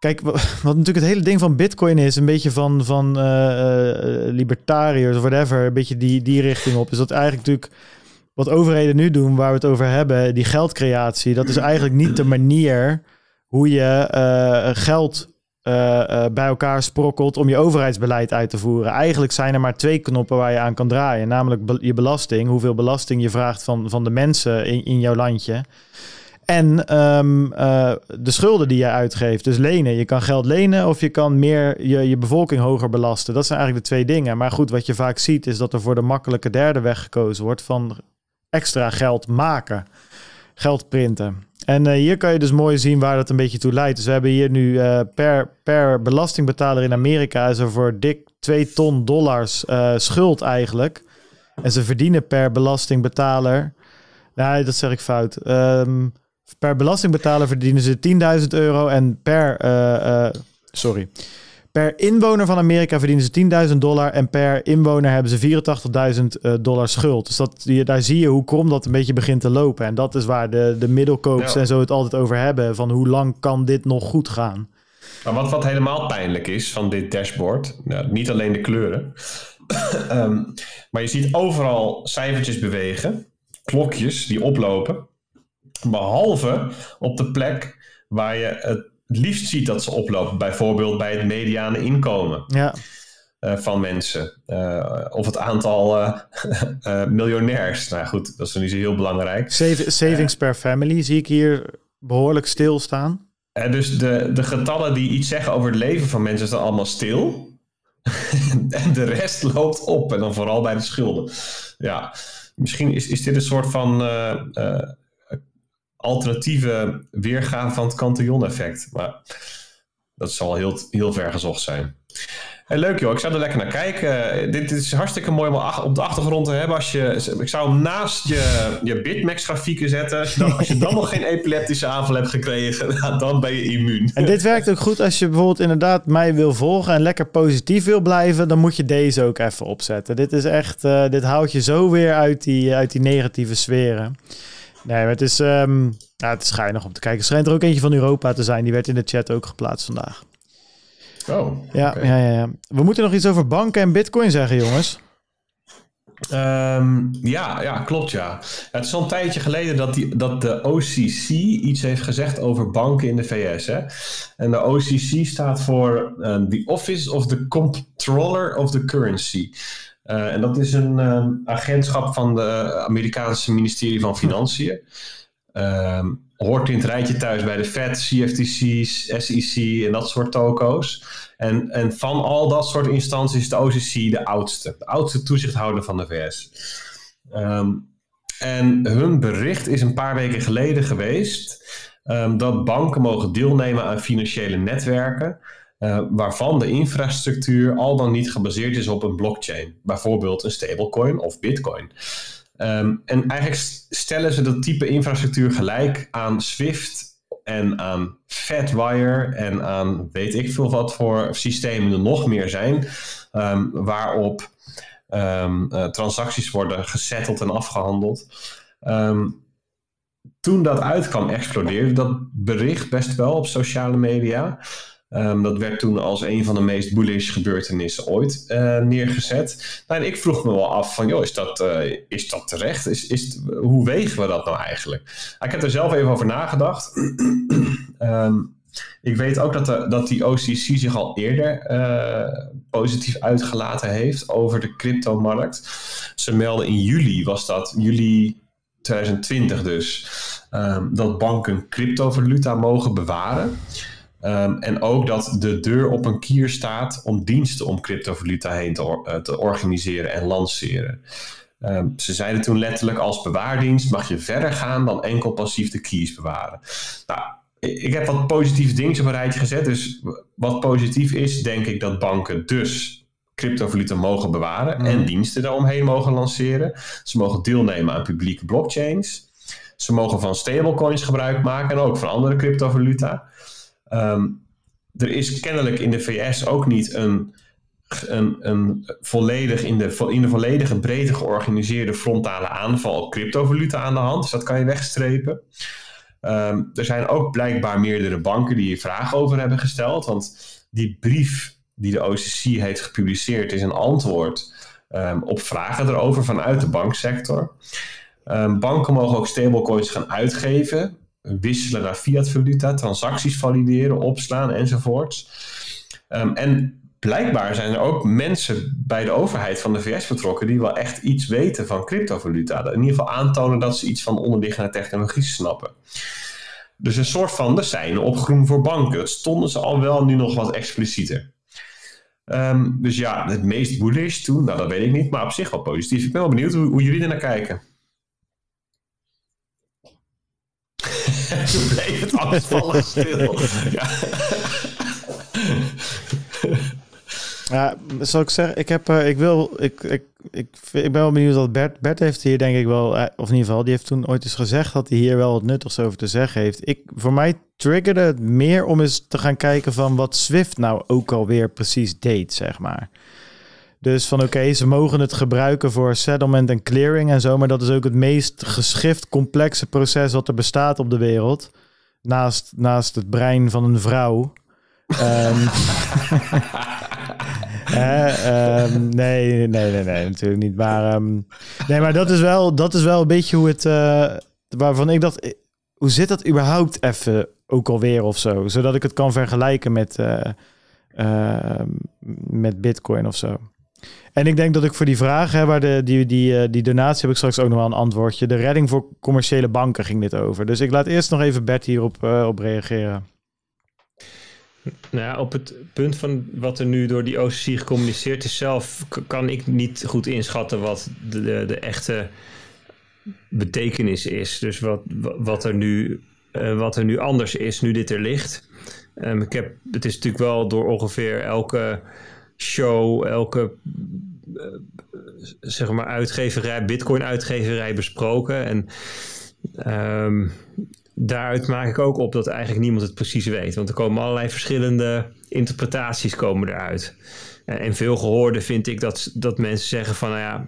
Kijk, wat natuurlijk het hele ding van Bitcoin is, een beetje van, van uh, libertariërs of whatever, een beetje die, die richting op. Is dat eigenlijk natuurlijk wat overheden nu doen, waar we het over hebben, die geldcreatie, dat is eigenlijk niet de manier hoe je uh, geld uh, uh, bij elkaar sprokkelt om je overheidsbeleid uit te voeren. Eigenlijk zijn er maar twee knoppen waar je aan kan draaien, namelijk be- je belasting, hoeveel belasting je vraagt van, van de mensen in, in jouw landje. En um, uh, de schulden die je uitgeeft, dus lenen. Je kan geld lenen of je kan meer je, je bevolking hoger belasten. Dat zijn eigenlijk de twee dingen. Maar goed, wat je vaak ziet is dat er voor de makkelijke derde weg gekozen wordt van extra geld maken. Geld printen. En uh, hier kan je dus mooi zien waar dat een beetje toe leidt. Dus we hebben hier nu uh, per, per belastingbetaler in Amerika is er voor dik twee ton dollars uh, schuld eigenlijk. En ze verdienen per belastingbetaler... Nee, dat zeg ik fout. Um, Per belastingbetaler verdienen ze tienduizend euro en per, uh, uh, sorry, per inwoner van Amerika verdienen ze tienduizend dollar en per inwoner hebben ze vierentachtigduizend dollar schuld. Dus dat, daar zie je hoe krom dat een beetje begint te lopen. En dat is waar de, de middelkoopers ja. en zo het altijd over hebben, van hoe lang kan dit nog goed gaan. Maar wat, wat helemaal pijnlijk is van dit dashboard, nou, niet alleen de kleuren, um, maar je ziet overal cijfertjes bewegen, klokjes die oplopen. Behalve op de plek waar je het liefst ziet dat ze oplopen. Bijvoorbeeld bij het mediane inkomen ja. uh, van mensen. Uh, of het aantal uh, uh, miljonairs. Nou goed, dat is niet zo heel belangrijk. Save, savings uh, per family zie ik hier behoorlijk stilstaan. Uh, dus de, de getallen die iets zeggen over het leven van mensen staan allemaal stil. En de rest loopt op. En dan vooral bij de schulden. Ja, misschien is, is dit een soort van... Uh, uh, alternatieve weergave van het Cantillon-effect. Maar dat zal heel, heel ver gezocht zijn. En leuk joh, ik zou er lekker naar kijken. Uh, dit is hartstikke mooi om ach, op de achtergrond te hebben. Als je, ik zou hem naast je, je BitMEX grafieken zetten. Als je dan, als je dan nog geen epileptische aanval hebt gekregen, dan ben je immuun. En dit werkt ook goed als je bijvoorbeeld inderdaad mij wil volgen en lekker positief wil blijven. Dan moet je deze ook even opzetten. Dit is echt, uh, dit haalt je zo weer uit die, uit die negatieve sferen. Nee, maar het is, um, nou, het is geinig om te kijken. Er schijnt er ook eentje van Europa te zijn. Die werd in de chat ook geplaatst vandaag. Oh, ja, okay. ja, ja, ja. We moeten nog iets over banken en bitcoin zeggen, jongens. Um, ja, ja, klopt, ja. Het is al een tijdje geleden dat, die, dat de O C C iets heeft gezegd over banken in de V S. Hè? En de O C C staat voor um, The Office of the Comptroller of the Currency. Uh, en dat is een um, agentschap van de Amerikaanse ministerie van Financiën. Um, hoort in het rijtje thuis bij de Fed, C F T C, S E C en dat soort toko's. En, en van al dat soort instanties is de O C C de oudste. De oudste toezichthouder van de V S. Um, en hun bericht is een paar weken geleden geweest... Um, dat banken mogen deelnemen aan financiële netwerken... Uh, waarvan de infrastructuur al dan niet gebaseerd is op een blockchain. Bijvoorbeeld een stablecoin of bitcoin. Um, en eigenlijk stellen ze dat type infrastructuur gelijk aan Swift en aan Fedwire en aan weet ik veel wat voor systemen er nog meer zijn, um, waarop um, uh, transacties worden gesetteld en afgehandeld. Um, toen dat uitkwam, explodeerde dat bericht best wel op sociale media. Um, dat werd toen als een van de meest bullish gebeurtenissen ooit uh, neergezet. Nou, en ik vroeg me wel af van, joh, is dat, uh, is dat terecht? Is, is, hoe wegen we dat nou eigenlijk? Ik heb er zelf even over nagedacht. um, ik weet ook dat, de, dat die O C C zich al eerder uh, positief uitgelaten heeft over de cryptomarkt. Ze melden in juli, was dat juli twintig twintig dus, um, dat banken cryptovaluta mogen bewaren. Um, en ook dat de deur op een kier staat om diensten om cryptovaluta heen te, or- te organiseren en lanceren. Um, ze zeiden toen letterlijk als bewaardienst mag je verder gaan dan enkel passief de keys bewaren. Nou, ik heb wat positieve dingen op een rijtje gezet. Dus wat positief is, denk ik dat banken dus cryptovaluta mogen bewaren mm. en diensten daaromheen mogen lanceren. Ze mogen deelnemen aan publieke blockchains. Ze mogen van stablecoins gebruik maken en ook van andere cryptovaluta. Um, er is kennelijk in de V S ook niet een, een, een volledig in de, in de volledige breedte georganiseerde frontale aanval op cryptovaluta aan de hand. Dus dat kan je wegstrepen. Um, er zijn ook blijkbaar meerdere banken die hier vragen over hebben gesteld. Want die brief die de O C C heeft gepubliceerd is een antwoord um, op vragen erover vanuit de banksector. Um, banken mogen ook stablecoins gaan uitgeven... wisselen naar fiatvaluta, transacties valideren, opslaan enzovoorts. Um, en blijkbaar zijn er ook mensen bij de overheid van de V S betrokken die wel echt iets weten van cryptovaluta. In ieder geval aantonen dat ze iets van onderliggende technologie snappen. Dus een soort van de seinen op groen voor banken. Dat stonden ze al wel nu nog wat explicieter. Um, dus ja, het meest bullish toen, nou dat weet ik niet, maar op zich wel positief. Ik ben wel benieuwd hoe, hoe jullie er naar kijken. Toen bleef het alles vallen stil. Ja. Ja, zal ik zeggen, ik heb, uh, ik wil, ik, ik, ik, ik ben wel benieuwd dat Bert, Bert heeft hier denk ik wel, uh, of in ieder geval, die heeft toen ooit eens gezegd dat hij hier wel wat nuttigs over te zeggen heeft. Ik, voor mij triggerde het meer om eens te gaan kijken van wat Swift nou ook alweer precies deed, zeg maar. Dus van oké, okay, ze mogen het gebruiken voor settlement en clearing en zo. Maar dat is ook het meest geschift complexe proces wat er bestaat op de wereld. Naast, naast het brein van een vrouw. um, eh, um, nee, nee, nee, nee, natuurlijk niet. Maar, um, nee, maar dat is wel, dat is wel een beetje hoe het... Uh, waarvan ik dacht, hoe zit dat überhaupt even ook alweer of zo? Zodat ik het kan vergelijken met, uh, uh, met Bitcoin of zo. En ik denk dat ik voor die vraag, hè, waar de, die, die, die donatie heb ik straks ook nog wel een antwoordje. De redding voor commerciële banken ging dit over. Dus ik laat eerst nog even Bert hierop uh, op reageren. Nou, op het punt van wat er nu door die O C C gecommuniceerd is zelf, kan ik niet goed inschatten wat de, de, de echte betekenis is. Dus wat, wat, er nu, uh, wat er nu anders is, nu dit er ligt. Um, ik heb, het is natuurlijk wel door ongeveer elke show, elke uh, zeg maar uitgeverij, Bitcoin-uitgeverij besproken. En um, daaruit maak ik ook op dat eigenlijk niemand het precies weet. Want er komen allerlei verschillende interpretaties komen eruit. Uh, en veel gehoorde vind ik dat, dat mensen zeggen van, nou ja,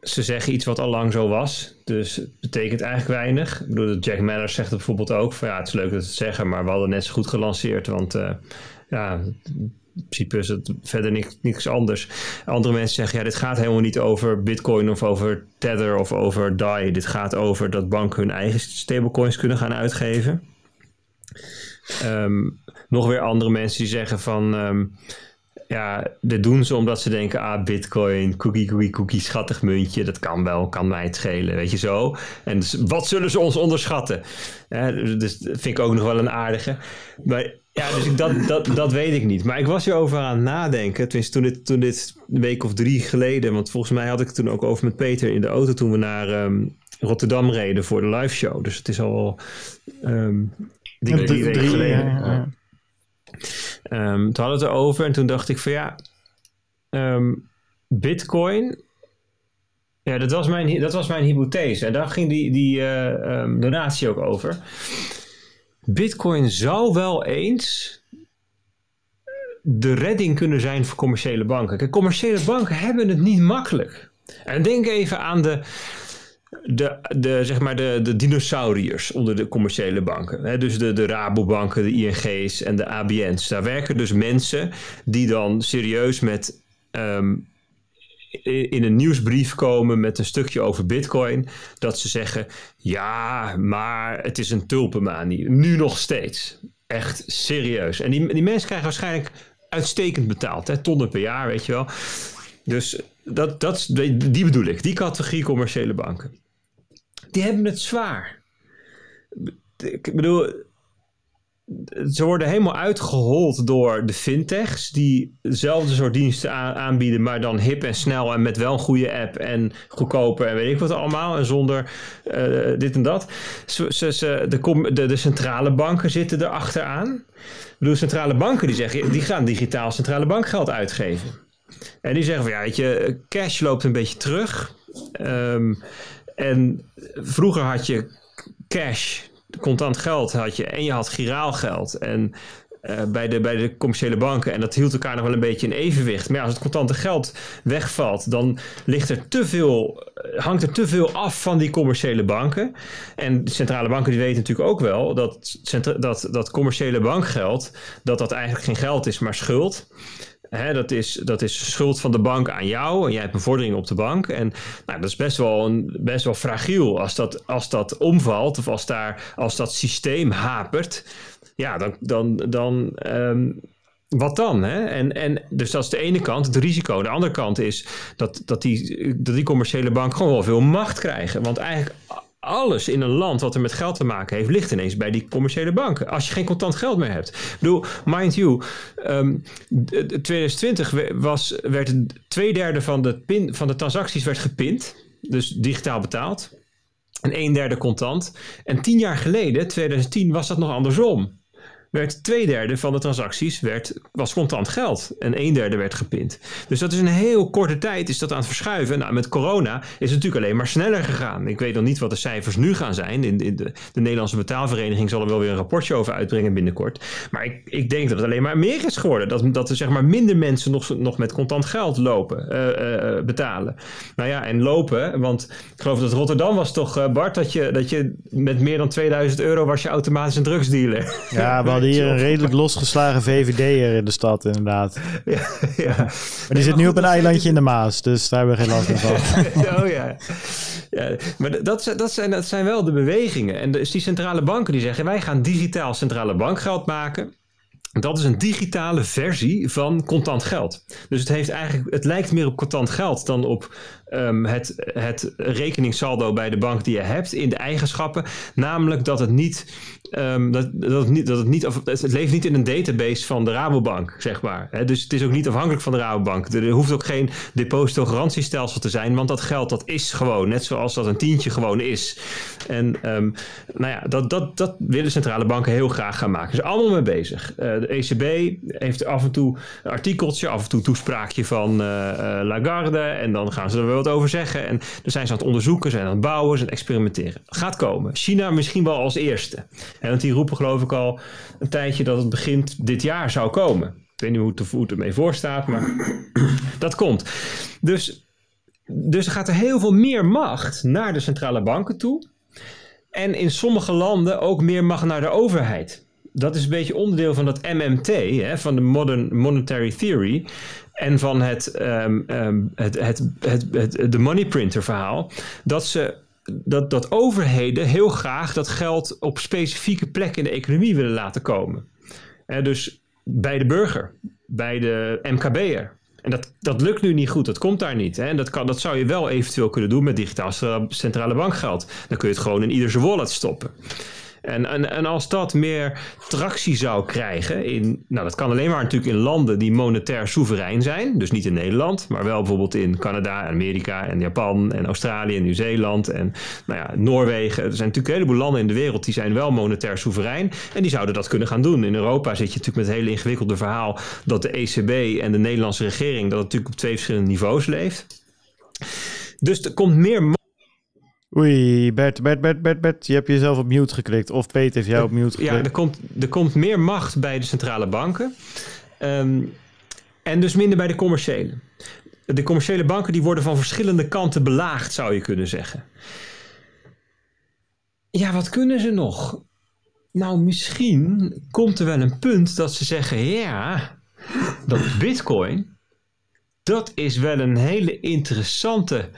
ze zeggen iets wat al lang zo was. Dus het betekent eigenlijk weinig. Ik bedoel, Jack Manners zegt het bijvoorbeeld ook. Van, ja, het is leuk dat ze het zeggen, maar we hadden net zo goed gelanceerd. Want uh, ja, in principe is het verder niks, niks anders. Andere mensen zeggen, ja, dit gaat helemaal niet over Bitcoin of over Tether of over D A I. Dit gaat over dat banken hun eigen stablecoins kunnen gaan uitgeven. Um, nog weer andere mensen die zeggen van, Um, ja, dat doen ze omdat ze denken, ah, Bitcoin, cookie, cookie, cookie, schattig muntje, dat kan wel, kan mij het schelen, weet je zo. En dus, wat zullen ze ons onderschatten? Ja, dus dat vind ik ook nog wel een aardige. Maar ja, dus ik, dat, dat, dat weet ik niet. Maar ik was hierover aan het nadenken, tenminste toen dit, toen dit een week of drie geleden, want volgens mij had ik het toen ook over met Peter in de auto toen we naar um, Rotterdam reden voor de live show. Dus het is al um, drie, drie, drie weken geleden. Ja, ja. Um, toen hadden we het erover en toen dacht ik van ja, um, Bitcoin, ja, dat was mijn, dat was mijn hypothese. En daar ging die, die uh, um, donatie ook over. Bitcoin zou wel eens de redding kunnen zijn voor commerciële banken. Kijk, commerciële banken hebben het niet makkelijk. En denk even aan de... De, de, zeg maar de, de dinosauriërs onder de commerciële banken. Hè? Dus de, de Rabobanken, de I N G's en de A B N's. Daar werken dus mensen die dan serieus met um, in een nieuwsbrief komen met een stukje over Bitcoin. Dat ze zeggen, ja, maar het is een tulpenmanie. Nu nog steeds. Echt serieus. En die, die mensen krijgen waarschijnlijk uitstekend betaald. Hè? Tonnen per jaar, weet je wel. Dus dat, dat, die bedoel ik. Die categorie commerciële banken. Die hebben het zwaar. Ik bedoel, ze worden helemaal uitgehold door de fintechs die dezelfde soort diensten aanbieden, maar dan hip en snel en met wel een goede app en goedkoper en weet ik wat allemaal en zonder uh, dit en dat. Ze, ze, ze, de, de, de centrale banken zitten erachteraan. Ik bedoel, centrale banken die zeggen, die gaan digitaal centrale bankgeld uitgeven. En die zeggen van ja, weet je, cash loopt een beetje terug. Um, en vroeger had je cash, contant geld had je en je had giraalgeld. En uh, bij, de, bij de commerciële banken, en dat hield elkaar nog wel een beetje in evenwicht. Maar ja, als het contante geld wegvalt, dan ligt er te veel, hangt er te veel af van die commerciële banken. En de centrale banken die weten natuurlijk ook wel dat, dat, dat commerciële bankgeld, dat dat eigenlijk geen geld is, maar schuld. He, dat, is, dat is schuld van de bank aan jou en jij hebt een vordering op de bank. En nou, dat is best wel, een, best wel fragiel. Als dat, als dat omvalt of als, daar, als dat systeem hapert, ja, dan, dan, dan um, wat dan? Hè? En, en, dus dat is de ene kant, het risico. De andere kant is dat, dat, die, dat die commerciële bank gewoon wel veel macht krijgen. Want eigenlijk alles in een land wat er met geld te maken heeft, ligt ineens bij die commerciële banken. Als je geen contant geld meer hebt. Ik bedoel, mind you, um, twintig twintig was, werd twee derde van de, pin, van de transacties werd gepind. Dus digitaal betaald. En een derde contant. En tien jaar geleden, twintig tien, was dat nog andersom. Werd twee derde van de transacties werd, was contant geld. En een derde werd gepind. Dus dat is een heel korte tijd is dat aan het verschuiven. Nou, met corona is het natuurlijk alleen maar sneller gegaan. Ik weet nog niet wat de cijfers nu gaan zijn. In, in de, de Nederlandse betaalvereniging zal er wel weer een rapportje over uitbrengen binnenkort. Maar ik, ik denk dat het alleen maar meer is geworden. Dat, dat er zeg maar minder mensen nog, nog met contant geld lopen, uh, uh, betalen. Nou ja, en lopen. Want ik geloof dat Rotterdam was toch, uh, Bart, dat je, dat je met meer dan tweeduizend euro was je automatisch een drugsdealer. Ja, maar hier een redelijk losgeslagen V V D'er in de stad, inderdaad. Ja, ja. Maar die nee, zit maar nu op een eilandje in de Maas, dus daar hebben we geen last van. Oh ja. Ja, maar dat, dat, zijn, dat zijn wel de bewegingen. En dus die centrale banken die zeggen, wij gaan digitaal centrale bankgeld maken. Dat is een digitale versie van contant geld. Dus het, heeft eigenlijk, het lijkt meer op contant geld dan op um, het, het rekeningssaldo bij de bank die je hebt in de eigenschappen. Namelijk dat het niet, um, dat, dat het, niet, dat het, niet of, het leeft niet in een database van de Rabobank, zeg maar. He, dus het is ook niet afhankelijk van de Rabobank. Er, er hoeft ook geen depositogarantiestelsel te zijn, want dat geld dat is gewoon. Net zoals dat een tientje gewoon is. En um, nou ja, dat, dat, dat willen centrale banken heel graag gaan maken. Ze zijn allemaal mee bezig. Uh, De E C B heeft af en toe een artikeltje, af en toe toespraakje van uh, Lagarde. En dan gaan ze er wel wat over zeggen. En dan zijn ze aan het onderzoeken, zijn aan het bouwen, zijn aan het experimenteren. Gaat komen. China misschien wel als eerste. En want die roepen geloof ik al een tijdje dat het begint dit jaar zou komen. Ik weet niet hoe het, hoe het ermee voor staat, maar dat komt. Dus, dus er gaat er heel veel meer macht naar de centrale banken toe. En in sommige landen ook meer macht naar de overheid. Dat is een beetje onderdeel van dat M M T, hè, van de Modern Monetary Theory en van het, um, um, het, het, het, het de money printer verhaal. Dat ze dat, dat overheden heel graag dat geld op specifieke plekken in de economie willen laten komen. Eh, dus bij de burger, bij de M K B'er. En dat, dat lukt nu niet goed, dat komt daar niet. Hè? En dat, kan, dat zou je wel eventueel kunnen doen met digitaal centrale bankgeld. Dan kun je het gewoon in ieder zijn wallet stoppen. En, en, en als dat meer tractie zou krijgen, in, nou dat kan alleen maar natuurlijk in landen die monetair soeverein zijn, dus niet in Nederland, maar wel bijvoorbeeld in Canada, Amerika en Japan en Australië en Nieuw-Zeeland en nou ja, Noorwegen. Er zijn natuurlijk een heleboel landen in de wereld die zijn wel monetair soeverein en die zouden dat kunnen gaan doen. In Europa zit je natuurlijk met het hele ingewikkelde verhaal dat de E C B en de Nederlandse regering dat het natuurlijk op twee verschillende niveaus leeft. Dus er komt meer... Oei, Bert, Bert, Bert, Bert, Bert, je hebt jezelf op mute geklikt. Of Peter heeft jou op mute geklikt. Ja, er komt, er komt meer macht bij de centrale banken. Um, en dus minder bij de commerciële. De commerciële banken die worden van verschillende kanten belaagd, zou je kunnen zeggen. Ja, wat kunnen ze nog? Nou, misschien komt er wel een punt dat ze zeggen... ja, dat Bitcoin, dat is wel een hele interessante...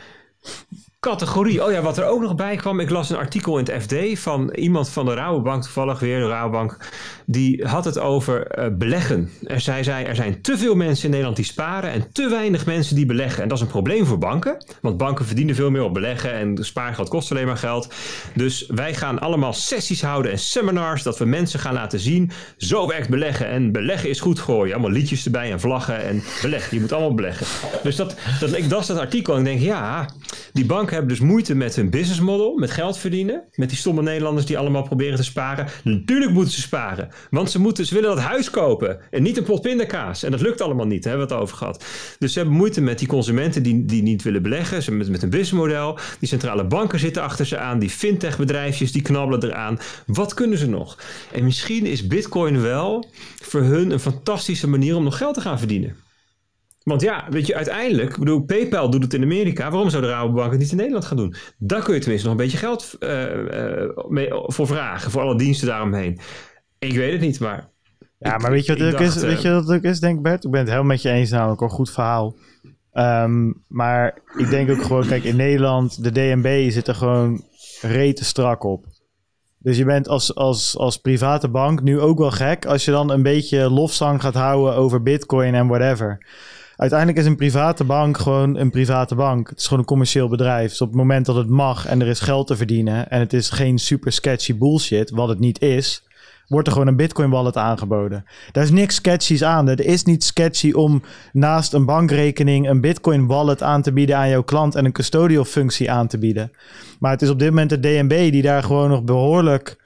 categorie. Oh ja, wat er ook nog bij kwam. Ik las een artikel in het F D van iemand van de Rabobank, toevallig weer de Rabobank. Die had het over uh, beleggen. En zij zei, er zijn te veel mensen in Nederland die sparen en te weinig mensen die beleggen. En dat is een probleem voor banken. Want banken verdienen veel meer op beleggen en spaargeld kost alleen maar geld. Dus wij gaan allemaal sessies houden en seminars dat we mensen gaan laten zien. Zo werkt beleggen en beleggen is goed voor je. Allemaal liedjes erbij en vlaggen en beleggen. Je moet allemaal beleggen. Dus dat, dat, ik las dat artikel en ik denk, ja, die banken hebben dus moeite met hun business model, met geld verdienen, met die stomme Nederlanders die allemaal proberen te sparen. Natuurlijk moeten ze sparen, want ze, moeten, ze willen dat huis kopen en niet een pot pindakaas. En dat lukt allemaal niet, daar hebben we het over gehad. Dus ze hebben moeite met die consumenten die, die niet willen beleggen, ze met, met een businessmodel. Die centrale banken zitten achter ze aan, die fintech-bedrijfjes die knabbelen eraan. Wat kunnen ze nog? En misschien is Bitcoin wel voor hun een fantastische manier om nog geld te gaan verdienen. Want ja, weet je, uiteindelijk, bedoel, PayPal doet het in Amerika. Waarom zou de Rabobank het niet in Nederland gaan doen? Daar kun je tenminste nog een beetje geld uh, uh, mee, voor vragen, voor alle diensten daaromheen. Ik weet het niet, maar... Ja, ik, maar weet je wat het ook is? Weet je wat het ook is, denk Bert? Ik ben het helemaal met je eens namelijk, een goed verhaal. Um, maar ik denk ook gewoon, kijk, in Nederland, de D N B zit er gewoon rete strak op. Dus je bent als, als, als private bank nu ook wel gek als je dan een beetje lofzang gaat houden over Bitcoin en whatever. Uiteindelijk is een private bank gewoon een private bank. Het is gewoon een commercieel bedrijf. Dus op het moment dat het mag en er is geld te verdienen... en het is geen super sketchy bullshit, wat het niet is... wordt er gewoon een Bitcoin wallet aangeboden. Daar is niks sketchies aan. Er is niet sketchy om naast een bankrekening... een Bitcoin wallet aan te bieden aan jouw klant... en een custodial functie aan te bieden. Maar het is op dit moment de D N B die daar gewoon nog behoorlijk...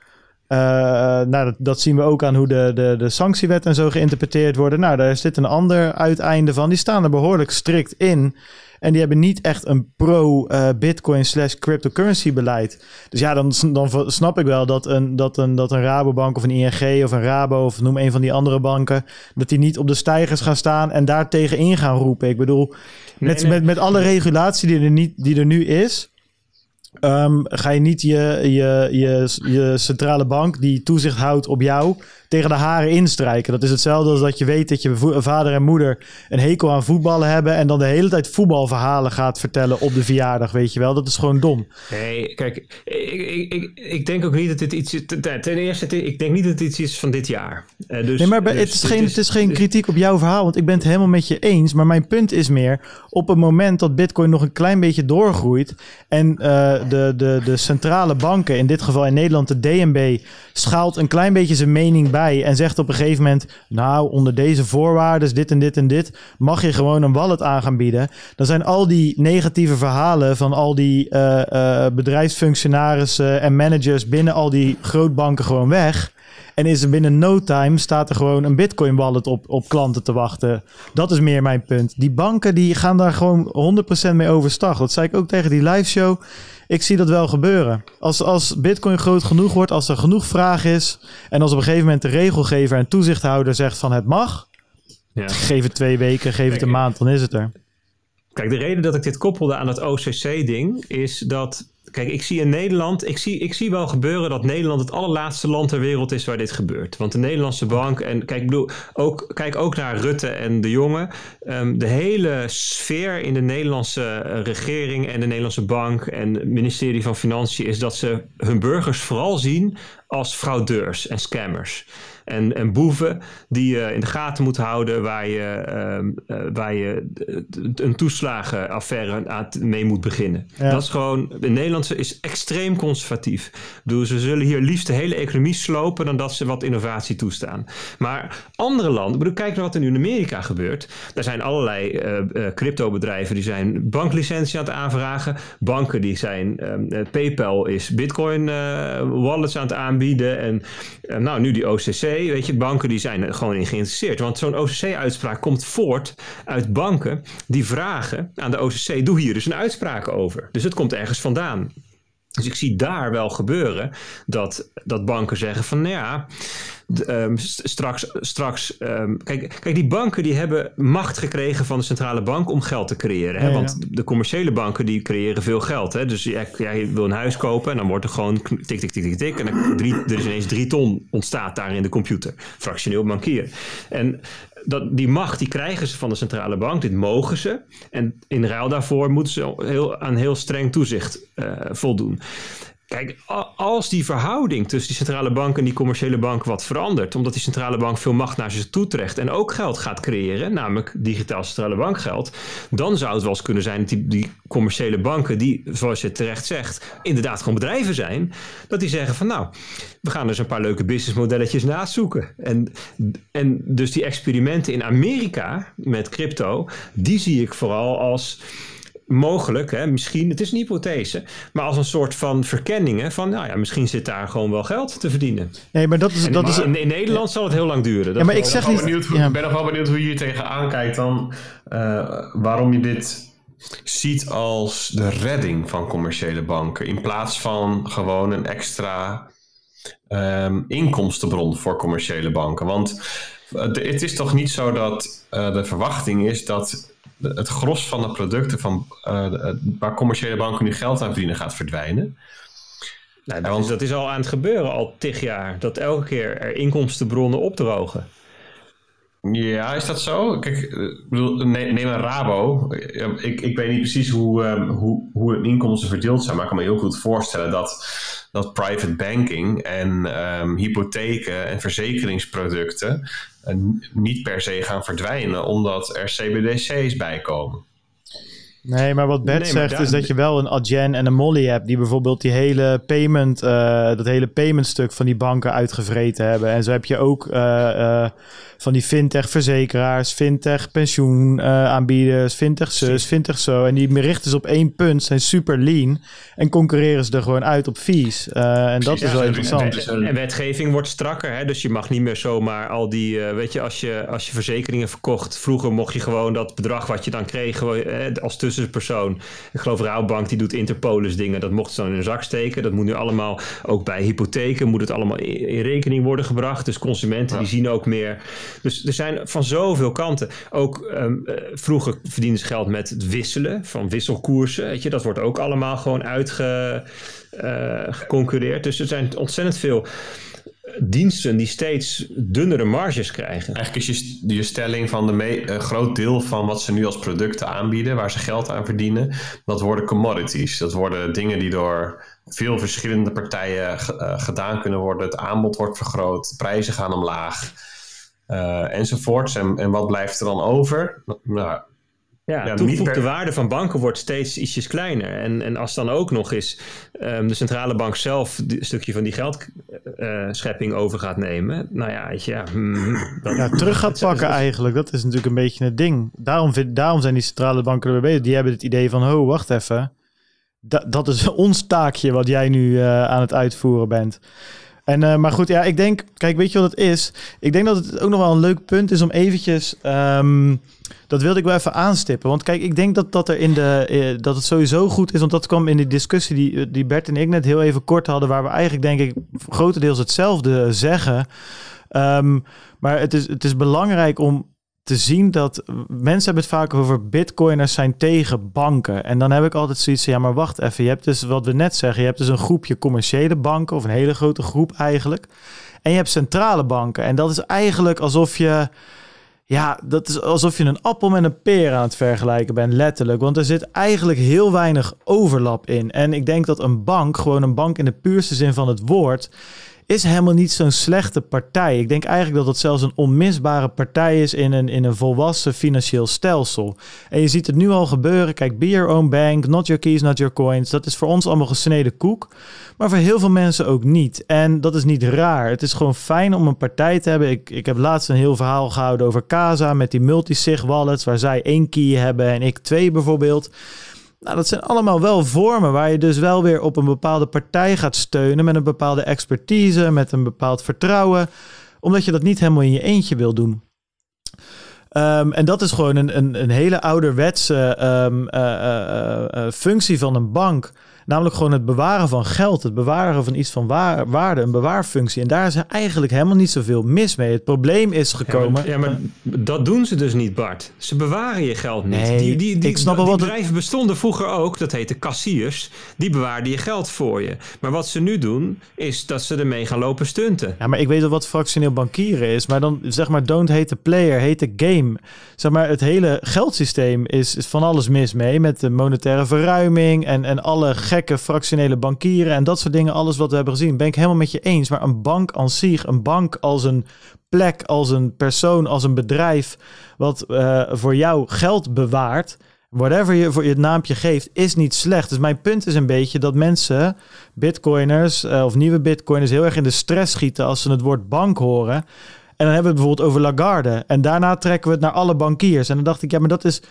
Uh, nou, dat, dat zien we ook aan hoe de, de, de sanctiewet en zo geïnterpreteerd worden. Nou, daar zit een ander uiteinde van. Die staan er behoorlijk strikt in. En die hebben niet echt een pro-Bitcoin uh, slash cryptocurrency beleid. Dus ja, dan, dan snap ik wel dat een, dat, een, dat een Rabobank of een I N G of een Rabo... of noem een van die andere banken... dat die niet op de steigers gaan staan en daar tegenin gaan roepen. Ik bedoel, nee, met, nee. Met, met alle regulatie die er, niet, die er nu is... Um, ga je niet je, je, je, je centrale bank die toezicht houdt op jou tegen de haren instrijken. Dat is hetzelfde als dat je weet dat je vader en moeder een hekel aan voetballen hebben en dan de hele tijd voetbalverhalen gaat vertellen op de verjaardag, weet je wel. Dat is gewoon dom. Nee, kijk, ik, ik, ik, ik denk ook niet dat dit iets is. Ten eerste, ik denk niet dat dit iets is van dit jaar. Uh, dus, nee, maar dus, het, is dus, geen, het is geen dus, kritiek op jouw verhaal, want ik ben het helemaal met je eens. Maar mijn punt is meer, op het moment dat Bitcoin nog een klein beetje doorgroeit en uh, De, de, de centrale banken, in dit geval in Nederland de D N B, schaalt een klein beetje zijn mening bij en zegt op een gegeven moment, nou, onder deze voorwaarden, dit en dit en dit, mag je gewoon een wallet aan gaan bieden. Dan zijn al die negatieve verhalen van al die uh, uh, bedrijfsfunctionarissen en managers binnen al die grootbanken gewoon weg. En is er binnen no time staat er gewoon een Bitcoin wallet op, op klanten te wachten. Dat is meer mijn punt. Die banken die gaan daar gewoon honderd procent mee overstag. Dat zei ik ook tegen die live show. Ik zie dat wel gebeuren. Als, als Bitcoin groot genoeg wordt, als er genoeg vraag is en als op een gegeven moment de regelgever en toezichthouder zegt van het mag, ja. Geef het twee weken, geef het een maand, dan is het er. Kijk, de reden dat ik dit koppelde aan dat O C C-ding is dat... Kijk, ik zie in Nederland, ik zie, ik zie wel gebeuren dat Nederland het allerlaatste land ter wereld is waar dit gebeurt. Want de Nederlandse bank, en kijk, ik bedoel, ook, kijk ook naar Rutte en de Jonge. Um, de hele sfeer in de Nederlandse regering en de Nederlandse bank en het ministerie van Financiën is dat ze hun burgers vooral zien als fraudeurs en scammers. En, en boeven die je in de gaten moet houden waar je, uh, waar je een toeslagenaffaire mee moet beginnen. Ja. Dat is gewoon, de Nederlandse is extreem conservatief. Dus ze zullen hier liefst de hele economie slopen dan dat ze wat innovatie toestaan. Maar andere landen, bedoel, kijk naar wat er nu in Amerika gebeurt. Daar zijn allerlei uh, cryptobedrijven die zijn banklicentie aan het aanvragen. Banken die zijn, uh, PayPal is Bitcoin uh, wallets aan het aanbieden. En uh, nou, nu die O C C. Weet je, banken die zijn er gewoon in geïnteresseerd. Want zo'n O C C-uitspraak komt voort uit banken die vragen aan de O C C, doe hier dus een uitspraak over. Dus het komt ergens vandaan. Dus ik zie daar wel gebeuren dat, dat banken zeggen van nou ja, um, straks, straks um, kijk, kijk, die banken die hebben macht gekregen van de centrale bank om geld te creëren. Hè? Ja, ja. Want de commerciële banken die creëren veel geld. Hè? Dus jij, jij wil een huis kopen en dan wordt er gewoon tik, tik, tik, tik, tik. En dan drie, er is ineens drie ton ontstaat daar in de computer. Fractioneel bankier. En dat, die macht die krijgen ze van de centrale bank. Dit mogen ze. En in ruil daarvoor moeten ze heel, aan heel streng toezicht uh, voldoen. Kijk, als die verhouding tussen die centrale bank en die commerciële bank wat verandert, omdat die centrale bank veel macht naar zich toe trekt en ook geld gaat creëren, namelijk digitaal centrale bankgeld, dan zou het wel eens kunnen zijn dat die, die commerciële banken, die zoals je terecht zegt, inderdaad gewoon bedrijven zijn, dat die zeggen van nou, we gaan dus een paar leuke businessmodelletjes naast zoeken. En, en dus die experimenten in Amerika met crypto, die zie ik vooral als... mogelijk, hè, misschien, het is een hypothese, maar als een soort van verkenningen van, nou ja, misschien zit daar gewoon wel geld te verdienen. Nee, maar dat is... En dat in, is in, in Nederland ja. zal het heel lang duren. Dat ja, maar ik zeg niet... benieuwd, ja. ben nog wel benieuwd hoe je hier tegenaan kijkt dan, uh, waarom je dit ziet als de redding van commerciële banken, in plaats van gewoon een extra um, inkomstenbron voor commerciële banken. Want uh, de, het is toch niet zo dat uh, de verwachting is dat het gros van de producten van, uh, waar commerciële banken nu geld aan verdienen gaat verdwijnen. Nou, dat, want, is, dat is al aan het gebeuren, al tig jaar. Dat elke keer er inkomstenbronnen opdrogen. Ja, is dat zo? Kijk, bedoel, neem een Rabo. Ik, ik weet niet precies hoe, um, hoe, hoe hun inkomsten verdeeld zijn. Maar ik kan me heel goed voorstellen dat, dat private banking en um, hypotheken en verzekeringsproducten niet per se gaan verdwijnen, omdat er C B D C's bij komen. Nee, maar wat Bert nee, zegt dan... is dat je wel een Adyen en een Molly hebt die bijvoorbeeld die hele payment, uh, dat hele paymentstuk van die banken uitgevreten hebben. En zo heb je ook uh, uh, van die fintech-verzekeraars, fintech-pensioenaanbieders, uh, fintech-zus, fintech-zo. En die richten ze op één punt, zijn super lean en concurreren ze er gewoon uit op fees. Uh, en dat ja, is wel ja, interessant. En wetgeving wordt strakker, hè? Dus je mag niet meer zomaar al die, uh, weet je als, je, als je verzekeringen verkocht, vroeger mocht je gewoon dat bedrag wat je dan kreeg, uh, als tussen tussenpersoon. Ik geloof Rabobank die doet Interpolis dingen. Dat mochten ze dan in hun zak steken. Dat moet nu allemaal, ook bij hypotheken, moet het allemaal in, in rekening worden gebracht. Dus consumenten ja. die zien ook meer. Dus er zijn van zoveel kanten. Ook um, vroeger verdienen ze geld met het wisselen van wisselkoersen. Weet je, dat wordt ook allemaal gewoon uitge... Uh, geconcurreerd. Dus er zijn ontzettend veel diensten die steeds dunnere marges krijgen. Eigenlijk is je, je stelling van de me- een groot deel van wat ze nu als producten aanbieden, waar ze geld aan verdienen, dat worden commodities. Dat worden dingen die door veel verschillende partijen g- uh, gedaan kunnen worden. Het aanbod wordt vergroot, prijzen gaan omlaag, uh, enzovoorts. En, en wat blijft er dan over? Nou, Ja, ja toegevoegde per... waarde van banken wordt steeds ietsjes kleiner. En, en als dan ook nog eens um, de centrale bank zelf een stukje van die geldschepping uh, over gaat nemen. Nou ja, weet je, ja, mm, dat, ja terug gaat pakken dus... eigenlijk. Dat is natuurlijk een beetje het ding. Daarom, vind, daarom zijn die centrale banken erbij bezig. Die hebben het idee van, oh, wacht even. Da- dat is ons taakje wat jij nu uh, aan het uitvoeren bent. En, uh, maar goed, ja, ik denk... Kijk, weet je wat het is? Ik denk dat het ook nog wel een leuk punt is om eventjes... Um, dat wilde ik wel even aanstippen. Want kijk, ik denk dat, dat, er in de, uh, dat het sowieso goed is... want dat kwam in die discussie die, die Bert en ik net heel even kort hadden... waar we eigenlijk, denk ik, grotendeels hetzelfde zeggen. Um, maar het is, het is belangrijk om te zien dat... mensen hebben het vaak over bitcoiners zijn tegen banken. En dan heb ik altijd zoiets van... ja, maar wacht even, je hebt dus wat we net zeggen... je hebt dus een groepje commerciële banken... of een hele grote groep eigenlijk... en je hebt centrale banken. En dat is eigenlijk alsof je... Ja, dat is alsof je een appel met een peer aan het vergelijken bent, letterlijk. Want er zit eigenlijk heel weinig overlap in. En ik denk dat een bank, gewoon een bank in de puurste zin van het woord... is helemaal niet zo'n slechte partij. Ik denk eigenlijk dat dat zelfs een onmisbare partij is... in een, in een volwassen financieel stelsel. En je ziet het nu al gebeuren. Kijk, be your own bank, not your keys, not your coins. Dat is voor ons allemaal gesneden koek. Maar voor heel veel mensen ook niet. En dat is niet raar. Het is gewoon fijn om een partij te hebben. Ik, ik heb laatst een heel verhaal gehouden over Casa... met die multisig wallets waar zij één key hebben... en ik twee bijvoorbeeld... Nou, dat zijn allemaal wel vormen waar je dus wel weer op een bepaalde partij gaat steunen... met een bepaalde expertise, met een bepaald vertrouwen... omdat je dat niet helemaal in je eentje wil doen. Um, en dat is gewoon een, een, een hele ouderwetse um, uh, uh, uh, functie van een bank... Namelijk gewoon het bewaren van geld, het bewaren van iets van waar, waarde, een bewaarfunctie. En daar is eigenlijk helemaal niet zoveel mis mee. Het probleem is gekomen... Ja, maar, ja, maar dat doen ze dus niet, Bart. Ze bewaren je geld niet. Nee, die die, die, ik snap die, die wat bedrijven het... bestonden vroeger ook, dat heette kassiers. Die bewaarden je geld voor je. Maar wat ze nu doen, is dat ze ermee gaan lopen stunten. Ja, maar ik weet wel wat fractioneel bankieren is. Maar dan, zeg maar, don't hate the player, hate the game. Zeg maar, het hele geldsysteem is, is van alles mis mee. Met de monetaire verruiming en, en alle geld. Fractionele bankieren en dat soort dingen, alles wat we hebben gezien, ben ik helemaal met je eens. Maar een bank aan zich, een bank als een plek, als een persoon, als een bedrijf, wat uh, voor jou geld bewaart, whatever je voor je het naampje geeft, is niet slecht. Dus mijn punt is een beetje dat mensen, bitcoiners uh, of nieuwe bitcoiners, heel erg in de stress schieten als ze het woord bank horen. En dan hebben we het bijvoorbeeld over Lagarde. En daarna trekken we het naar alle bankiers. En dan dacht ik, ja, maar dat is...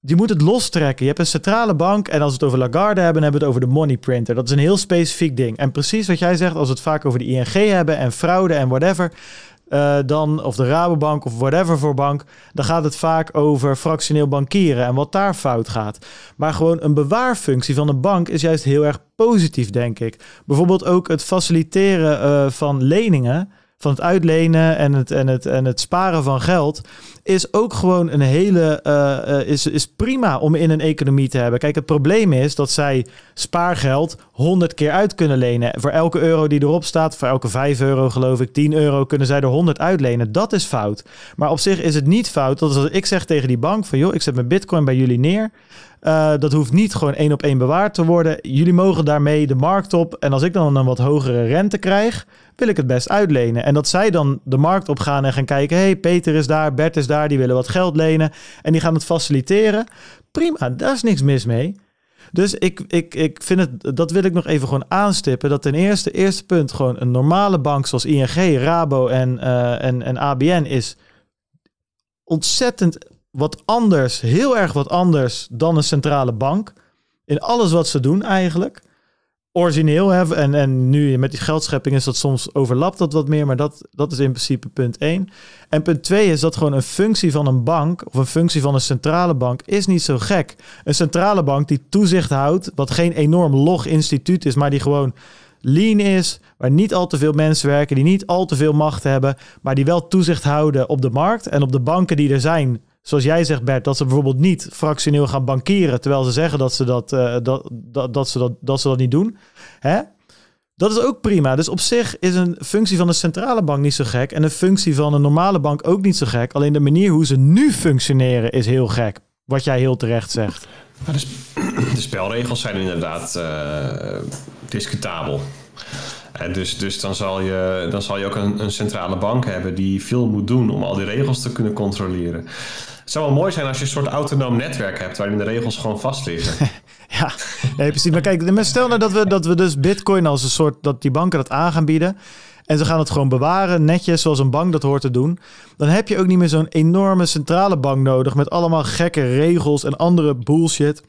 Die moet het lostrekken. Je hebt een centrale bank en als we het over Lagarde hebben, hebben we het over de money printer. Dat is een heel specifiek ding. En precies wat jij zegt, als we het vaak over de I N G hebben en fraude en whatever, uh, dan, of de Rabobank of whatever voor bank, dan gaat het vaak over fractioneel bankieren en wat daar fout gaat. Maar gewoon een bewaarfunctie van een bank is juist heel erg positief, denk ik. Bijvoorbeeld ook het faciliteren uh, van leningen, van het uitlenen en het, en het, en het sparen van geld, is ook gewoon een hele... Uh, is, is prima om in een economie te hebben. Kijk, het probleem is dat zij spaargeld honderd keer uit kunnen lenen. Voor elke euro die erop staat, voor elke vijf euro geloof ik, tien euro... kunnen zij er honderd uitlenen. Dat is fout. Maar op zich is het niet fout. Dat is als ik zeg tegen die bank van, joh, ik zet mijn bitcoin bij jullie neer. Uh, dat hoeft niet gewoon één op één bewaard te worden. Jullie mogen daarmee de markt op. En als ik dan een wat hogere rente krijg, wil ik het best uitlenen. En dat zij dan de markt op gaan en gaan kijken, hey, Peter is daar, Bert is daar, die willen wat geld lenen. En die gaan het faciliteren. Prima, daar is niks mis mee. Dus ik, ik, ik vind het, dat wil ik nog even gewoon aanstippen. Dat ten eerste, eerste punt, gewoon een normale bank zoals I N G, Rabo en, uh, en, en A B N is ontzettend wat anders, heel erg wat anders dan een centrale bank. In alles wat ze doen eigenlijk. origineel hebben. En, en nu met die geldschepping is dat soms overlapt dat wat meer. Maar dat, dat is in principe punt één. En punt twee is dat gewoon een functie van een bank of een functie van een centrale bank is niet zo gek. Een centrale bank die toezicht houdt, wat geen enorm log instituut is, maar die gewoon lean is, waar niet al te veel mensen werken, die niet al te veel macht hebben, maar die wel toezicht houden op de markt en op de banken die er zijn. Zoals jij zegt, Bert, dat ze bijvoorbeeld niet fractioneel gaan bankieren, terwijl ze zeggen dat ze dat, uh, dat, dat, dat, ze dat, dat, ze dat niet doen. Hè? Dat is ook prima. Dus op zich is een functie van een centrale bank niet zo gek en een functie van een normale bank ook niet zo gek. Alleen de manier hoe ze nu functioneren is heel gek, wat jij heel terecht zegt. Nou, de, sp- de spelregels zijn inderdaad uh, discutabel. Uh, dus dus dan, zal je, dan zal je ook een, een centrale bank hebben die veel moet doen om al die regels te kunnen controleren. Het zou wel mooi zijn als je een soort autonoom netwerk hebt waarin de regels gewoon vast liggen. Ja, nee, precies. Maar kijk, maar stel nou dat we, dat we dus Bitcoin als een soort, dat die banken dat aan gaan bieden. En ze gaan het gewoon bewaren, netjes, zoals een bank dat hoort te doen. Dan heb je ook niet meer zo'n enorme centrale bank nodig met allemaal gekke regels en andere bullshit.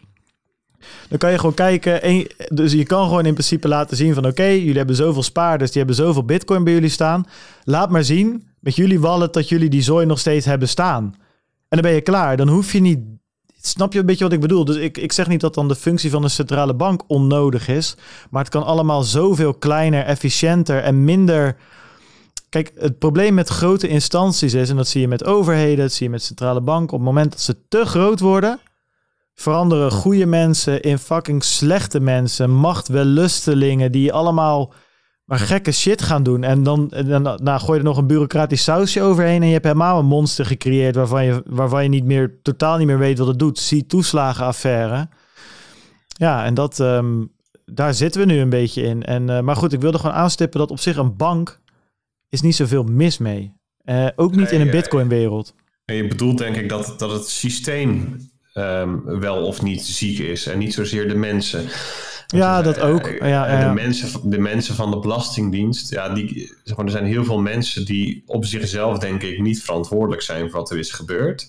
Dan kan je gewoon kijken. En je, dus je kan gewoon in principe laten zien van oké, okay, jullie hebben zoveel spaarders, die hebben zoveel Bitcoin bij jullie staan. Laat maar zien met jullie wallet dat jullie die zooi nog steeds hebben staan. En dan ben je klaar. Dan hoef je niet... Snap je een beetje wat ik bedoel? Dus ik, ik zeg niet dat dan de functie van een centrale bank onnodig is. Maar het kan allemaal zoveel kleiner, efficiënter en minder... Kijk, het probleem met grote instanties is... en dat zie je met overheden, dat zie je met centrale banken... op het moment dat ze te groot worden... veranderen goede mensen in fucking slechte mensen... machtwellustelingen die allemaal maar gekke shit gaan doen. En dan, dan nou, gooi je er nog een bureaucratisch sausje overheen... en je hebt helemaal een monster gecreëerd... waarvan je, waarvan je niet meer, totaal niet meer weet wat het doet. Zie toeslagenaffaire. Ja, en dat, um, daar zitten we nu een beetje in. En, uh, maar goed, ik wilde gewoon aanstippen dat op zich een bank... is niet zoveel mis mee. Uh, ook niet nee, in een uh, Bitcoin-wereld. Je bedoelt denk ik dat, dat het systeem... Um, wel of niet ziek is en niet zozeer de mensen. Ja, dus, dat uh, ook. Ja, ja, de, ja. Mensen, de mensen van de Belastingdienst, ja, die, zeg maar, er zijn heel veel mensen die op zichzelf denk ik niet verantwoordelijk zijn voor wat er is gebeurd.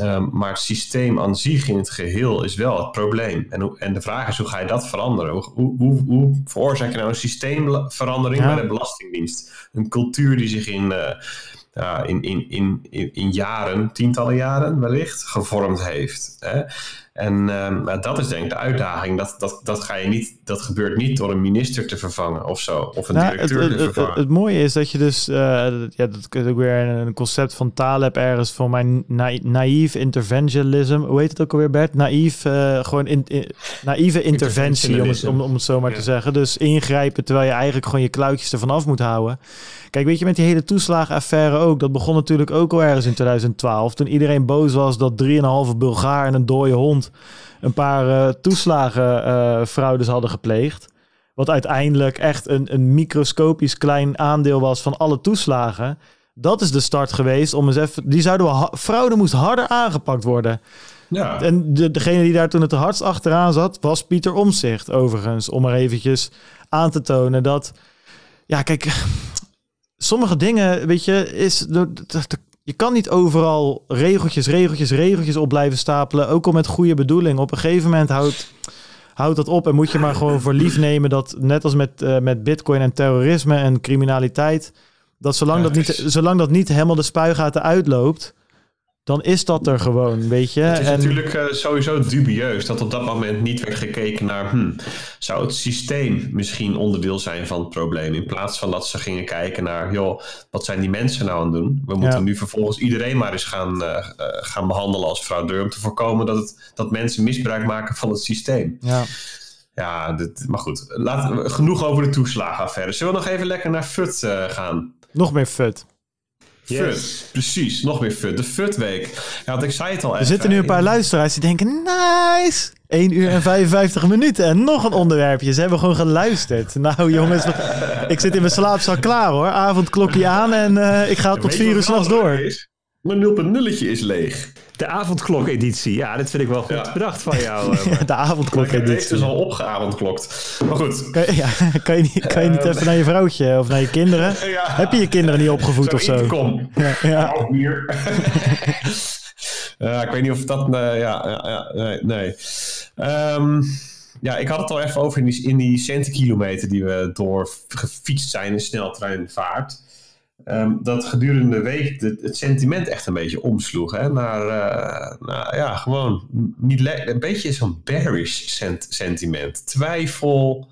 Um, maar het systeem aan zich in het geheel is wel het probleem. En, hoe, en de vraag is, hoe ga je dat veranderen? Hoe, hoe, hoe, hoe veroorzaak je nou een systeemverandering ja. bij de Belastingdienst? Een cultuur die zich in... Uh, Uh, in, in, in, in jaren, tientallen jaren wellicht, gevormd heeft. Hè? En uh, dat is denk ik de uitdaging. Dat, dat, dat, ga je niet, dat gebeurt niet door een minister te vervangen of zo. Of een nou, directeur het, te het, vervangen. Het, het mooie is dat je dus... Uh, ja, dat is ook weer een concept van Taleb ergens... voor mijn na, naïef interventionism. Hoe heet het ook alweer, Bert? Naïef, uh, gewoon in, in, naïeve interventie, om het, om, om het zo maar ja. te zeggen. Dus ingrijpen terwijl je eigenlijk gewoon je kluitjes ervan af moet houden. Kijk, weet je, met die hele toeslagenaffaire ook... dat begon natuurlijk ook al ergens in tweeduizend twaalf... toen iedereen boos was dat drieënhalve Bulgaar en een dode hond... een paar uh, toeslagenfraudes uh, hadden gepleegd. Wat uiteindelijk echt een, een microscopisch klein aandeel was van alle toeslagen. Dat is de start geweest om eens even... Die zouden we ha- fraude moest harder aangepakt worden. Ja. En de, degene die daar toen het hardst achteraan zat, was Pieter Omtzigt overigens. Om er eventjes aan te tonen dat... Ja, kijk, sommige dingen, weet je, is... De, de, de, Je kan niet overal regeltjes, regeltjes, regeltjes op blijven stapelen. Ook al met goede bedoeling. Op een gegeven moment houdt, houdt dat op. En moet je maar gewoon voor lief nemen dat, net als met, uh, met Bitcoin en terrorisme en criminaliteit. Dat zolang, ja, dat niet, zolang dat niet helemaal de spuigaten uitloopt. Dan is dat er gewoon, weet je. Het is en... natuurlijk uh, sowieso dubieus dat op dat moment niet werd gekeken naar... Hmm, zou het systeem misschien onderdeel zijn van het probleem? In plaats van dat ze gingen kijken naar... joh, wat zijn die mensen nou aan het doen? We moeten ja. nu vervolgens iedereen maar eens gaan, uh, uh, gaan behandelen als fraudeur... om te voorkomen dat, het, dat mensen misbruik maken van het systeem. Ja, ja dit, maar goed. Laat, genoeg over de toeslagenaffaire. Zullen we nog even lekker naar F U T uh, gaan? Nog meer F U T. Yes. F U T, precies. Nog meer F U T. De F U T-week. Ja, want ik zei het al. Er even. Zitten nu een paar luisteraars die denken, nice. één uur en vijfenvijftig minuten en nog een onderwerpje. Ze hebben gewoon geluisterd. Nou jongens, ik zit in mijn slaapzak klaar hoor. Avondklokje aan en uh, ik ga tot vier uur s'nachts door. Is? Mijn nul punt nul is leeg. De avondklok-editie. Ja, dat vind ik wel goed ja. bedacht van jou. Ja, de avondklok-editie. Ik heb deze dus al opgeavondklokt. Maar goed. Kan, ja, kan je niet, kan je niet uh, even naar je vrouwtje of naar je kinderen? Ja. Heb je je kinderen niet opgevoed zo of zo? Kom. Ja, ja. Nou, hier. uh, ik weet niet of dat... Uh, ja, ja, nee. nee. Um, Ja, ik had het al even over in die, in die centenkilometer die we door gefietst zijn in sneltreinvaart. Um, dat gedurende de week de, het sentiment echt een beetje omsloeg. Hè, naar, uh, nou ja, gewoon niet een beetje zo'n bearish sent sentiment. Twijfel.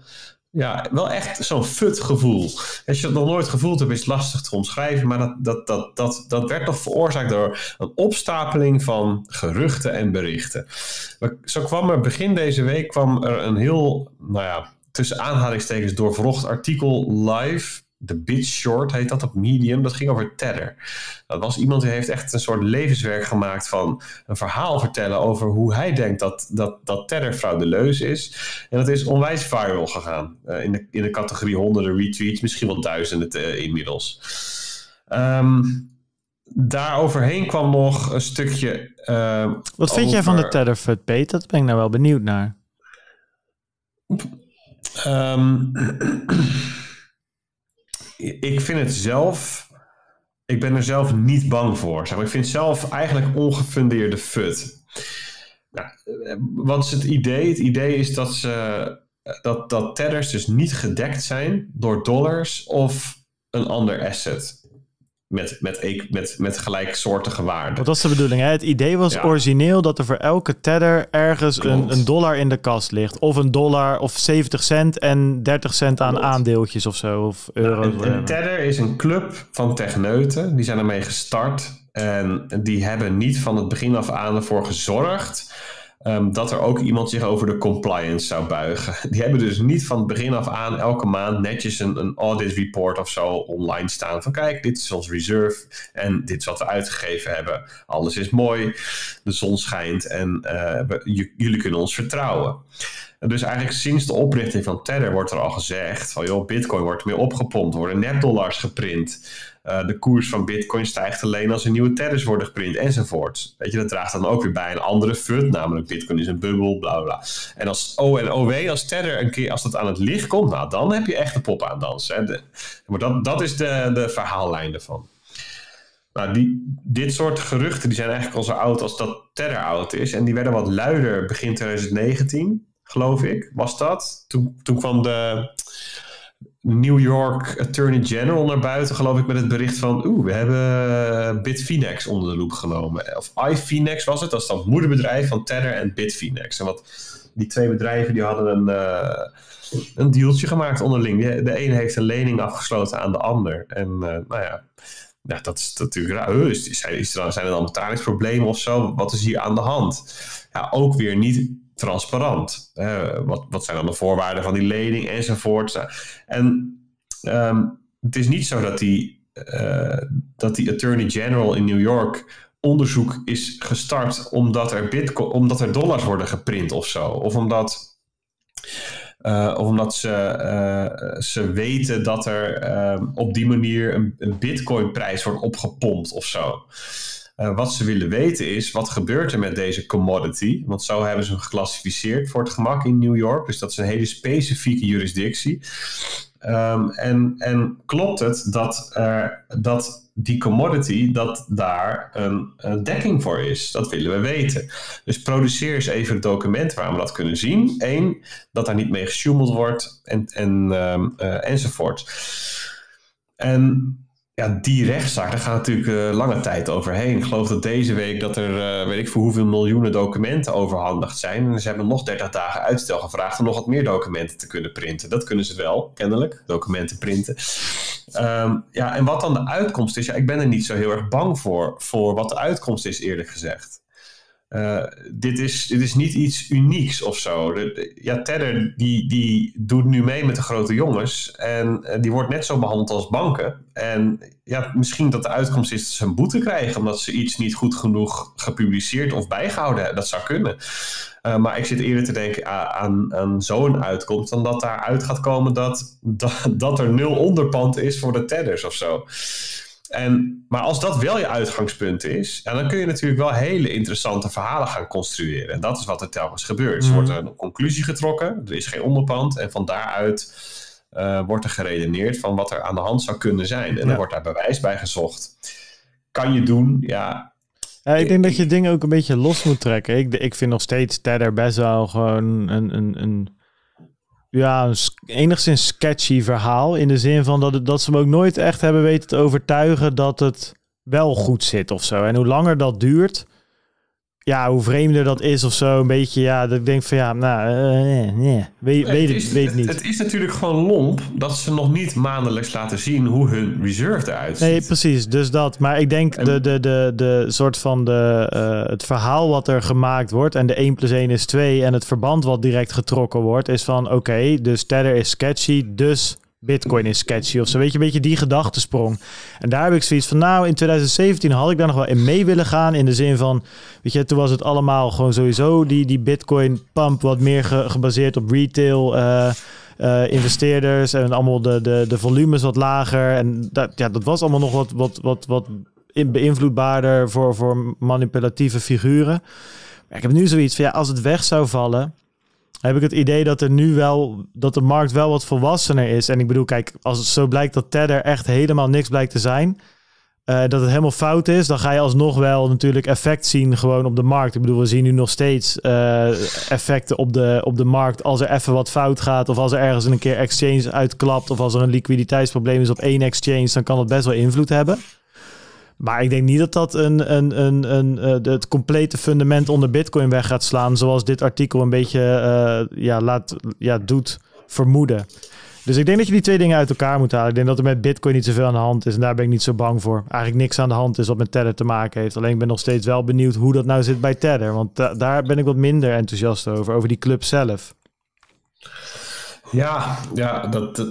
Ja, wel echt zo'n fut gevoel. Als je dat nog nooit gevoeld hebt, is het lastig te omschrijven. Maar dat, dat, dat, dat, dat werd toch veroorzaakt door een opstapeling van geruchten en berichten. Zo kwam er begin deze week kwam er een heel, nou ja, tussen aanhalingstekens doorwrocht artikel live. De Bitshort heet dat op Medium. Dat ging over Tether. Dat was iemand die heeft echt een soort levenswerk gemaakt van een verhaal vertellen over hoe hij denkt dat, dat, dat Tether fraudeleus is. En dat is onwijs viral gegaan. Uh, in, de, in de categorie honderden retweets, misschien wel duizenden uh, inmiddels. Um, daaroverheen kwam nog een stukje... Uh, Wat vind over... jij van de Tether-fut, Pete? Dat ben ik nou wel benieuwd naar. Um, Ik vind het zelf... Ik ben er zelf niet bang voor. Zeg maar. Ik vind het zelf eigenlijk ongefundeerde fut. Nou, wat is het idee? Het idee is dat, ze, dat, dat tethers dus niet gedekt zijn door dollars of een ander asset. Met, met, met, met gelijksoortige waarden. Dat was de bedoeling. Hè? Het idee was ja. origineel dat er voor elke tether ergens een, een dollar in de kast ligt. Of een dollar of zeventig cent en dertig cent aan Klopt. aandeeltjes of zo. Of euro. Nou, een, een tether is een club van techneuten. Die zijn ermee gestart. En die hebben niet van het begin af aan ervoor gezorgd. Um, dat er ook iemand zich over de compliance zou buigen. Die hebben dus niet van het begin af aan elke maand netjes een, een audit report of zo online staan. Van kijk, dit is ons reserve en dit is wat we uitgegeven hebben. Alles is mooi, de zon schijnt en uh, we, jullie kunnen ons vertrouwen. En dus eigenlijk sinds de oprichting van Tether wordt er al gezegd van joh, Bitcoin wordt meer opgepompt, worden nepdollars geprint. Uh, de koers van Bitcoin stijgt alleen als er nieuwe tethers worden geprint enzovoort. Weet je, dat draagt dan ook weer bij een andere fut, namelijk Bitcoin is een bubbel, bla bla. En als O en O W, als tether een keer, als dat aan het licht komt, nou dan heb je echt de pop aan dansen. De, maar dat, dat is de, de verhaallijn ervan. Nou, die, dit soort geruchten die zijn eigenlijk al zo oud als dat tether oud is. En die werden wat luider begin twintig negentien, geloof ik, was dat. Toen, toen kwam de... New York Attorney General naar buiten, geloof ik, met het bericht van... oeh, we hebben Bitfinex onder de loep genomen. Of iFinex was het, dat is dan het moederbedrijf van Tether en Bitfinex. En wat, die twee bedrijven die hadden een, uh, een dealtje gemaakt onderling. De, de ene heeft een lening afgesloten aan de ander. En uh, nou ja, nou, dat is natuurlijk raar. Uh, is, is, is er, zijn er dan betalingsproblemen of zo? Wat is hier aan de hand? Ja, ook weer niet... transparant. Uh, wat, wat zijn dan de voorwaarden van die lening enzovoort. En um, het is niet zo dat die, uh, dat die Attorney General in New York onderzoek is gestart omdat er, bitcoin, omdat er dollars worden geprint of zo. Of omdat, uh, of omdat ze, uh, ze weten dat er uh, op die manier een, een bitcoinprijs wordt opgepompt of zo. Uh, wat ze willen weten is, wat gebeurt er met deze commodity? Want zo hebben ze hem geclassificeerd voor het gemak in New York. Dus dat is een hele specifieke jurisdictie. Um, en, en klopt het dat, uh, dat die commodity, dat daar een, een dekking voor is? Dat willen we weten. Dus produceer eens even het document waar we dat kunnen zien. Eén, dat daar niet mee gesjoemeld wordt en, en, um, uh, enzovoort. En... Ja, die rechtszaak, daar gaat natuurlijk uh, lange tijd overheen. Ik geloof dat deze week dat er, uh, weet ik voor hoeveel miljoenen documenten overhandigd zijn. En ze hebben nog dertig dagen uitstel gevraagd om nog wat meer documenten te kunnen printen. Dat kunnen ze wel, kennelijk, documenten printen. Um, ja, en wat dan de uitkomst is, ja, ik ben er niet zo heel erg bang voor, voor wat de uitkomst is eerlijk gezegd. Uh, dit, is, dit is niet iets unieks of zo. De, de, ja, Tether die, die doet nu mee met de grote jongens. En uh, die wordt net zo behandeld als banken. En ja, misschien dat de uitkomst is dat ze een boete krijgen... omdat ze iets niet goed genoeg gepubliceerd of bijgehouden hebben. Dat zou kunnen. Uh, maar ik zit eerder te denken aan, aan, aan zo'n uitkomst... dan dat daaruit gaat komen dat, dat, dat er nul onderpand is voor de Tethers of zo. En, maar als dat wel je uitgangspunt is... Ja, dan kun je natuurlijk wel hele interessante verhalen gaan construeren. En dat is wat er telkens gebeurt. Mm. Er wordt een conclusie getrokken, er is geen onderpand... en van daaruit uh, wordt er geredeneerd van wat er aan de hand zou kunnen zijn. En ja. Dan wordt daar bewijs bij gezocht. Kan je doen, ja... Ja, ik denk dat je dingen ook een beetje los moet trekken. Ik, ik vind nog steeds Tether best wel gewoon een, een, een, ja, een enigszins sketchy verhaal. In de zin van dat, het, dat ze hem ook nooit echt hebben weten te overtuigen dat het wel goed zit of zo. En hoe langer dat duurt, ja, hoe vreemder dat is of zo. Een beetje, ja, dat ik denk van ja, nou, uh, nee, nee. Weet, nee, weet het, is, weet het niet. Het, het is natuurlijk gewoon lomp dat ze nog niet maandelijks laten zien hoe hun reserve eruit ziet. Nee, precies. Dus dat. Maar ik denk en... de, de, de, de soort van de, uh, het verhaal wat er gemaakt wordt en de één plus één is twee en het verband wat direct getrokken wordt is van oké, okay, dus Tether is sketchy, dus Bitcoin is sketchy of zo. Weet je, een beetje die gedachtesprong. En daar heb ik zoiets van, nou, in twintig zeventien had ik daar nog wel in mee willen gaan. In de zin van, weet je, toen was het allemaal gewoon sowieso die, die Bitcoin pump wat meer ge, gebaseerd op retail uh, uh, investeerders. En allemaal de, de, de volumes wat lager. En dat, ja, dat was allemaal nog wat, wat, wat, wat beïnvloedbaarder voor, voor manipulatieve figuren. Maar ik heb nu zoiets van, ja, als het weg zou vallen, heb ik het idee dat er nu wel, dat de markt wel wat volwassener is. En ik bedoel, kijk, als het zo blijkt dat Tether echt helemaal niks blijkt te zijn, uh, dat het helemaal fout is, dan ga je alsnog wel natuurlijk effect zien gewoon op de markt. Ik bedoel, we zien nu nog steeds uh, effecten op de, op de markt als er even wat fout gaat, of als er ergens een keer exchange uitklapt, of als er een liquiditeitsprobleem is op één exchange, dan kan dat best wel invloed hebben. Maar ik denk niet dat dat een, een, een, een, het complete fundament onder Bitcoin weg gaat slaan, zoals dit artikel een beetje uh, ja, laat, ja, doet vermoeden. Dus ik denk dat je die twee dingen uit elkaar moet halen. Ik denk dat er met Bitcoin niet zoveel aan de hand is en daar ben ik niet zo bang voor. Eigenlijk niks aan de hand is wat met Tether te maken heeft. Alleen ik ben nog steeds wel benieuwd hoe dat nou zit bij Tether. Want da- daar ben ik wat minder enthousiast over, over die club zelf. Ja, ja dat, dat,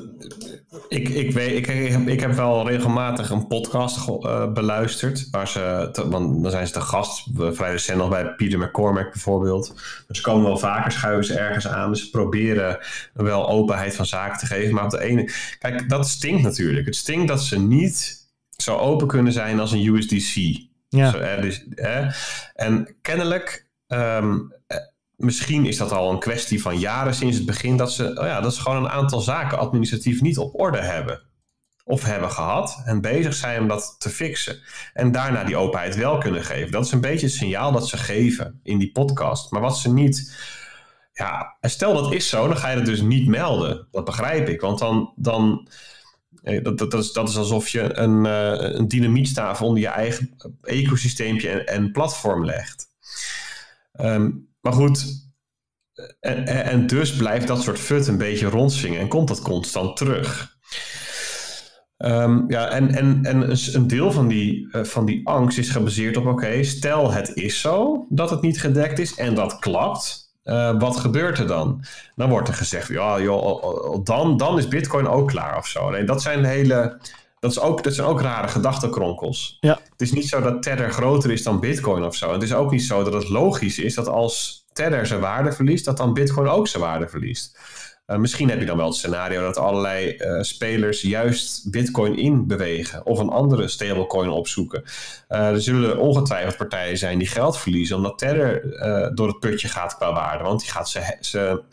ik, ik, weet, ik, ik heb wel regelmatig een podcast uh, beluisterd. Waar ze, te, want dan zijn ze te gast, vrij recent nog bij Peter McCormack bijvoorbeeld. Dus ze komen wel vaker, schuiven ze ergens aan. Dus ze proberen wel openheid van zaken te geven. Maar op de ene, kijk, dat stinkt natuurlijk. Het stinkt dat ze niet zo open kunnen zijn als een U S D C. Ja. Zo, eh, dus, eh, en kennelijk... Um, misschien is dat al een kwestie van jaren sinds het begin, dat ze, oh ja, dat ze gewoon een aantal zaken administratief niet op orde hebben. Of hebben gehad en bezig zijn om dat te fixen. En daarna die openheid wel kunnen geven. Dat is een beetje het signaal dat ze geven in die podcast. Maar wat ze niet... Ja, en stel dat is zo, dan ga je het dus niet melden. Dat begrijp ik, want dan... dan Dat, dat, dat, is, dat is alsof je een, uh, een dynamietstaaf onder je eigen ecosysteempje en, en platform legt. Um, Maar goed, en, en dus blijft dat soort fut een beetje rondzingen en komt dat constant terug. Um, ja, en, en, en een deel van die, uh, van die angst is gebaseerd op, oké, okay, stel het is zo dat het niet gedekt is en dat klapt. Uh, wat gebeurt er dan? Dan wordt er gezegd, ja joh, dan, dan is Bitcoin ook klaar of zo. Nee, dat zijn hele... Dat, is ook, dat zijn ook rare gedachtenkronkels. Ja. Het is niet zo dat Tether groter is dan Bitcoin of zo. Het is ook niet zo dat het logisch is dat als Tether zijn waarde verliest, dat dan Bitcoin ook zijn waarde verliest. Uh, misschien heb je dan wel het scenario dat allerlei uh, spelers juist Bitcoin inbewegen of een andere stablecoin opzoeken. Uh, er zullen ongetwijfeld partijen zijn die geld verliezen omdat Tether uh, door het putje gaat qua waarde. Want die gaat zijn ze,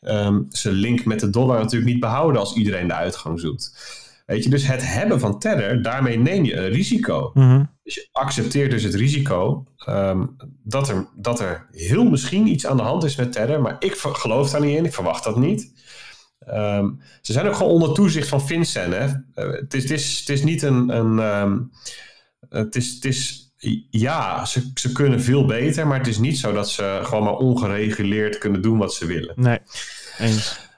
um, ze link met de dollar natuurlijk niet behouden als iedereen de uitgang zoekt. Weet je, dus het hebben van Tether, daarmee neem je een risico. Mm-hmm. Dus je accepteert dus het risico um, dat, er, dat er heel misschien iets aan de hand is met Tether, maar ik geloof daar niet in, ik verwacht dat niet. Um, ze zijn ook gewoon onder toezicht van FinCEN. Hè? Uh, het, is, het, is, het is niet een... een um, het is, het is, ja, ze, ze kunnen veel beter, maar het is niet zo dat ze gewoon maar ongereguleerd kunnen doen wat ze willen. Nee, eens.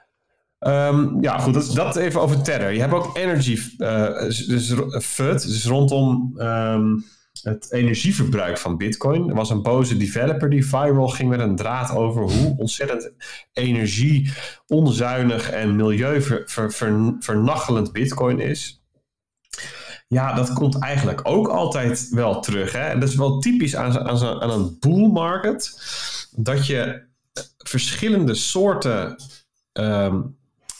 Um, ja, goed, dat, dat even over Tether. Je hebt ook energy, uh, dus F U D, dus rondom um, het energieverbruik van Bitcoin. Er was een boze developer die viral ging met een draad over hoe ontzettend energie onzuinig en milieu ver, ver, ver, vernachtelend Bitcoin is. Ja, dat komt eigenlijk ook altijd wel terug. Hè? En dat is wel typisch aan, aan, aan een bull market, dat je verschillende soorten Um,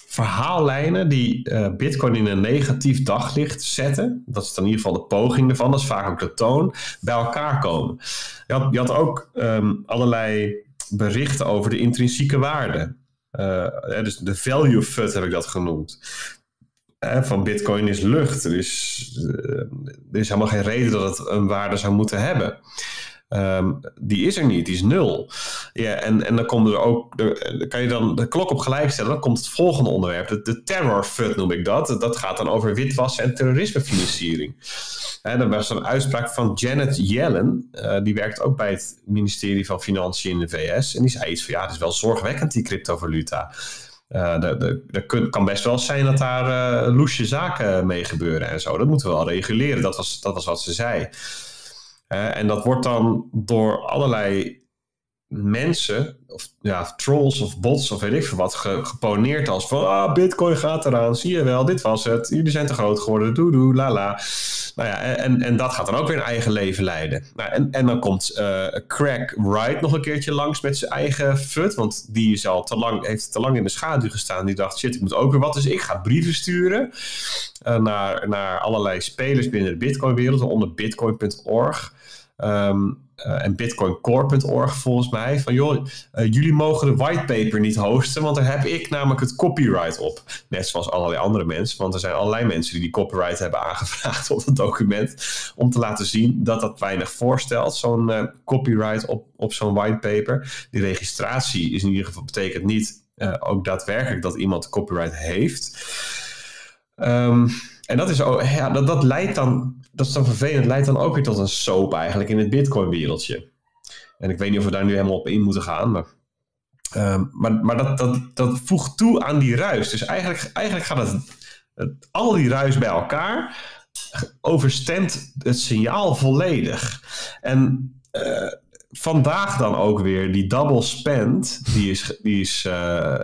verhaallijnen die uh, Bitcoin in een negatief daglicht zetten, dat is dan in ieder geval de poging ervan, dat is vaak ook de toon, bij elkaar komen. Je had, je had ook um, allerlei berichten over de intrinsieke waarde. Uh, dus de value F U D heb ik dat genoemd. eh, van Bitcoin is lucht. Er is, er is helemaal geen reden dat het een waarde zou moeten hebben. Um, die is er niet, die is nul. Ja, en, en dan komen er ook, er, kan je dan de klok op gelijk stellen, dan komt het volgende onderwerp, de, de terror FUD noem ik dat. Dat gaat dan over witwassen en terrorismefinanciering. En dan was er een uitspraak van Janet Yellen, uh, die werkt ook bij het ministerie van Financiën in de V S, en die zei iets van ja, het is wel zorgwekkend die cryptovaluta. Uh, de, de, de kun, kan best wel zijn dat daar uh, loesje zaken mee gebeuren en zo. Dat moeten we wel reguleren, dat was, dat was wat ze zei. Uh, en dat wordt dan door allerlei mensen, of ja, trolls of bots of weet ik veel wat, ge, geponeerd als van, ah, Bitcoin gaat eraan, zie je wel, dit was het, jullie zijn te groot geworden, doe doe, la la. Nou ja, en, en dat gaat dan ook weer een eigen leven leiden. Nou, en, en dan komt uh, Craig Wright nog een keertje langs met zijn eigen fut, want die is al te lang, heeft te lang in de schaduw gestaan. Die dacht, shit, ik moet ook weer wat, dus ik ga brieven sturen uh, naar, naar allerlei spelers binnen de Bitcoin-wereld, onder bitcoin punt org. Um, Uh, en bitcoin core punt org volgens mij, van joh, uh, jullie mogen de whitepaper niet hosten, want daar heb ik namelijk het copyright op. Net zoals allerlei andere mensen, want er zijn allerlei mensen die die copyright hebben aangevraagd op het document, om te laten zien dat dat weinig voorstelt, zo'n uh, copyright op, op zo'n whitepaper. Die registratie is in ieder geval, betekent niet uh, ook daadwerkelijk dat iemand copyright heeft. Um, en dat is ook, ja, dat, dat leidt dan... Dat is dan vervelend, leidt dan ook weer tot een soap eigenlijk in het Bitcoin-wereldje. En ik weet niet of we daar nu helemaal op in moeten gaan, maar, um, maar, maar dat, dat, dat voegt toe aan die ruis. Dus eigenlijk, eigenlijk gaat het, het, al die ruis bij elkaar overstemt het signaal volledig. En uh, vandaag dan ook weer die double spend, die is... Die is uh,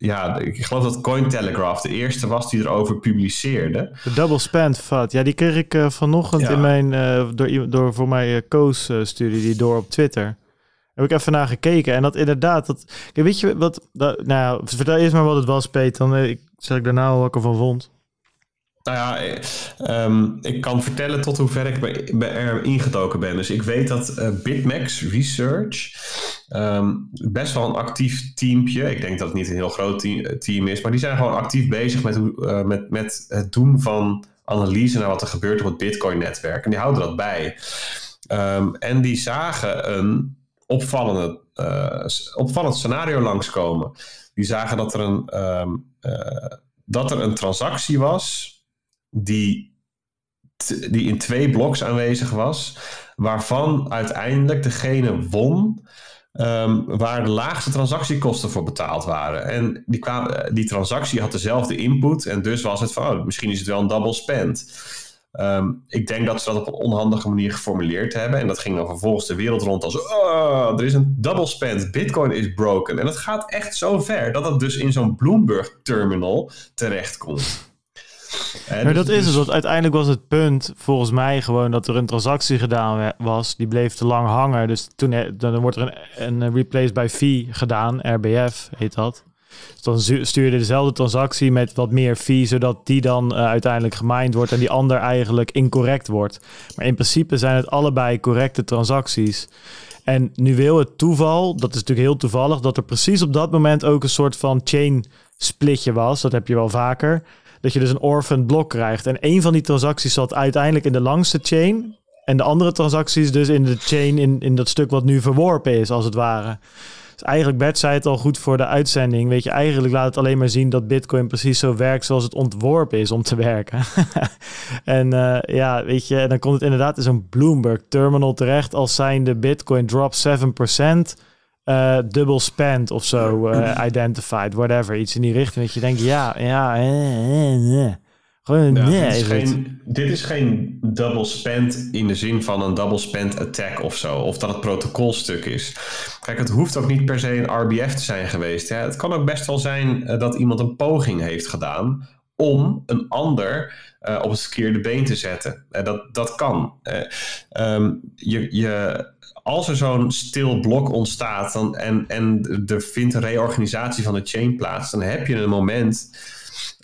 ja, ik geloof dat Cointelegraph de eerste was die erover publiceerde. De double spend fout. Ja, die kreeg ik uh, vanochtend ja. in mijn, uh, door, door voor mij uh, Koos uh, stuurde die door op Twitter. Heb ik even naar gekeken. En dat inderdaad, dat, weet je wat, dat, nou vertel eerst maar wat het was, Peter. Dan uh, ik, zeg ik daarna al wat ik ervan vond. Nou ja, um, ik kan vertellen tot hoe ver ik er ingedoken ben. Dus ik weet dat uh, BitMEX Research um, best wel een actief teampje. Ik denk dat het niet een heel groot team, team is. Maar die zijn gewoon actief bezig met, uh, met, met het doen van analyse naar wat er gebeurt op het Bitcoin-netwerk. En die houden dat bij. Um, en die zagen een opvallende, uh, opvallend scenario langskomen. Die zagen dat er een, um, uh, dat er een transactie was... Die, die in twee bloks aanwezig was, waarvan uiteindelijk degene won um, waar de laagste transactiekosten voor betaald waren. En die, kwamen, die transactie had dezelfde input en dus was het van, oh, misschien is het wel een double spend. Um, ik denk dat ze dat op een onhandige manier geformuleerd hebben en dat ging dan vervolgens de wereld rond als, oh, er is een double spend, Bitcoin is broken. En dat gaat echt zo ver dat het dus in zo'n Bloomberg terminal terechtkomt. Maar dus, dat is het, want uiteindelijk was het punt volgens mij gewoon dat er een transactie gedaan was, die bleef te lang hangen. Dus toen dan wordt er een, een replace by fee gedaan, R B F heet dat. Dus dan stuur je dezelfde transactie met wat meer fee, zodat die dan uh, uiteindelijk gemined wordt en die ander eigenlijk incorrect wordt. Maar in principe zijn het allebei correcte transacties. En nu wil het toeval, dat is natuurlijk heel toevallig, dat er precies op dat moment ook een soort van chain splitje was. Dat heb je wel vaker. Dat je dus een orphan blok krijgt. En een van die transacties zat uiteindelijk in de langste chain. En de andere transacties dus in de chain in, in dat stuk wat nu verworpen is, als het ware. Dus eigenlijk, Bert zei het al goed voor de uitzending. Weet je, eigenlijk laat het alleen maar zien dat Bitcoin precies zo werkt zoals het ontworpen is om te werken. en uh, ja, weet je, dan komt het inderdaad in zo'n Bloomberg terminal terecht als zijnde Bitcoin drop zeven procent. Uh, double spend of zo, uh, identified, whatever, iets in die richting. Dat je denkt, ja, ja, eh, eh, eh. Gewoon, ja, nee, dit, is geen, dit is geen double spend in de zin van een double spend attack of zo, of dat het protocolstuk is. Kijk, het hoeft ook niet per se een R B F te zijn geweest. Hè? Het kan ook best wel zijn uh, dat iemand een poging heeft gedaan om een ander uh, op het verkeerde been te zetten. Uh, dat, dat kan. Uh, um, je... je Als er zo'n stil blok ontstaat dan, en, en er vindt een reorganisatie van de chain plaats, dan heb je een moment,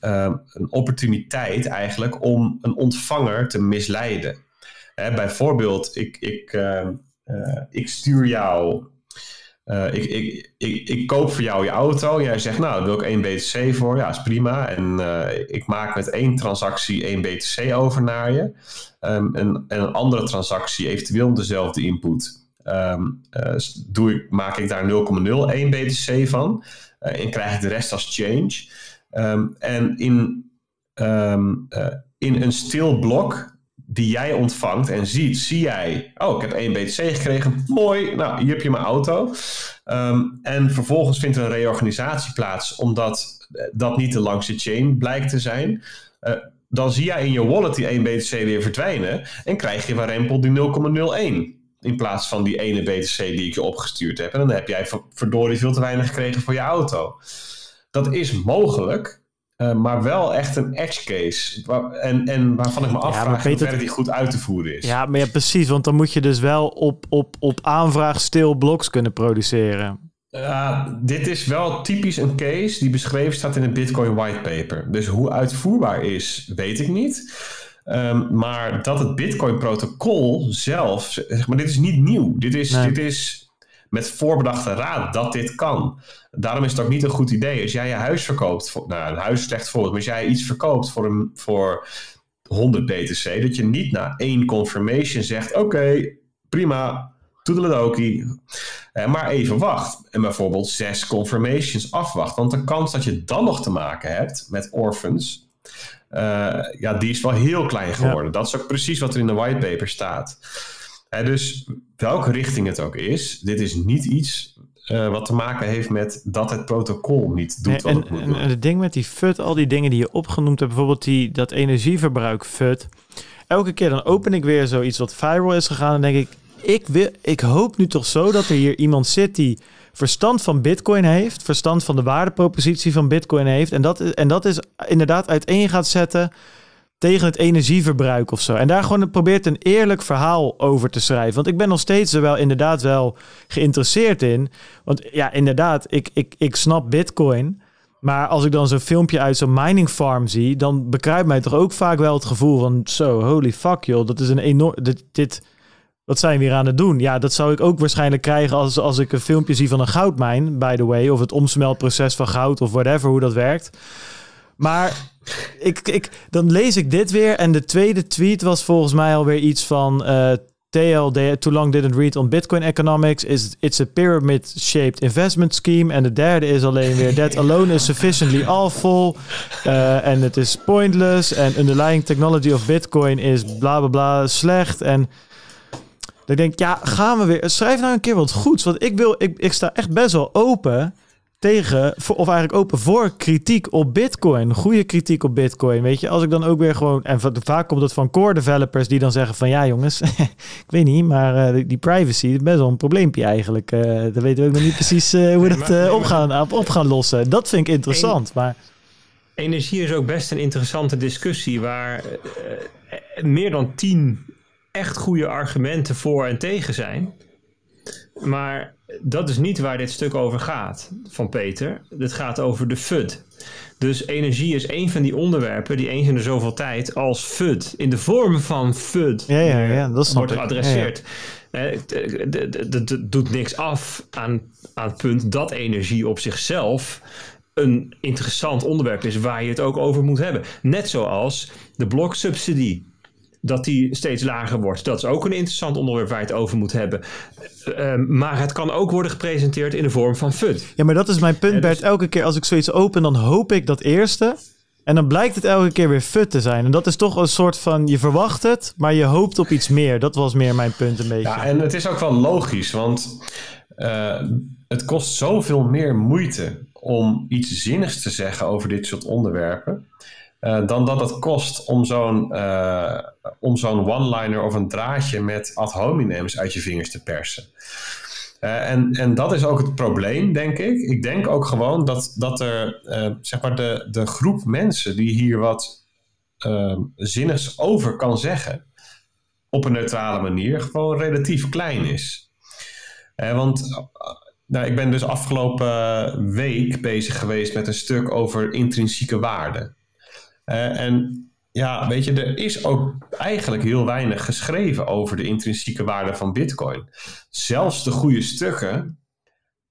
uh, een opportuniteit eigenlijk om een ontvanger te misleiden. Hè, bijvoorbeeld, ik, ik, uh, uh, ik stuur jou Uh, ik, ik, ik, ik koop voor jou je auto. Jij zegt, nou, daar wil ik één B T C voor. Ja, is prima. En uh, ik maak met één transactie één B T C over naar je. Um, en, en een andere transactie, eventueel dezelfde input. Um, uh, doe ik, maak ik daar nul komma nul één B T C van. Uh, en krijg ik de rest als change. Um, en in, um, uh, in een stil blok die jij ontvangt en ziet, zie jij, oh, ik heb één B T C gekregen, mooi, nou, hier heb je mijn auto. Um, en vervolgens vindt er een reorganisatie plaats, omdat dat niet de langste chain blijkt te zijn. Uh, dan zie jij in je wallet die één B T C weer verdwijnen en krijg je waarempel die nul komma nul één in plaats van die ene B T C die ik je opgestuurd heb. En dan heb jij verdorie veel te weinig gekregen voor je auto. Dat is mogelijk. Uh, maar wel echt een edge case. Waar, en, en waarvan ik me afvraag hoe ver die goed uit te voeren is. Ja, maar ja, precies. Want dan moet je dus wel op, op, op aanvraag stil blocks kunnen produceren. Uh, dit is wel typisch een case die beschreven staat in het Bitcoin whitepaper. Dus hoe uitvoerbaar is, weet ik niet. Um, maar dat het Bitcoin protocol zelf... Zeg maar, dit is niet nieuw. Dit is... Nee. Dit is met voorbedachte raad dat dit kan. Daarom is het ook niet een goed idee. Als jij je huis verkoopt, voor, nou, een huis is slecht voorbeeld, maar als jij iets verkoopt voor, een, voor honderd B T C, dat je niet na één confirmation zegt, oké, okay, prima, toedeledokie, eh, maar even wacht. En bijvoorbeeld zes confirmations afwacht, want de kans dat je dan nog te maken hebt met orphans, uh, ja, die is wel heel klein geworden. Ja. Dat is ook precies wat er in de whitepaper staat. Eh, dus welke richting het ook is, dit is niet iets uh, wat te maken heeft met dat het protocol niet doet nee, wat en, het moet en, doen. En het ding met die F U D, al die dingen die je opgenoemd hebt, bijvoorbeeld die, dat energieverbruik F U D. Elke keer dan open ik weer zoiets wat viral is gegaan en denk ik, ik, wil, ik hoop nu toch zo dat er hier iemand zit die verstand van Bitcoin heeft, verstand van de waardepropositie van Bitcoin heeft en dat, en dat is inderdaad uiteen gaat zetten tegen het energieverbruik of zo. En daar gewoon probeert een eerlijk verhaal over te schrijven. Want ik ben nog steeds er wel inderdaad wel geïnteresseerd in. Want ja, inderdaad, ik, ik, ik snap Bitcoin. Maar als ik dan zo'n filmpje uit zo'n mining farm zie, dan bekruipt mij toch ook vaak wel het gevoel van zo, holy fuck joh, dat is een enorm... Dit, dit, wat zijn we hier aan het doen? Ja, dat zou ik ook waarschijnlijk krijgen als, als ik een filmpje zie van een goudmijn, by the way. Of het omsmeltproces van goud of whatever, hoe dat werkt. Maar... Ik, ik, dan lees ik dit weer en de tweede tweet was volgens mij alweer iets van uh, T L D, Too Long Didn't Read on Bitcoin Economics, is it's a pyramid-shaped investment scheme. En de derde is alleen weer that alone is sufficiently awful en uh, het is pointless en underlying technology of Bitcoin is bla bla bla slecht. En dan denk ik, ja, gaan we weer, schrijf nou een keer wat goeds, want ik, wil, ik, ik sta echt best wel open tegen, of eigenlijk open voor kritiek op Bitcoin. Goede kritiek op Bitcoin. Weet je, als ik dan ook weer gewoon... En vaak komt dat van core developers die dan zeggen van... Ja jongens, ik weet niet, maar uh, die privacy is best wel een probleempje eigenlijk. Uh, dan weten we ook nog niet precies uh, hoe we nee, dat uh, op, gaan, op gaan lossen. Dat vind ik interessant, en, maar... Energie is ook best een interessante discussie waar uh, meer dan tien echt goede argumenten voor en tegen zijn. Maar... Dat is niet waar dit stuk over gaat, van Peter. Dit gaat over de F U D. Dus energie is één van die onderwerpen die eens in de zoveel tijd als F U D, in de vorm van F U D, ja, ja, ja, dat wordt geadresseerd. Ja, ja. Dat doet niks af aan, aan het punt dat energie op zichzelf een interessant onderwerp is waar je het ook over moet hebben. Net zoals de bloksubsidie. Dat die steeds lager wordt. Dat is ook een interessant onderwerp waar je het over moet hebben. Uh, maar het kan ook worden gepresenteerd in de vorm van F U D. Ja, maar dat is mijn punt, ja, dus... Bert. Elke keer als ik zoiets open, dan hoop ik dat eerste. En dan blijkt het elke keer weer F U D te zijn. En dat is toch een soort van, je verwacht het, maar je hoopt op iets meer. Dat was meer mijn punt een beetje. Ja, en het is ook wel logisch, want uh, het kost zoveel meer moeite om iets zinnigs te zeggen over dit soort onderwerpen. Uh, dan dat het kost om zo'n uh, om zo'n one-liner of een draadje met ad hominems uit je vingers te persen. Uh, en, en dat is ook het probleem, denk ik. Ik denk ook gewoon dat, dat er, uh, zeg maar, de, de groep mensen die hier wat uh, zinnigs over kan zeggen, op een neutrale manier, gewoon relatief klein is. Uh, want... Uh, Nou, ik ben dus afgelopen week bezig geweest met een stuk over intrinsieke waarde. Uh, en ja, weet je, er is ook eigenlijk heel weinig geschreven over de intrinsieke waarde van Bitcoin. Zelfs de goede stukken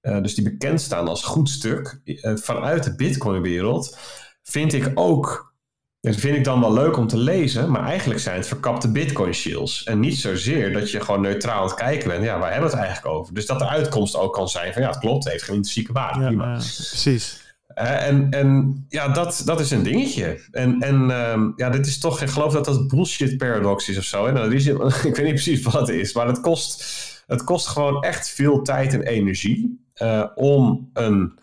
Uh, dus die bekend staan als goed stuk. Uh, vanuit de Bitcoin-wereld vind ik ook... Dat vind ik dan wel leuk om te lezen, maar eigenlijk zijn het verkapte Bitcoin-shills. En niet zozeer dat je gewoon neutraal aan het kijken bent, ja, waar hebben we het eigenlijk over? Dus dat de uitkomst ook kan zijn van, ja, het klopt, het heeft geen intrinsieke waarde. Ja, prima. Uh, precies. Uh, en, en ja, dat, dat is een dingetje. En, en uh, ja, dit is toch, ik geloof dat dat bullshit paradox is of zo. Hè? Nou, die is, ik weet niet precies wat het is, maar het kost, het kost gewoon echt veel tijd en energie uh, om een,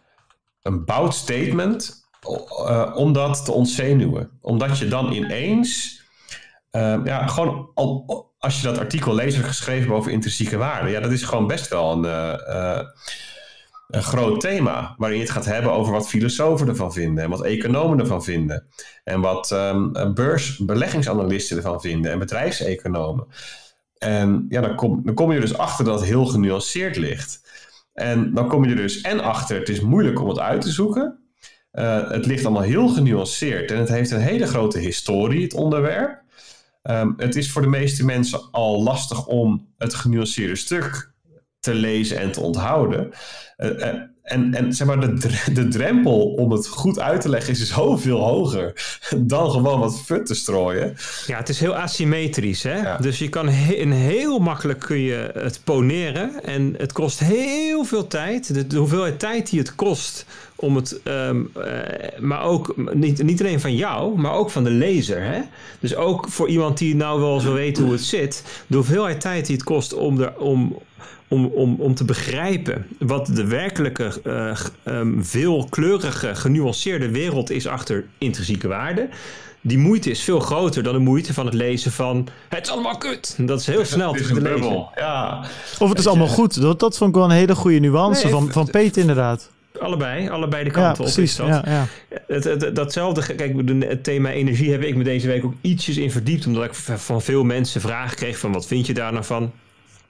een bout statement... Uh, om dat te ontzenuwen. Omdat je dan ineens... Uh, ja, gewoon al, als je dat artikel leest geschreven over intrinsieke waarde... ja, dat is gewoon best wel een, uh, een groot thema... waarin je het gaat hebben over wat filosofen ervan vinden... en wat economen ervan vinden... en wat um, beursbeleggingsanalisten ervan vinden... en bedrijfseconomen. En ja, dan kom, dan kom je dus achter dat het heel genuanceerd ligt. En dan kom je er dus en achter... het is moeilijk om het uit te zoeken... Uh, het ligt allemaal heel genuanceerd en het heeft een hele grote historie, het onderwerp. Um, het is voor de meeste mensen al lastig om het genuanceerde stuk te lezen en te onthouden. Uh, uh, en, en zeg maar, de, de drempel om het goed uit te leggen is zoveel hoger dan gewoon wat fut te strooien. Ja, het is heel asymmetrisch, hè? Ja. Dus je kan he- en heel makkelijk kun je het poneren en het kost heel veel tijd. De, de hoeveelheid tijd die het kost... om het, um, uh, maar ook niet, niet alleen van jou, maar ook van de lezer. Hè? Dus ook voor iemand die nou wel eens wil weten hoe het zit, de hoeveelheid tijd die het kost om, de, om, om, om, om te begrijpen wat de werkelijke, uh, um, veelkleurige, genuanceerde wereld is achter intrinsieke waarde. Die moeite is veel groter dan de moeite van het lezen van... het is allemaal kut. Dat is heel ja, snel is te een lezen. Ja. Of het is allemaal goed. Dat, dat vond ik wel een hele goede nuance nee, van, van Peet inderdaad. Allebei, allebei de kanten ja, op is dat. Ja, ja. Het, het, datzelfde, kijk, het thema energie heb ik me deze week ook ietsjes in verdiept. Omdat ik van veel mensen vragen kreeg van wat vind je daar nou van?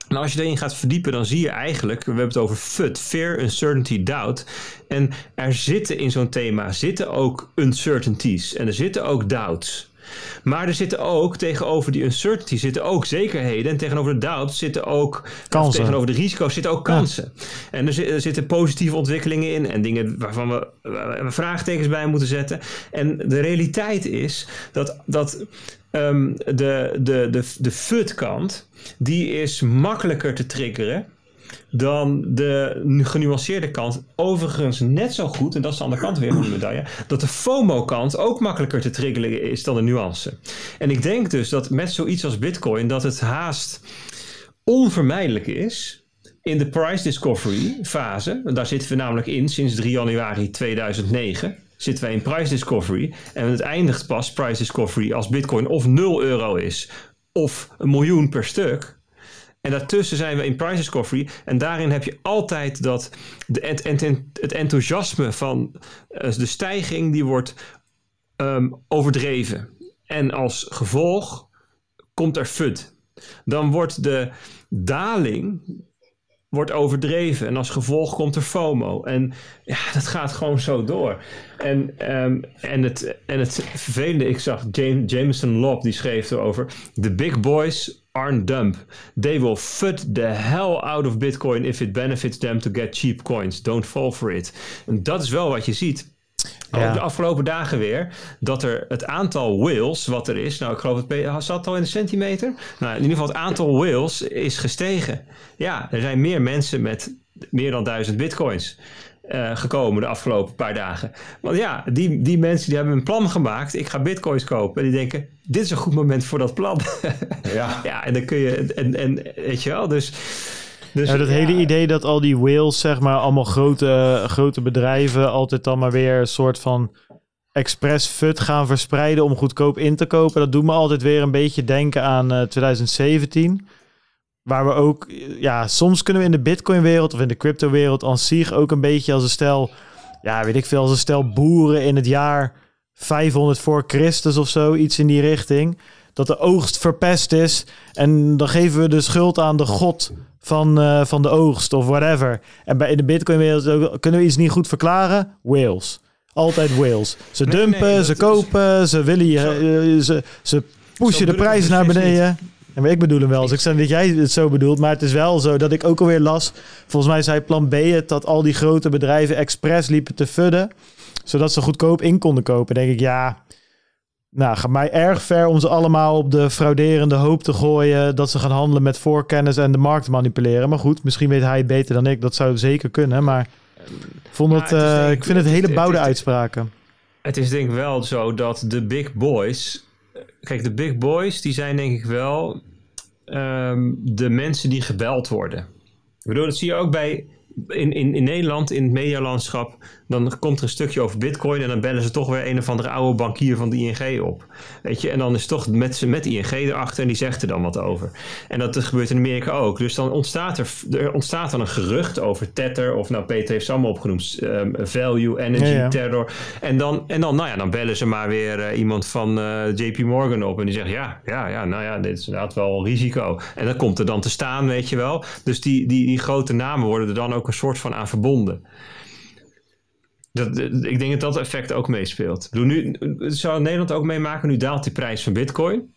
Nou, als je erin gaat verdiepen, dan zie je eigenlijk... we hebben het over F U D, Fear, Uncertainty, Doubt. En er zitten in zo'n thema zitten ook uncertainties. En er zitten ook doubts. Maar er zitten ook, tegenover die uncertainty zitten ook zekerheden. En tegenover de doubt zitten ook kansen. Tegenover de risico's zitten ook kansen. Ja. En er, er zitten positieve ontwikkelingen in. En dingen waarvan we, waar we vraagtekens bij moeten zetten. En de realiteit is dat, dat um, de, de, de, de F U D-kant... die is makkelijker te triggeren dan de genuanceerde kant. Overigens net zo goed, en dat is de andere kant weer van de medaille, dat de FOMO-kant ook makkelijker te triggeren is dan de nuance. En ik denk dus dat met zoiets als Bitcoin, dat het haast onvermijdelijk is in de price discovery fase, daar zitten we namelijk in sinds drie januari tweeduizend negen... zitten wij in price discovery, en het eindigt pas price discovery als Bitcoin of nul euro is, of een miljoen per stuk. En daartussen zijn we in price discovery. En daarin heb je altijd dat de ent, ent, ent, het enthousiasme van de stijging die wordt um, overdreven. En als gevolg komt er F U D. Dan wordt de daling wordt overdreven. En als gevolg komt er FOMO. En ja, dat gaat gewoon zo door. En, um, en, het, en het vervelende, ik zag James, Jameson Lobb, die schreef erover. The big boys aren't dumb. They will F U D the hell out of Bitcoin if it benefits them to get cheap coins. Don't fall for it. En dat is wel wat je ziet. Ja. De afgelopen dagen weer. Dat er het aantal whales wat er is. Nou, ik geloof het zat al in de centimeter. Nou, in ieder geval het aantal whales is gestegen. Ja, er zijn meer mensen met meer dan duizend bitcoins uh, gekomen de afgelopen paar dagen. Want ja, die, die mensen die hebben een plan gemaakt. Ik ga bitcoins kopen. En die denken, dit is een goed moment voor dat plan. Ja, ja en dan kun je... En, en weet je wel, dus... Dus, ja, dat ja. hele idee dat al die whales, zeg maar, allemaal grote, grote bedrijven altijd dan maar weer een soort van expres F U D gaan verspreiden om goedkoop in te kopen. Dat doet me altijd weer een beetje denken aan uh, twintig zeventien. Waar we ook, ja, soms kunnen we in de Bitcoin-wereld of in de crypto-wereld aan zich ook een beetje als een stel, ja, weet ik veel, als een stel boeren in het jaar vijfhonderd voor Christus of zo, iets in die richting. Dat de oogst verpest is. En dan geven we de schuld aan de god van, uh, van de oogst of whatever. En bij, in de Bitcoin-wereld kunnen we iets niet goed verklaren. Whales. Altijd whales. Ze nee, dumpen, nee, ze kopen, is... ze willen je... Zo... Uh, ze, ze pushen de prijzen naar beneden. En ik bedoel hem wel. Dus ik zeg dat jij het zo bedoelt. Maar het is wel zo dat ik ook alweer las. Volgens mij zei plan B het dat al die grote bedrijven expres liepen te fudden. Zodat ze goedkoop in konden kopen. Dan denk ik, ja... Nou, gaat mij erg ver om ze allemaal op de frauderende hoop te gooien... dat ze gaan handelen met voorkennis en de markt manipuleren. Maar goed, misschien weet hij beter dan ik. Dat zou zeker kunnen, maar... Vond maar het, het uh, ik, ik vind het, het hele bouwde uitspraken. Het is denk ik wel zo dat de big boys... Kijk, de big boys, die zijn denk ik wel... Um, de mensen die gebeld worden. Ik bedoel, dat zie je ook bij... In, in, in Nederland, in het medialandschap, dan komt er een stukje over bitcoin en dan bellen ze toch weer een of andere oude bankier van de I N G op. Weet je? En dan is het toch met, met I N G erachter en die zegt er dan wat over. En dat, dat gebeurt in Amerika ook. Dus dan ontstaat er, er ontstaat dan een gerucht over Tether, of nou Peter heeft ze allemaal opgenoemd, um, value, energy, ja, ja. terror. En, dan, en dan, nou ja, dan bellen ze maar weer uh, iemand van uh, J P Morgan op en die zegt ja, ja, ja, nou ja, dit is inderdaad wel risico. En dat komt er dan te staan, weet je wel. Dus die, die, die grote namen worden er dan ook een soort van aan verbonden. Dat, ik denk dat dat effect ook meespeelt. Ik bedoel, nu zou Nederland ook meemaken. Nu daalt die prijs van bitcoin.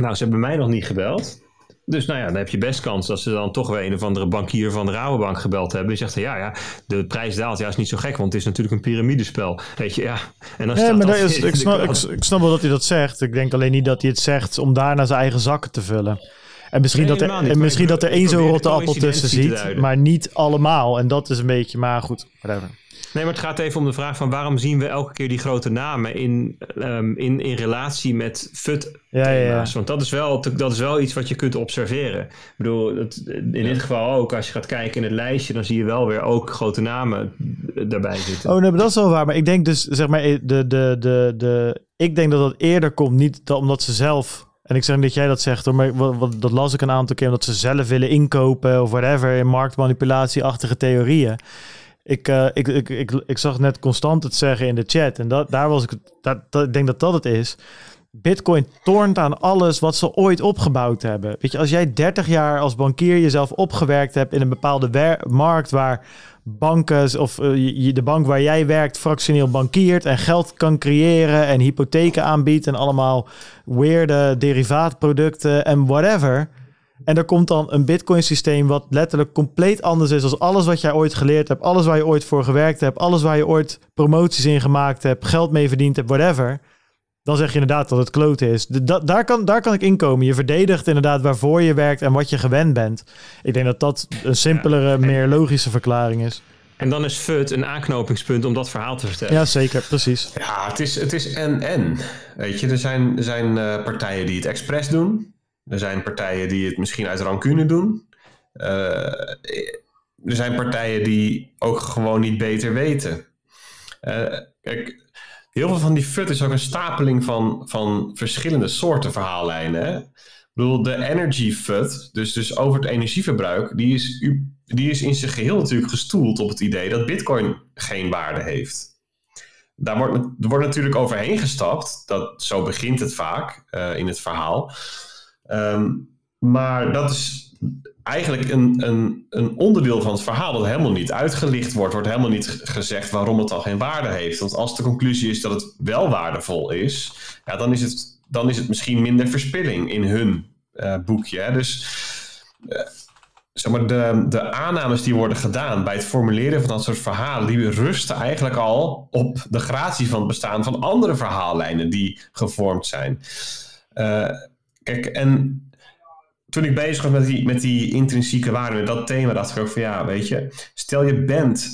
Nou, ze hebben mij nog niet gebeld. Dus nou ja, dan heb je best kans dat ze dan toch weer een of andere bankier van de Rabobank gebeld hebben. Die zegt, ja, ja, de prijs daalt. Ja, is niet zo gek, want het is natuurlijk een piramidespel. Weet je, ja. En dan ja, staat maar dat is, ik, snap, ik, ik snap wel dat hij dat zegt. Ik denk alleen niet dat hij het zegt om daarna zijn eigen zakken te vullen. En misschien nee, dat er, niet, en misschien dat er één zo'n rotte appel tussen ziet, maar niet allemaal. En dat is een beetje, maar goed, whatever. Nee, maar het gaat even om de vraag van waarom zien we elke keer die grote namen in, um, in, in relatie met fut-thema's. Ja, ja, ja. Want dat is, wel, dat is wel iets wat je kunt observeren. Ik bedoel, dat, in ja. dit geval ook, als je gaat kijken in het lijstje, dan zie je wel weer ook grote namen daarbij zitten. Oh, nee, maar dat is wel waar. Maar ik denk dus, zeg maar, de, de, de, de, de, ik denk dat dat eerder komt, niet dat, omdat ze zelf... En ik zeg niet dat jij dat zegt hoor, maar wat, wat, dat las ik een aantal keer... omdat ze zelf willen inkopen of whatever... in marktmanipulatieachtige theorieën. Ik, uh, ik, ik, ik, ik zag net Constant het zeggen in de chat... en dat, daar was ik, dat, dat, ik denk dat dat het is. Bitcoin tornt aan alles wat ze ooit opgebouwd hebben. Weet je, als jij dertig jaar als bankier jezelf opgewerkt hebt... in een bepaalde markt waar banken... of uh, de bank waar jij werkt fractioneel bankiert... en geld kan creëren en hypotheken aanbiedt... en allemaal weirde derivaatproducten en whatever... En er komt dan een bitcoin-systeem wat letterlijk compleet anders is... als alles wat jij ooit geleerd hebt, alles waar je ooit voor gewerkt hebt... alles waar je ooit promoties in gemaakt hebt, geld mee verdiend hebt, whatever... dan zeg je inderdaad dat het klote is. Da daar, kan, daar kan ik inkomen. Je verdedigt inderdaad waarvoor je werkt en wat je gewend bent. Ik denk dat dat een simpelere, ja, en, meer logische verklaring is. En dan is FUD een aanknopingspunt om dat verhaal te vertellen. Ja, zeker. Precies. Ja, het is, het is en en. Weet je, er zijn, er zijn uh, partijen die het expres doen. Er zijn partijen die het misschien uit rancune doen. Uh, er zijn partijen die ook gewoon niet beter weten. Uh, kijk... Heel veel van die fut is ook een stapeling van, van verschillende soorten verhaallijnen. Hè? Ik bedoel, de energy fut, dus, dus over het energieverbruik... Die is, die is in zijn geheel natuurlijk gestoeld op het idee dat bitcoin geen waarde heeft. Daar wordt, er wordt natuurlijk overheen gestapt. Dat, zo begint het vaak uh, in het verhaal. Um, maar dat is eigenlijk een, een, een onderdeel van het verhaal dat helemaal niet uitgelicht wordt. Wordt helemaal niet gezegd waarom het dan geen waarde heeft. Want als de conclusie is dat het wel waardevol is, ja, dan, is het, dan is het misschien minder verspilling in hun uh, boekje. Hè. Dus uh, zeg maar de, de aannames die worden gedaan bij het formuleren van dat soort verhalen, die rusten eigenlijk al op de gratie van het bestaan van andere verhaallijnen die gevormd zijn. Uh, kijk, en... Toen ik bezig was met die, met die intrinsieke waarde, met dat thema, dacht ik ook van ja, weet je, stel je bent,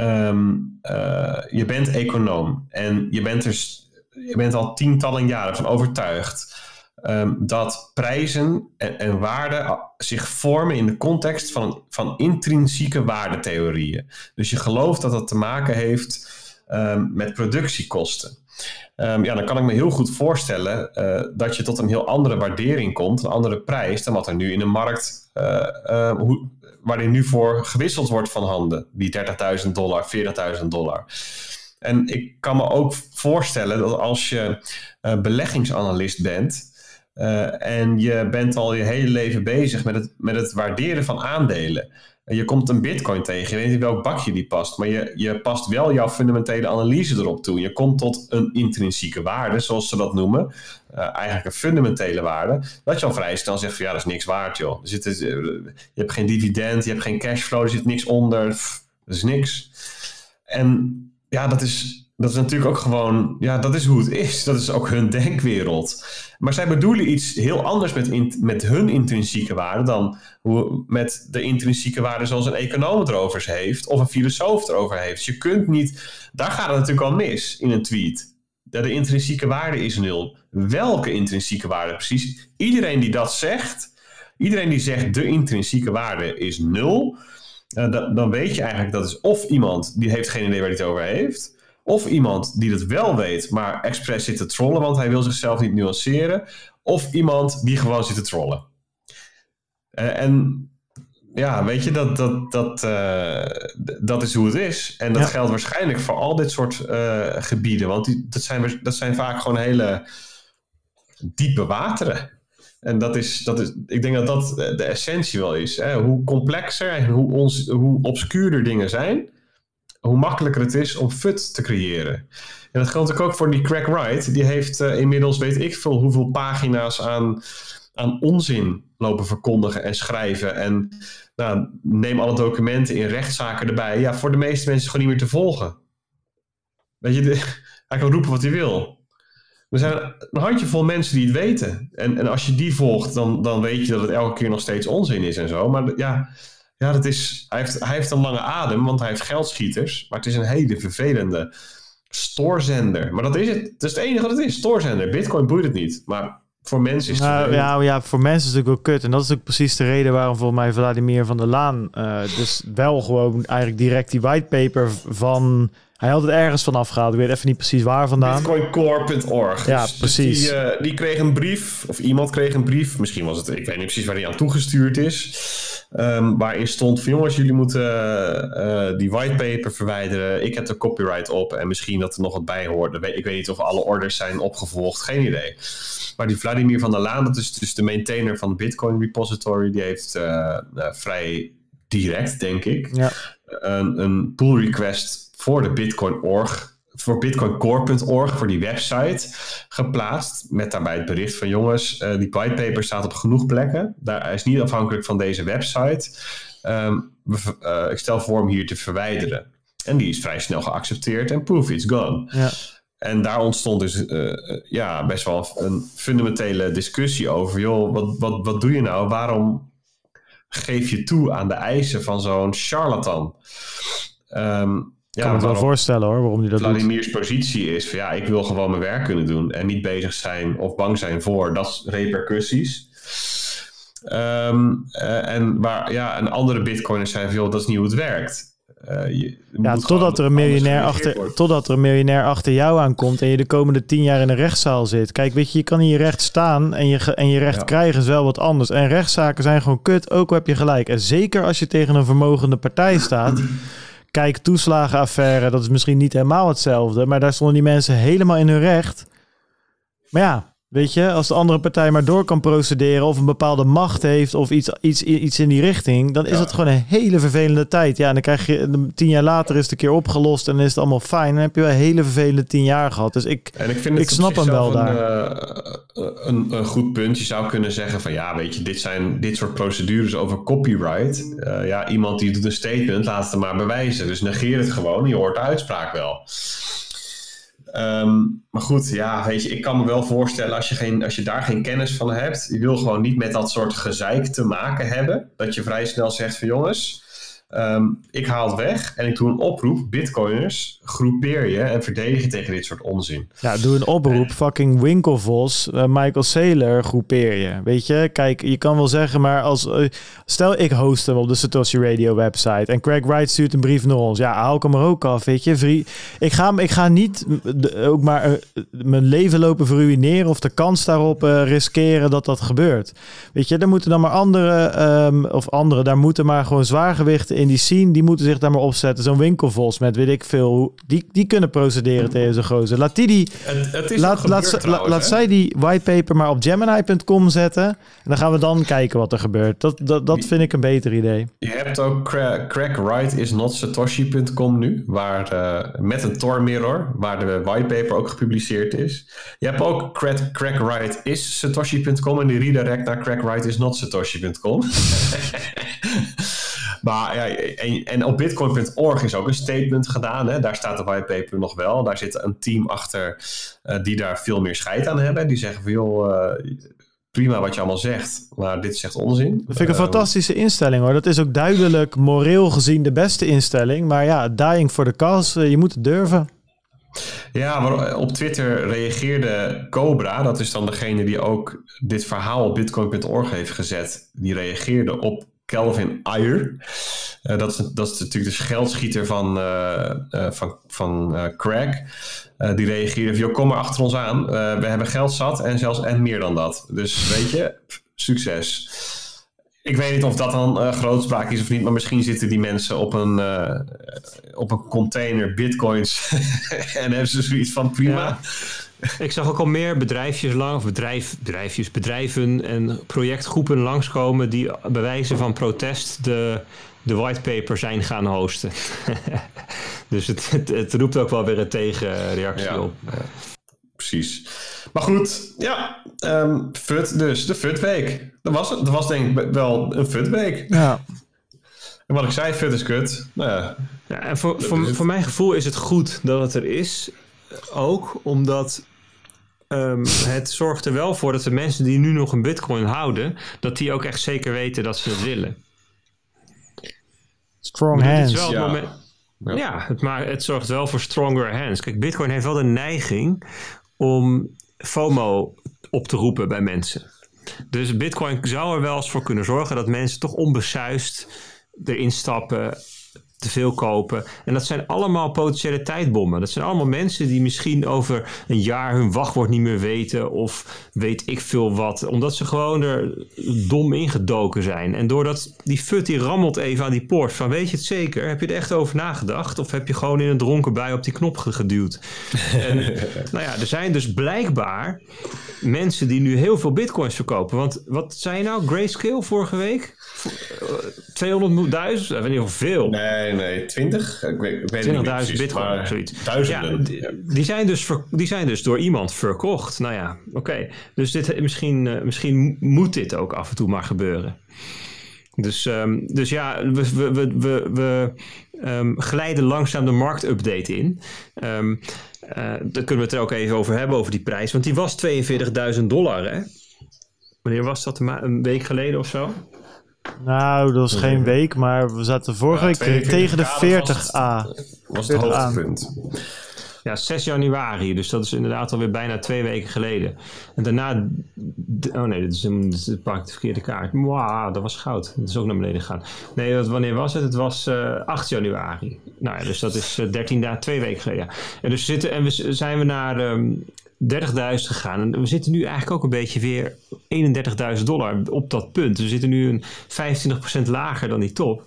um, uh, je bent econoom en je bent, er, je bent al tientallen jaren van overtuigd um, dat prijzen en, en waarden zich vormen in de context van, van intrinsieke waardetheorieën. Dus je gelooft dat dat te maken heeft um, met productiekosten. Um, ja, dan kan ik me heel goed voorstellen uh, dat je tot een heel andere waardering komt, een andere prijs, dan wat er nu in de markt, uh, uh, hoe, waarin nu voor gewisseld wordt van handen. Die dertigduizend dollar, veertigduizend dollar. En ik kan me ook voorstellen dat als je uh, beleggingsanalist bent uh, en je bent al je hele leven bezig met het, met het waarderen van aandelen, je komt een bitcoin tegen, je weet niet welk bakje die past, maar je, je past wel jouw fundamentele analyse erop toe. Je komt tot een intrinsieke waarde, zoals ze dat noemen, uh, eigenlijk een fundamentele waarde, dat je al vrij snel zegt van ja, dat is niks waard joh. Er zit, je hebt geen dividend, je hebt geen cashflow, er zit niks onder, pff, dat is niks. En ja, dat is... Dat is natuurlijk ook gewoon, ja, dat is hoe het is. Dat is ook hun denkwereld. Maar zij bedoelen iets heel anders met, in, met hun intrinsieke waarde dan hoe, met de intrinsieke waarde zoals een econoom het erover heeft of een filosoof erover heeft. Je kunt niet, daar gaat het natuurlijk al mis in een tweet. De intrinsieke waarde is nul. Welke intrinsieke waarde precies? Iedereen die dat zegt, iedereen die zegt de intrinsieke waarde is nul, dan weet je eigenlijk dat is of iemand die heeft geen idee waar hij het over heeft. Of iemand die dat wel weet, maar expres zit te trollen, want hij wil zichzelf niet nuanceren. Of iemand die gewoon zit te trollen. Uh, en ja, weet je, dat, dat, dat, uh, dat is hoe het is. En dat ja. geldt waarschijnlijk voor al dit soort uh, gebieden. Want die, dat, zijn, dat zijn vaak gewoon hele diepe wateren. En dat is, dat is, ik denk dat dat de essentie wel is. Hè? Hoe complexer en hoe, ons, hoe obscuurder dingen zijn, hoe makkelijker het is om fut te creëren. En dat geldt ook voor die Craig Wright. Die heeft uh, inmiddels weet ik veel hoeveel pagina's aan, aan onzin lopen verkondigen en schrijven. En nou, neem alle documenten in rechtszaken erbij. Ja, voor de meeste mensen is het gewoon niet meer te volgen. Weet je, de, hij kan roepen wat hij wil. Er zijn een handjevol mensen die het weten. En, en als je die volgt, dan, dan weet je dat het elke keer nog steeds onzin is en zo. Maar ja... Ja, dat is, hij, heeft, hij heeft een lange adem, want hij heeft geldschieters. Maar het is een hele vervelende stoorzender. Maar dat is het. Dat is het enige dat het is. Stoorzender. Bitcoin boeit het niet. Maar voor mensen is het... Nou, ja, ja, voor mensen is het natuurlijk wel kut. En dat is ook precies de reden waarom volgens mij Vladimir van der Laan... Uh, dus wel gewoon eigenlijk direct die whitepaper van... Hij had het ergens vanaf gehaald. Ik weet even niet precies waar vandaan. bitcoin core punt org. Ja, dus precies. Die, uh, die kreeg een brief. Of iemand kreeg een brief. Misschien was het... Ik weet niet precies waar die aan toegestuurd is... Um, waarin stond van jongens, jullie moeten uh, uh, die whitepaper verwijderen. Ik heb de copyright op en misschien dat er nog wat bij hoort. Ik weet niet of alle orders zijn opgevolgd, geen idee. Maar die Vladimir van der Laan, dat is dus de maintainer van de Bitcoin repository, die heeft uh, uh, vrij direct, denk ik, ja. een, een pull request voor de bitcoin punt org. Voor bitcoin core punt org, voor die website, geplaatst. Met daarbij het bericht van jongens, uh, die whitepaper staat op genoeg plekken. Daar is niet afhankelijk van deze website. Um, we, uh, ik stel voor om hier te verwijderen. En die is vrij snel geaccepteerd en poof, it's gone. Ja. En daar ontstond dus uh, ja, best wel een fundamentele discussie over. Joh, wat, wat, wat doe je nou? Waarom geef je toe aan de eisen van zo'n charlatan? Um, Ik ja, kan me wel voorstellen hoor, waarom die dat Vladimir's doet. Positie is van ja, ik wil gewoon mijn werk kunnen doen en niet bezig zijn of bang zijn voor dat repercussies. Um, uh, en waar ja, en andere bitcoiners zijn van joh, dat is niet hoe het werkt. Uh, je ja, totdat er, een miljonair achter, totdat er een miljonair achter jou aankomt en je de komende tien jaar in een rechtszaal zit. Kijk, weet je, je kan in je recht staan en je, en je recht ja. krijgen is wel wat anders. En rechtszaken zijn gewoon kut, ook al heb je gelijk. En zeker als je tegen een vermogende partij staat... Kijk, toeslagenaffaire, dat is misschien niet helemaal hetzelfde. Maar daar stonden die mensen helemaal in hun recht. Maar ja, weet je, als de andere partij maar door kan procederen... of een bepaalde macht heeft of iets, iets, iets in die richting... dan is het ja. gewoon een hele vervelende tijd. Ja, en dan krijg je tien jaar later is het een keer opgelost... en dan is het allemaal fijn. Dan heb je wel een hele vervelende tien jaar gehad. Dus ik, en ik, vind ik snap hem wel een, daar. Uh, een, een goed punt. Je zou kunnen zeggen van... ja, weet je, dit zijn dit soort procedures over copyright. Uh, ja, iemand die doet een statement, laat het maar bewijzen. Dus negeer het gewoon, je hoort de uitspraak wel. Um, maar goed, ja, weet je, ik kan me wel voorstellen als je, geen, als je daar geen kennis van hebt, je wil gewoon niet met dat soort gezeik te maken hebben, dat je vrij snel zegt van jongens, um, ik haal het weg en ik doe een oproep, bitcoiners, groepeer je en verdedig je tegen dit soort onzin. Ja, doe een oproep, fucking Winkelvos, uh, Michael Saylor, groepeer je, weet je, kijk, je kan wel zeggen, maar als, uh, stel ik host hem op de Satoshi Radio website en Craig Wright stuurt een brief naar ons, ja, haal ik hem er ook af, weet je, vriend, ik ga, ik ga niet de, ook maar uh, mijn leven lopen verruineren of de kans daarop uh, riskeren dat dat gebeurt, weet je, daar moeten dan maar anderen, um, of anderen, daar moeten maar gewoon zwaargewichten in in die scene, die moeten zich daar maar opzetten. Zo'n winkelvos met weet ik veel, die, die kunnen procederen tegen zo'n gozer. Laat die die... Het is laat, gebeurd, laat, trouwens, laat zij die whitepaper maar op Gemini punt com zetten. En dan gaan we dan kijken wat er gebeurt. Dat, dat, dat vind ik een beter idee. Je hebt ook cra crackwriteisnotsatoshi punt com nu, waar uh, met een Tor mirror, waar de whitepaper ook gepubliceerd is. Je hebt ook crackwriteissatoshi punt com en die redirect naar crackwriteisnotsatoshi punt com. Maar ja, en, en op bitcoin punt org is ook een statement gedaan. Hè? Daar staat de whitepaper nog wel. Daar zit een team achter uh, die daar veel meer scheid aan hebben. Die zeggen van joh, uh, prima wat je allemaal zegt, maar dit is echt onzin. Dat vind ik een uh, fantastische instelling hoor. Dat is ook duidelijk moreel gezien de beste instelling. Maar ja, dying for the cause, uh, je moet het durven. Ja, maar op Twitter reageerde Cobra, dat is dan degene die ook dit verhaal op bitcoin punt org heeft gezet. Die reageerde op Kelvin Ayer. Uh, dat, is, dat is natuurlijk de scheldschieter van, uh, uh, van, van uh, Craig. Uh, die reageerde van, kom maar achter ons aan. Uh, we hebben geld zat en zelfs en meer dan dat. Dus weet je, succes. Ik weet niet of dat dan uh, grootspraak is of niet, maar misschien zitten die mensen op een, uh, op een container bitcoins en hebben ze zoiets van prima. Ja. Ik zag ook al meer bedrijfjes lang, of bedrijf, bedrijfjes, bedrijven en projectgroepen langskomen die bij wijze van protest de, de whitepaper zijn gaan hosten. Dus het, het, het roept ook wel weer een tegenreactie ja. op. Precies. Maar goed, ja, um, fut dus, de futweek. Dat was, dat was denk ik wel een futweek. Ja. En wat ik zei, fut is kut. Nou ja. Ja, en voor, voor, voor mijn gevoel is het goed dat het er is. Ook omdat um, het zorgt er wel voor dat de mensen die nu nog een bitcoin houden, dat die ook echt zeker weten dat ze het willen. Strong hands. Het ja. Moment, ja, ja het, maar het zorgt wel voor stronger hands. Kijk, bitcoin heeft wel de neiging om FOMO op te roepen bij mensen. Dus bitcoin zou er wel eens voor kunnen zorgen dat mensen toch onbesuist erin stappen, te veel kopen. En dat zijn allemaal potentiële tijdbommen. Dat zijn allemaal mensen die misschien over een jaar hun wachtwoord niet meer weten of weet ik veel wat. Omdat ze gewoon er dom ingedoken zijn. En doordat die fut die rammelt even aan die poort van weet je het zeker? Heb je er echt over nagedacht? Of heb je gewoon in een dronken bui op die knop geduwd? En, nou ja, er zijn dus blijkbaar mensen die nu heel veel bitcoins verkopen. Want wat zei je nou? Grayscale vorige week? tweehonderdduizend? Of in ieder geval veel. Nee, nee, twintig? Ik weet, weet twintigduizend bitcoin of zoiets. Duizenden. Ja, die, zijn dus ver, die zijn dus door iemand verkocht. Nou ja, oké. Okay. Dus dit, misschien, misschien moet dit ook af en toe maar gebeuren. Dus, um, dus ja, we, we, we, we, we um, glijden langzaam de marktupdate in. Um, uh, daar kunnen we het er ook even over hebben, over die prijs. Want die was tweeënveertigduizend dollar, hè? Wanneer was dat? Een week geleden of zo? Nou, dat was geen week, maar we zaten vorige ja, week tegen de veertig a. Was het hoogtepunt. Ja, zes januari. Dus dat is inderdaad alweer bijna twee weken geleden. En daarna... Oh nee, dit is een, dit pak ik de verkeerde kaart. Wow, dat was goud. Dat is ook naar beneden gegaan. Nee, dat, wanneer was het? Het was uh, acht januari. Nou ja, dus dat is uh, dertien dagen, twee weken geleden. En dus zitten, en we, zijn we naar... Um, dertigduizend gegaan. En we zitten nu eigenlijk ook een beetje weer eenendertigduizend dollar op dat punt. We zitten nu een vijfentwintig procent lager dan die top.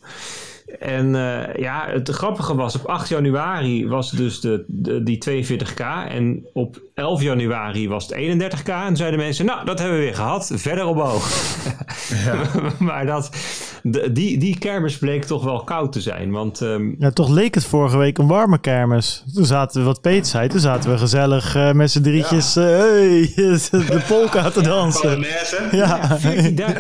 En uh, ja, het grappige was, op acht januari was dus de, de, die tweeënveertig k. En op elf januari was het eenendertig k. En zeiden mensen, nou, dat hebben we weer gehad. Verder omhoog. Ja. Maar dat, die, die kermis bleek toch wel koud te zijn. Want, um... ja, toch leek het vorige week een warme kermis. Toen zaten we, wat Peet zei, toen zaten we gezellig uh, met z'n drietjes ja. uh, hey, de polka te dansen. Ja, ja.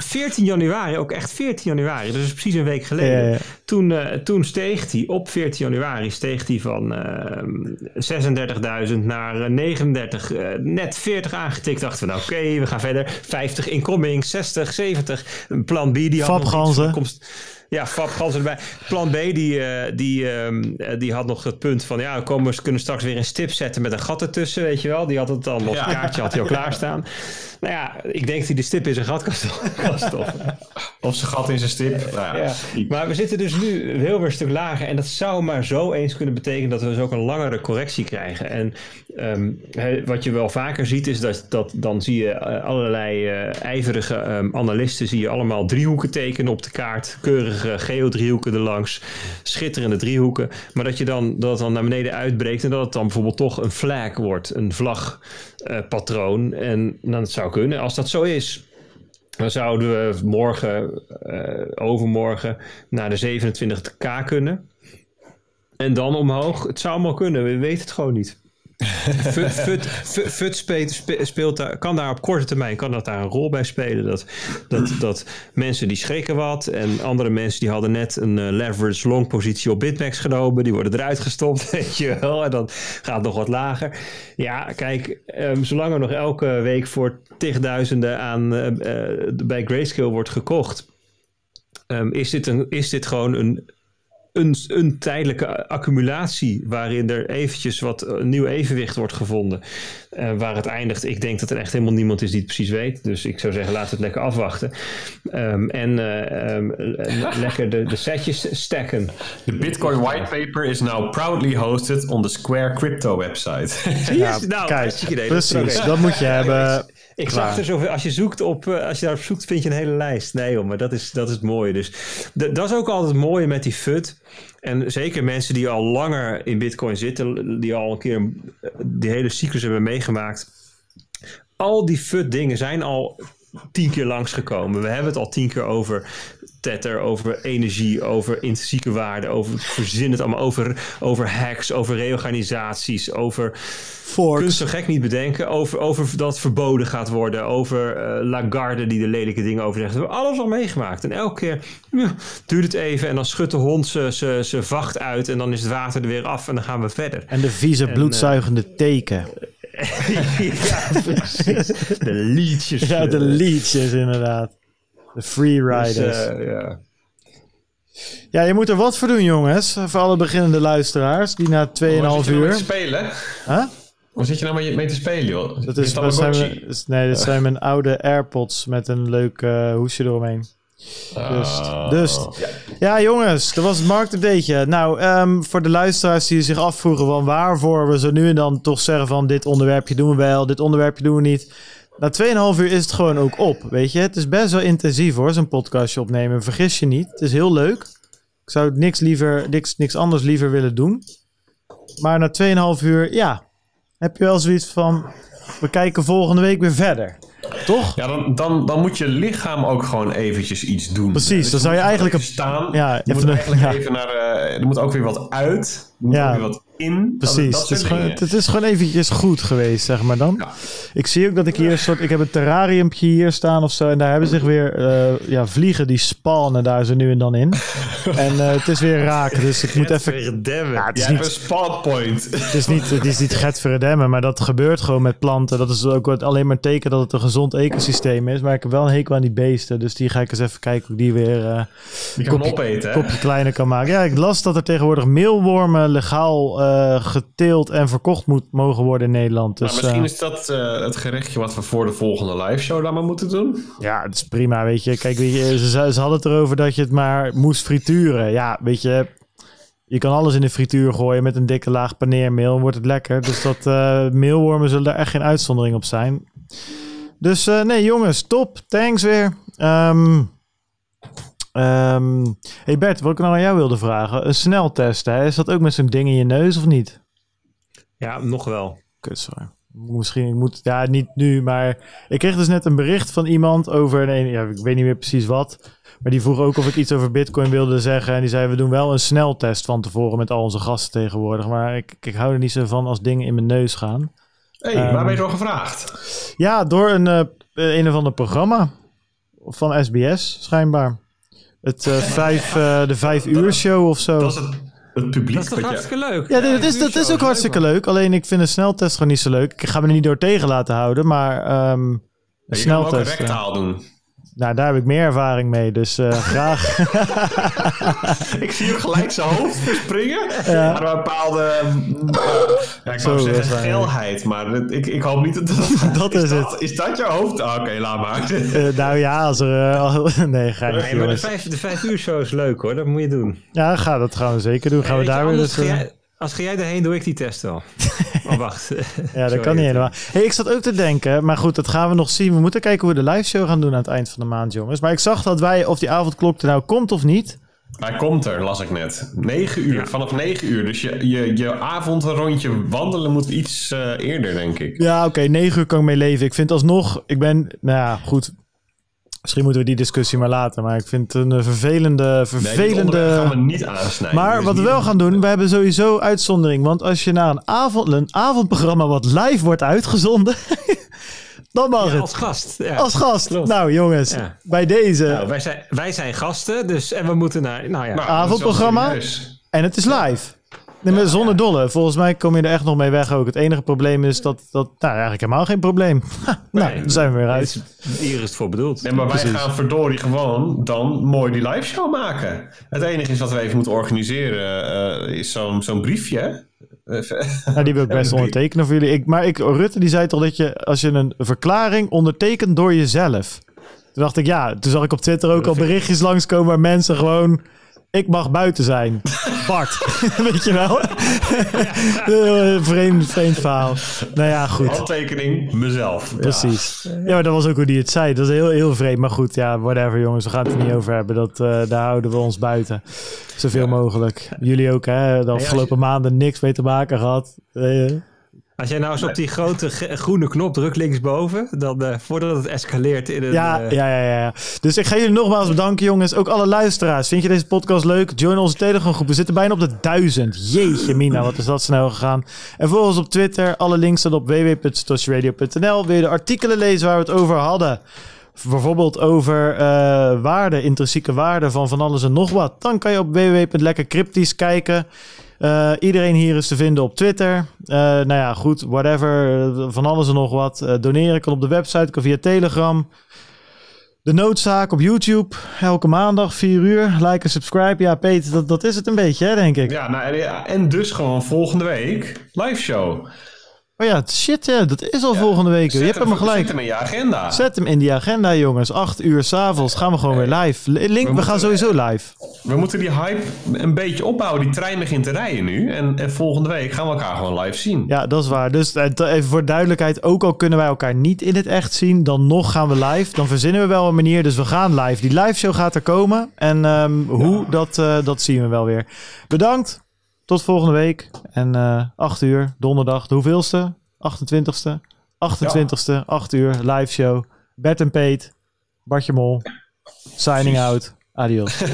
veertien januari, ook echt veertien januari. Dus precies een week geleden. Ja, ja. Toen, uh, toen steeg die op veertien januari steeg die van uh, zesendertigduizend naar negenendertig. Uh, net veertig aangetikt. Dachten we, nou oké, okay, we gaan verder. vijftig incoming, zestig, zeventig. Plan B die had Fabganzen. Ja, Fabganzen erbij. Plan B die, uh, die, um, die had nog het punt van ja, we kunnen straks weer een stip zetten met een gat ertussen, weet je wel. Die had het dan nog ja. kaartje had hij al klaarstaan. Nou ja, ik denk dat hij de stip in zijn gat kan stoppen. Of zijn gat in zijn stip. Nou ja. Ja. Maar we zitten dus nu een heel weer een stuk lager. En dat zou maar zo eens kunnen betekenen dat we dus ook een langere correctie krijgen. En um, wat je wel vaker ziet is dat, dat dan zie je allerlei uh, ijverige um, analisten... zie je allemaal driehoeken tekenen op de kaart. Keurige geodriehoeken erlangs. Schitterende driehoeken. Maar dat je dan, dat het dan naar beneden uitbreekt... en dat het dan bijvoorbeeld toch een flag wordt. Een vlag. Uh, patroon. En dan zou kunnen. Als dat zo is, dan zouden we morgen, uh, overmorgen naar de zevenentwintig k kunnen. En dan omhoog. Het zou maar kunnen. We weten het gewoon niet. fut fut, fut, fut speelt, speelt daar, kan daar op korte termijn kan dat daar een rol bij spelen. Dat, dat, dat mensen die schrikken wat en andere mensen die hadden net een uh, leverage long positie op BitMEX genomen. Die worden eruit gestopt, weet je wel. En dan gaat het nog wat lager. Ja, kijk, um, zolang er nog elke week voor tigduizenden aan uh, uh, bij Grayscale wordt gekocht, um, is, dit een, is dit gewoon een... Een, een tijdelijke accumulatie waarin er eventjes wat een nieuw evenwicht wordt gevonden. Uh, waar het eindigt, ik denk dat er echt helemaal niemand is die het precies weet. Dus ik zou zeggen, laten we het lekker afwachten. Um, en uh, um, lekker de, de setjes stacken. De Bitcoin whitepaper is now proudly hosted on the Square Crypto website. Zie ja, je? Nou, kijk, idee, precies, dat, okay. Dat moet je hebben. Ik Klaar. zag er zoveel, als je zoekt op, als je daarop zoekt, vind je een hele lijst. Nee joh, maar dat is, dat is het mooie. Dus de, dat is ook altijd het mooie met die F U D. En zeker mensen die al langer in Bitcoin zitten, die al een keer die hele cyclus hebben meegemaakt. Al die F U D dingen zijn al tien keer langsgekomen. We hebben het al tien keer over Tether, over energie, over intrinsieke waarde, over verzin het allemaal, over, over hacks, over reorganisaties, over Forks. Kunst zo gek niet bedenken, over, over dat verboden gaat worden, over uh, Lagarde die de lelijke dingen over zegt. We hebben alles al meegemaakt en elke keer ja, duurt het even en dan schudt de hond zijn vacht uit en dan is het water er weer af en dan gaan we verder. En de vieze en, bloedzuigende uh, teken. Ja, precies. De liedjes. Ja, de liedjes inderdaad. De freeriders. Dus, uh, yeah. Ja, je moet er wat voor doen, jongens. Voor alle beginnende luisteraars die na twee komma vijf uur... Waar zit je nou mee te spelen? Huh? Waar zit je nou mee te spelen, joh? Dat is, dat zijn mijn, nee, dat zijn mijn oude AirPods met een leuk uh, hoesje eromheen. Dus, oh. dus. Ja. ja jongens, dat was het marktupdateje. Nou, um, voor de luisteraars die zich afvroegen van waarvoor we zo nu en dan toch zeggen van dit onderwerpje doen we wel, dit onderwerpje doen we niet. Na twee komma vijf uur is het gewoon ook op, weet je. Het is best wel intensief hoor, zo'n podcastje opnemen. Vergis je niet, het is heel leuk. Ik zou niks, liever, niks, niks anders liever willen doen. Maar na twee komma vijf uur, ja, heb je wel zoiets van we kijken volgende week weer verder. Toch? Ja, dan, dan, dan moet je lichaam ook gewoon eventjes iets doen. Precies, dus dan zou je, je eigenlijk... Even staan, ja, je moet de, eigenlijk ja. even naar... Uh, er moet ook weer wat uit, er moet ja. ook weer wat in. Precies, dat, dat het, is gewoon, het is gewoon eventjes goed geweest, zeg maar dan. Ja. Ik zie ook dat ik hier een soort... Ik heb een terrariumpje hier staan of zo... en daar hebben zich weer uh, ja, vliegen die spawnen daar zo nu en dan in. En uh, het is weer raak, dus ik moet even... Ja, het is niet een spawnpoint. Het is niet, het is niet getverdemmen, maar dat gebeurt gewoon met planten. Dat is ook alleen maar een teken dat het een gezond ecosysteem is. Maar ik heb wel een hekel aan die beesten. Dus die ga ik eens even kijken hoe die weer uh, die kan kopje, opeten, kopje kleiner kan maken. Ja, ik las dat er tegenwoordig meelwormen legaal uh, geteeld en verkocht moet, mogen worden in Nederland. Dus, maar misschien uh, is dat uh, het gerechtje wat we voor de volgende live show dan maar moeten doen. Ja, dat is prima, weet je. Kijk, weet je, ze, ze hadden het erover dat je het maar moest frituren. Ja, weet je... Je kan alles in de frituur gooien met een dikke laag paneermeel. Wordt het lekker. Dus dat uh, meelwormen zullen daar echt geen uitzondering op zijn. Dus uh, nee jongens, top. Thanks weer. Um, um, hey Bert, wat ik nou aan jou wilde vragen. Een sneltest, hè? Is dat ook met zo'n ding in je neus of niet? Ja, nog wel. Kut, sorry. Misschien, ik moet, ja, niet nu, maar ik kreeg dus net een bericht van iemand over, nee, ja, ik weet niet meer precies wat, maar die vroeg ook of ik iets over Bitcoin wilde zeggen en die zei, we doen wel een sneltest van tevoren met al onze gasten tegenwoordig, maar ik, ik hou er niet zo van als dingen in mijn neus gaan. Hé, hey, um, waar ben je door gevraagd? Ja, door een, uh, een of ander programma van S B S, schijnbaar. Het, uh, vijf, uh, de vijf uur show of zo. Dat is het. Het publiek. Dat is toch hartstikke ja. leuk? Ja, dat is, dat is ook hartstikke leuk. Alleen ik vind een sneltest gewoon niet zo leuk. Ik ga me er niet door tegen laten houden, maar... Um, ja, je sneltest, kan ook een rectaal doen. Nou, daar heb ik meer ervaring mee, dus uh, graag. Ik zie hem gelijk zijn hoofd springen. Ja. Maar een bepaalde uh, ja, ik wou zeggen geilheid, maar ik, ik hoop niet dat dat, dat is, is dat, het. Is dat jouw hoofd? Ah, Oké, okay, laat maar. Uh, nou ja, als er... Uh, nee, ga je nee, maar de vijf, de vijf uur show is leuk hoor, dat moet je doen. Ja, ga, dat gaan we zeker doen. Gaan we daar weer... Dus, uh, als ga jij daarheen, doe ik die test al. Oh, wacht. Ja, dat kan niet helemaal. Hey, ik zat ook te denken, maar goed, dat gaan we nog zien. We moeten kijken hoe we de live show gaan doen aan het eind van de maand, jongens. Maar ik zag dat wij, of die avondklok er nou komt of niet... Hij komt er, las ik net. negen uur, ja. Vanaf negen uur. Dus je, je, je avondrondje wandelen moet iets uh, eerder, denk ik. Ja, oké, okay, negen uur kan ik mee leven. Ik vind alsnog, ik ben, nou ja, goed... Misschien moeten we die discussie maar laten. Maar ik vind het een vervelende... vervelende... Nee, gaan we niet aansnijden. Maar dus wat we wel gaan doen, we hebben sowieso uitzondering. Want als je naar een, avond, een avondprogramma wat live wordt uitgezonden... dan mag ja, het. Als gast. Ja. Als gast. Klopt. Nou jongens, ja. Bij deze... Nou, wij, zijn, wij zijn gasten, dus en we moeten naar... Nou ja, nou, avondprogramma het en het is live. Nee, maar zonder ja, ja. dolle. Volgens mij kom je er echt nog mee weg ook. Het enige probleem is dat... dat nou, eigenlijk helemaal geen probleem. Nou, nee, dan zijn we weer uit. Hier is het voor bedoeld. Nee, maar wij Precies. gaan verdorie gewoon dan mooi die live show maken. Het enige is wat we even moeten organiseren... Uh, is zo'n zo'n briefje. Nou, die wil ik best ondertekenen voor jullie. Ik, maar ik, Rutte die zei toch dat je... als je een verklaring ondertekent door jezelf. Toen dacht ik ja... Toen zag ik op Twitter ook al berichtjes langskomen... waar mensen gewoon... Ik mag buiten zijn. Bart. Weet je wel? vreemd, vreemd verhaal. Nou ja, goed. Handtekening mezelf. Precies. Ja. Ja, maar dat was ook hoe die het zei. Dat is heel, heel vreemd. Maar goed, ja, whatever jongens. We gaan het er niet over hebben. Dat, uh, daar houden we ons buiten. Zoveel ja. mogelijk. Jullie ook, hè? De afgelopen maanden niks mee te maken gehad. Uh, Als jij nou eens op die grote groene knop drukt linksboven, dan uh, voordat het escaleert in een... Ja, uh... ja, ja, ja. Dus ik ga jullie nogmaals bedanken, jongens. Ook alle luisteraars. Vind je deze podcast leuk? Join onze Telegram groep. We zitten bijna op de duizend. Jeetje, Mina, wat is dat snel gegaan. En volg ons op Twitter. Alle links staan op w w w punt satoshi radio punt n l. Wil je de artikelen lezen waar we het over hadden? Bijvoorbeeld over uh, waarde, intrinsieke waarde van van alles en nog wat. Dan kan je op w w w punt lekkercryptisch kijken. Uh, iedereen hier is te vinden op Twitter. Uh, nou ja, goed, whatever. Uh, van alles en nog wat. Uh, doneren kan op de website, kan via Telegram. De noodzaak op YouTube. Elke maandag, vier uur. Like en subscribe. Ja, Peter, dat, dat is het een beetje, hè, denk ik. Ja, nou, en dus gewoon volgende week live show. Oh ja, shit, hè, dat is al ja, volgende week. Je hebt hem, hem gelijk. Zet hem in je agenda. Zet hem in die agenda, jongens. Acht uur 's avonds gaan we gewoon hey. weer live. Link, we, we moeten, gaan sowieso live. We moeten die hype een beetje opbouwen. Die trein begint te rijden nu. En, en volgende week gaan we elkaar gewoon live zien. Ja, dat is waar. Dus even voor duidelijkheid. Ook al kunnen wij elkaar niet in het echt zien. Dan nog gaan we live. Dan verzinnen we wel een manier. Dus we gaan live. Die live show gaat er komen. En um, hoe, ja. dat, uh, dat zien we wel weer. Bedankt. Tot volgende week. En uh, acht uur, donderdag, de hoeveelste? achtentwintigste. achtentwintigste, ja. acht uur, live show. Bert en Peet, Bartje Mol. Signing Precies. out. Adios.